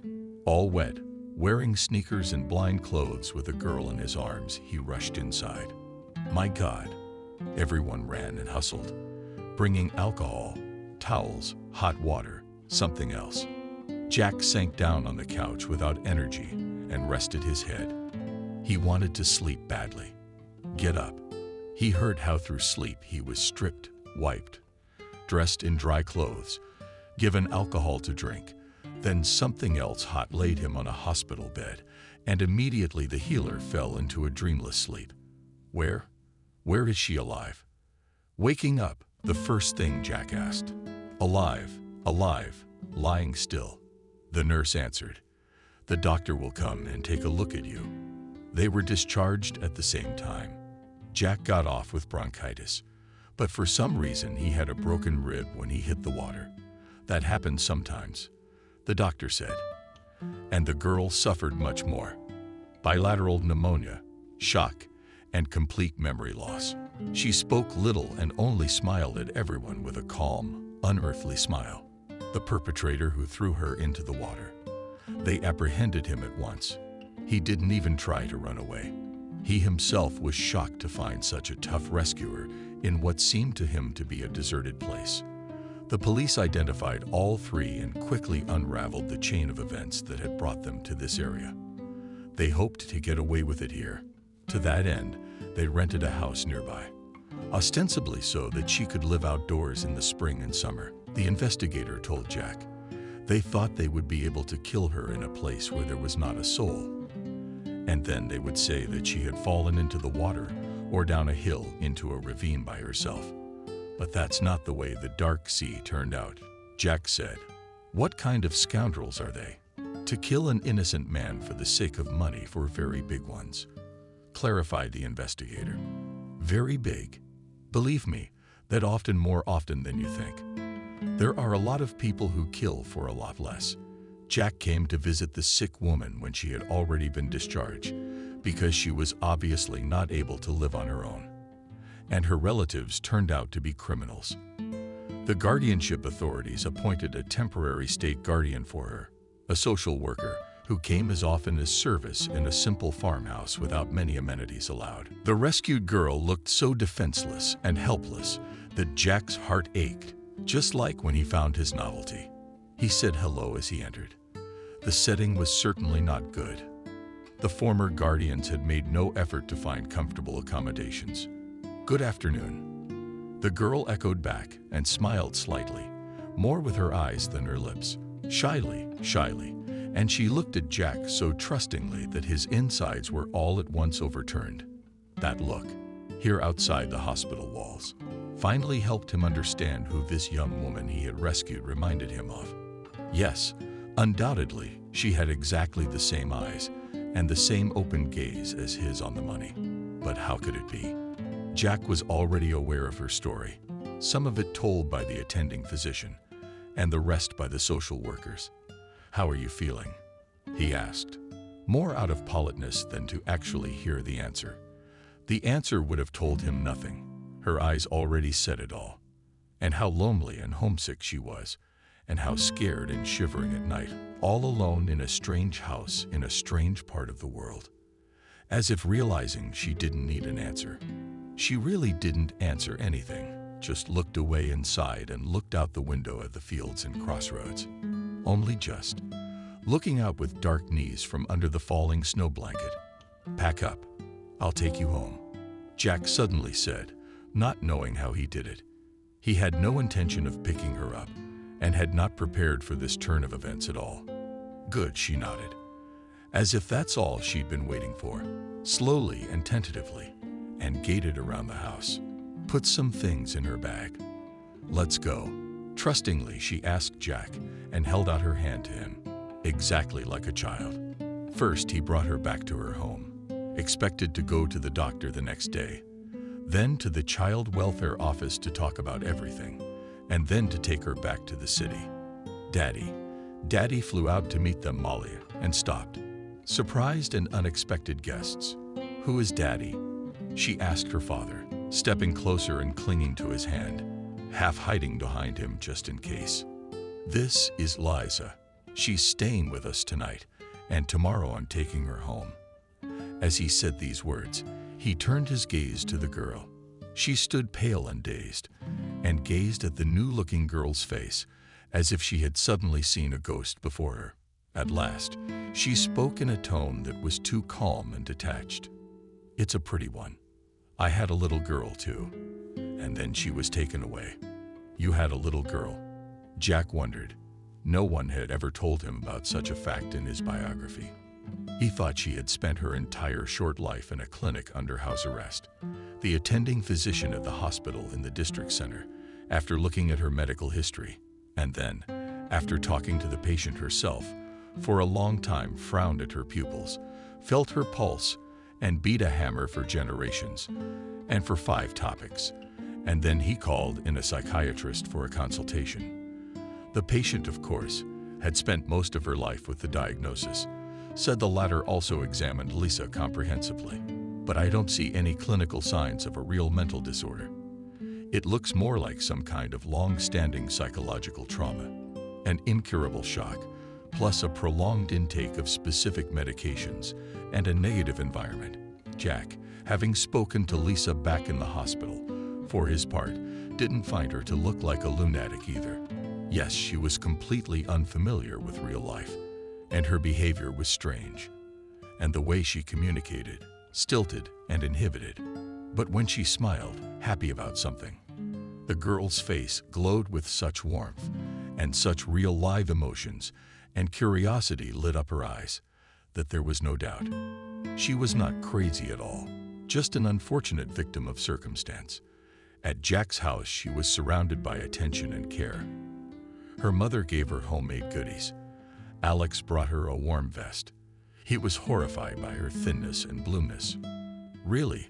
All wet, wearing sneakers and blind clothes with a girl in his arms, he rushed inside. My God! Everyone ran and hustled, bringing alcohol, towels, hot water, something else. Jack sank down on the couch without energy and rested his head. He wanted to sleep badly. Get up. He heard how through sleep he was stripped, wiped, dressed in dry clothes, given alcohol to drink. Then something else hot laid him on a hospital bed, and immediately the healer fell into a dreamless sleep. Where? Where is she alive? Waking up, the first thing Jack asked. Alive, alive, lying still. The nurse answered, "The doctor will come and take a look at you." They were discharged at the same time. Jack got off with bronchitis, but for some reason he had a broken rib when he hit the water. That happens sometimes, the doctor said. And the girl suffered much more. Bilateral pneumonia, shock, and complete memory loss. She spoke little and only smiled at everyone with a calm, unearthly smile. The perpetrator who threw her into the water. They apprehended him at once. He didn't even try to run away. He himself was shocked to find such a tough rescuer in what seemed to him to be a deserted place. The police identified all three and quickly unraveled the chain of events that had brought them to this area. They hoped to get away with it here. To that end, they rented a house nearby, ostensibly so that she could live outdoors in the spring and summer, the investigator told Jack. They thought they would be able to kill her in a place where there was not a soul. And then they would say that she had fallen into the water or down a hill into a ravine by herself. But that's not the way the dark sea turned out, Jack said. What kind of scoundrels are they? To kill an innocent man for the sake of money for very big ones, clarified the investigator. Very big. Believe me, that often more often than you think. There are a lot of people who kill for a lot less. Jack came to visit the sick woman when she had already been discharged, because she was obviously not able to live on her own. And her relatives turned out to be criminals. The guardianship authorities appointed a temporary state guardian for her, a social worker who came as often as service in a simple farmhouse without many amenities allowed. The rescued girl looked so defenseless and helpless that Jack's heart ached, just like when he found his novelty. He said hello as he entered. The setting was certainly not good. The former guardians had made no effort to find comfortable accommodations. Good afternoon. The girl echoed back and smiled slightly, more with her eyes than her lips, shyly, shyly, and she looked at Jack so trustingly that his insides were all at once overturned. That look, here outside the hospital walls, finally helped him understand who this young woman he had rescued reminded him of. Yes, undoubtedly, she had exactly the same eyes and the same open gaze as his on the money. But how could it be? Jack was already aware of her story, some of it told by the attending physician, and the rest by the social workers. How are you feeling? He asked, more out of politeness than to actually hear the answer. The answer would have told him nothing. Her eyes already said it all. and how lonely and homesick she was, and how scared and shivering at night, all alone in a strange house in a strange part of the world. As if realizing she didn't need an answer. She really didn't answer anything, just looked away inside and looked out the window at the fields and crossroads. Only just. Looking out with dark knees from under the falling snow blanket. "Pack up. I'll take you home," Jack suddenly said, not knowing how he did it. He had no intention of picking her up and had not prepared for this turn of events at all. "Good," she nodded, as if that's all she'd been waiting for, slowly and tentatively, and gated around the house. Put some things in her bag. "Let's go." Trustingly, she asked Jack and held out her hand to him, exactly like a child. First, he brought her back to her home, expected to go to the doctor the next day, then to the child welfare office to talk about everything, and then to take her back to the city. Daddy. Daddy flew out to meet them, Molly, and stopped. Surprised and unexpected guests. "Who is Daddy?" she asked her father, stepping closer and clinging to his hand, half hiding behind him just in case. "This is Liza. She's staying with us tonight, and tomorrow I'm taking her home." As he said these words, he turned his gaze to the girl. She stood pale and dazed, and gazed at the new-looking girl's face, as if she had suddenly seen a ghost before her. At last, she spoke in a tone that was too calm and detached. "It's a pretty one. I had a little girl, too. And then she was taken away." "You had a little girl?" Jack wondered. No one had ever told him about such a fact in his biography. He thought she had spent her entire short life in a clinic under house arrest. The attending physician at the hospital in the district center, after looking at her medical history, and then, after talking to the patient herself, for a long time frowned at her pupils, felt her pulse, and beat a hammer for generations, and for five topics, and then he called in a psychiatrist for a consultation. The patient, of course, had spent most of her life with the diagnosis, said the latter also examined Lisa comprehensively. "But I don't see any clinical signs of a real mental disorder. It looks more like some kind of long-standing psychological trauma, an incurable shock, plus a prolonged intake of specific medications and a negative environment." Jack, having spoken to Lisa back in the hospital, for his part, didn't find her to look like a lunatic either. Yes, she was completely unfamiliar with real life, and her behavior was strange, and the way she communicated, stilted and inhibited. But when she smiled, happy about something, the girl's face glowed with such warmth and such real live emotions, and curiosity lit up her eyes, that there was no doubt. She was not crazy at all, just an unfortunate victim of circumstance. At Jack's house, she was surrounded by attention and care. Her mother gave her homemade goodies. Alex brought her a warm vest. He was horrified by her thinness and blueness. "Really?"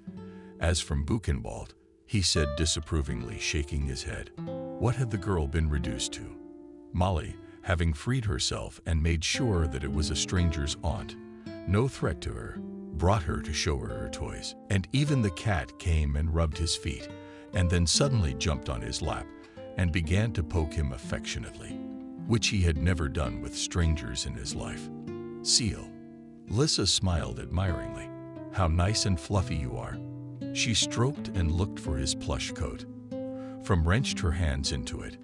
As from Buchenwald, he said disapprovingly, shaking his head. What had the girl been reduced to? Molly, having freed herself and made sure that it was a stranger's aunt, no threat to her, brought her to show her her toys. And even the cat came and rubbed his feet, and then suddenly jumped on his lap and began to poke him affectionately, which he had never done with strangers in his life. "Seal." Lisa smiled admiringly. "How nice and fluffy you are." She stroked and looked for his plush coat, from wrenched her hands into it,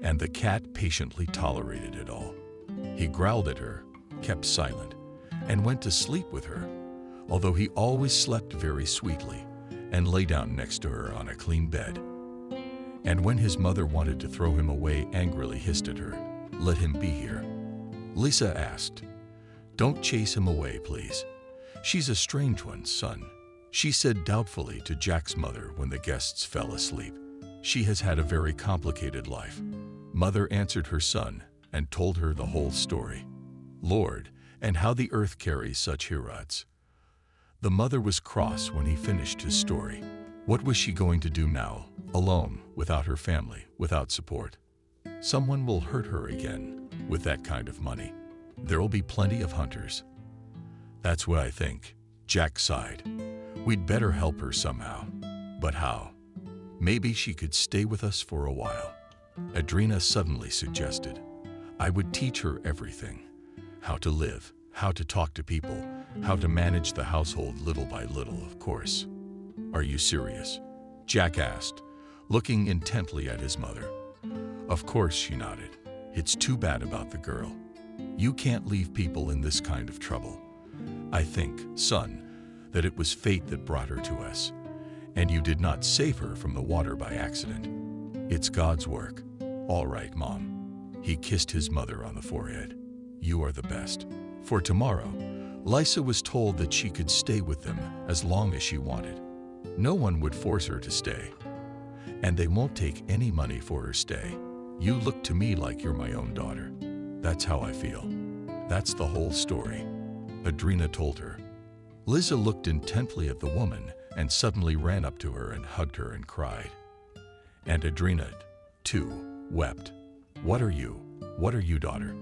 and the cat patiently tolerated it all. He growled at her, kept silent, and went to sleep with her, although he always slept very sweetly and lay down next to her on a clean bed. And when his mother wanted to throw him away, angrily hissed at her, "Let him be here." Lisa asked, "Don't chase him away, please. She's a strange one, son," she said doubtfully to Jack's mother when the guests fell asleep. "She has had a very complicated life." Mother answered her son and told her the whole story. Lord, and how the earth carries such heroes. The mother was cross when he finished his story. What was she going to do now, alone, without her family, without support? Someone will hurt her again, with that kind of money. There'll be plenty of hunters. "That's what I think," Jack sighed. "We'd better help her somehow." "But how?" Maybe she could stay with us for a while. Adrina suddenly suggested I would teach her everything. How to live, how to talk to people, how to manage the household little by little, of course. Are you serious? Jack asked, looking intently at his mother. Of course, she nodded. It's too bad about the girl. You can't leave people in this kind of trouble. I think, son, that it was fate that brought her to us, and you did not save her from the water by accident. It's God's work. All right, Mom. He kissed his mother on the forehead. You are the best. For tomorrow, Lysa was told that she could stay with them as long as she wanted. No one would force her to stay, and they won't take any money for her stay. You look to me like you're my own daughter. That's how I feel. That's the whole story, Adrina told her. Lysa looked intently at the woman and suddenly ran up to her and hugged her and cried. And Adrina, too, wept. What are you? What are you, daughter?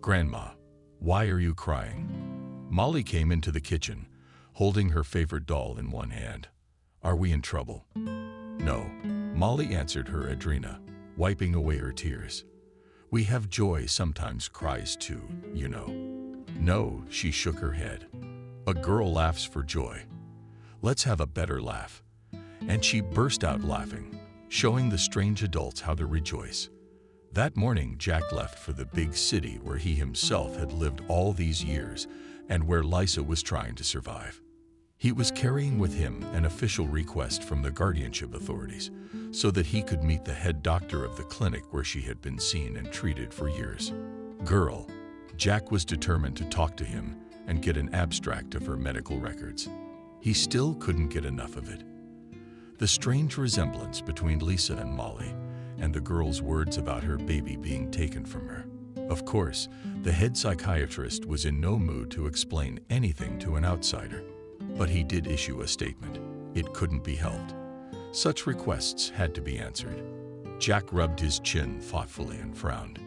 Grandma, why are you crying? Molly came into the kitchen, holding her favorite doll in one hand. Are we in trouble? No, Molly answered her, Adrina, wiping away her tears. We have joy sometimes cries too, you know. No, she shook her head. A girl laughs for joy. Let's have a better laugh. And she burst out laughing, showing the strange adults how to rejoice. That morning, Jack left for the big city where he himself had lived all these years and where Lysa was trying to survive. He was carrying with him an official request from the guardianship authorities so that he could meet the head doctor of the clinic where she had been seen and treated for years. Girl, Jack was determined to talk to him and get an abstract of her medical records. He still couldn't get enough of it. The strange resemblance between Lysa and Molly and the girl's words about her baby being taken from her. Of course, the head psychiatrist was in no mood to explain anything to an outsider. But he did issue a statement. It couldn't be helped. Such requests had to be answered. Jack rubbed his chin thoughtfully and frowned.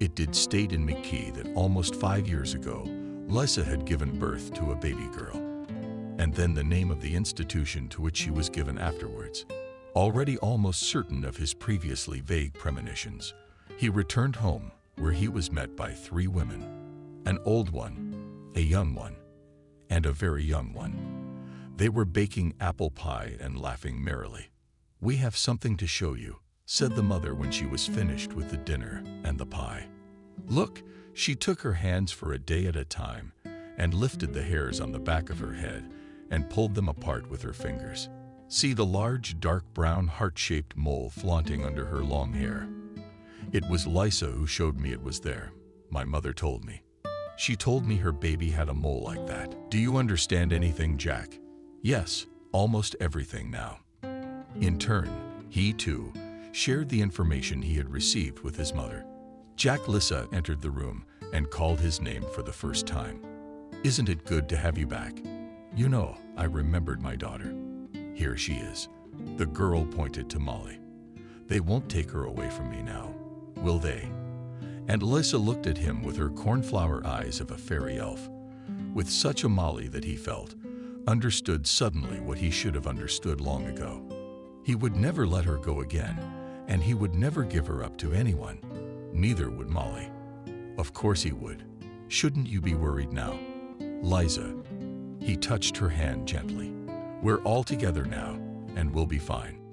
It did state in McKee that almost five years ago, Lysa had given birth to a baby girl, and then the name of the institution to which she was given afterwards. Already almost certain of his previously vague premonitions, he returned home, where he was met by three women, an old one, a young one, and a very young one. They were baking apple pie and laughing merrily. "We have something to show you," said the mother when she was finished with the dinner and the pie. Look, she took her hands for a day at a time and lifted the hairs on the back of her head and pulled them apart with her fingers. See the large, dark brown heart-shaped mole flaunting under her long hair. It was Lysa who showed me it was there, my mother told me. She told me her baby had a mole like that. Do you understand anything, Jack? Yes, almost everything now. In turn, he, too, shared the information he had received with his mother. Jack Lysa entered the room and called his name for the first time. Isn't it good to have you back? You know, I remembered my daughter. Here she is. The girl pointed to Molly. They won't take her away from me now, will they? And Lysa looked at him with her cornflower eyes of a fairy elf, with such a Molly that he felt, understood suddenly what he should have understood long ago. He would never let her go again, and he would never give her up to anyone. Neither would Molly. Of course he would. Shouldn't you be worried now, Lysa? He touched her hand gently. We're all together now, and we'll be fine.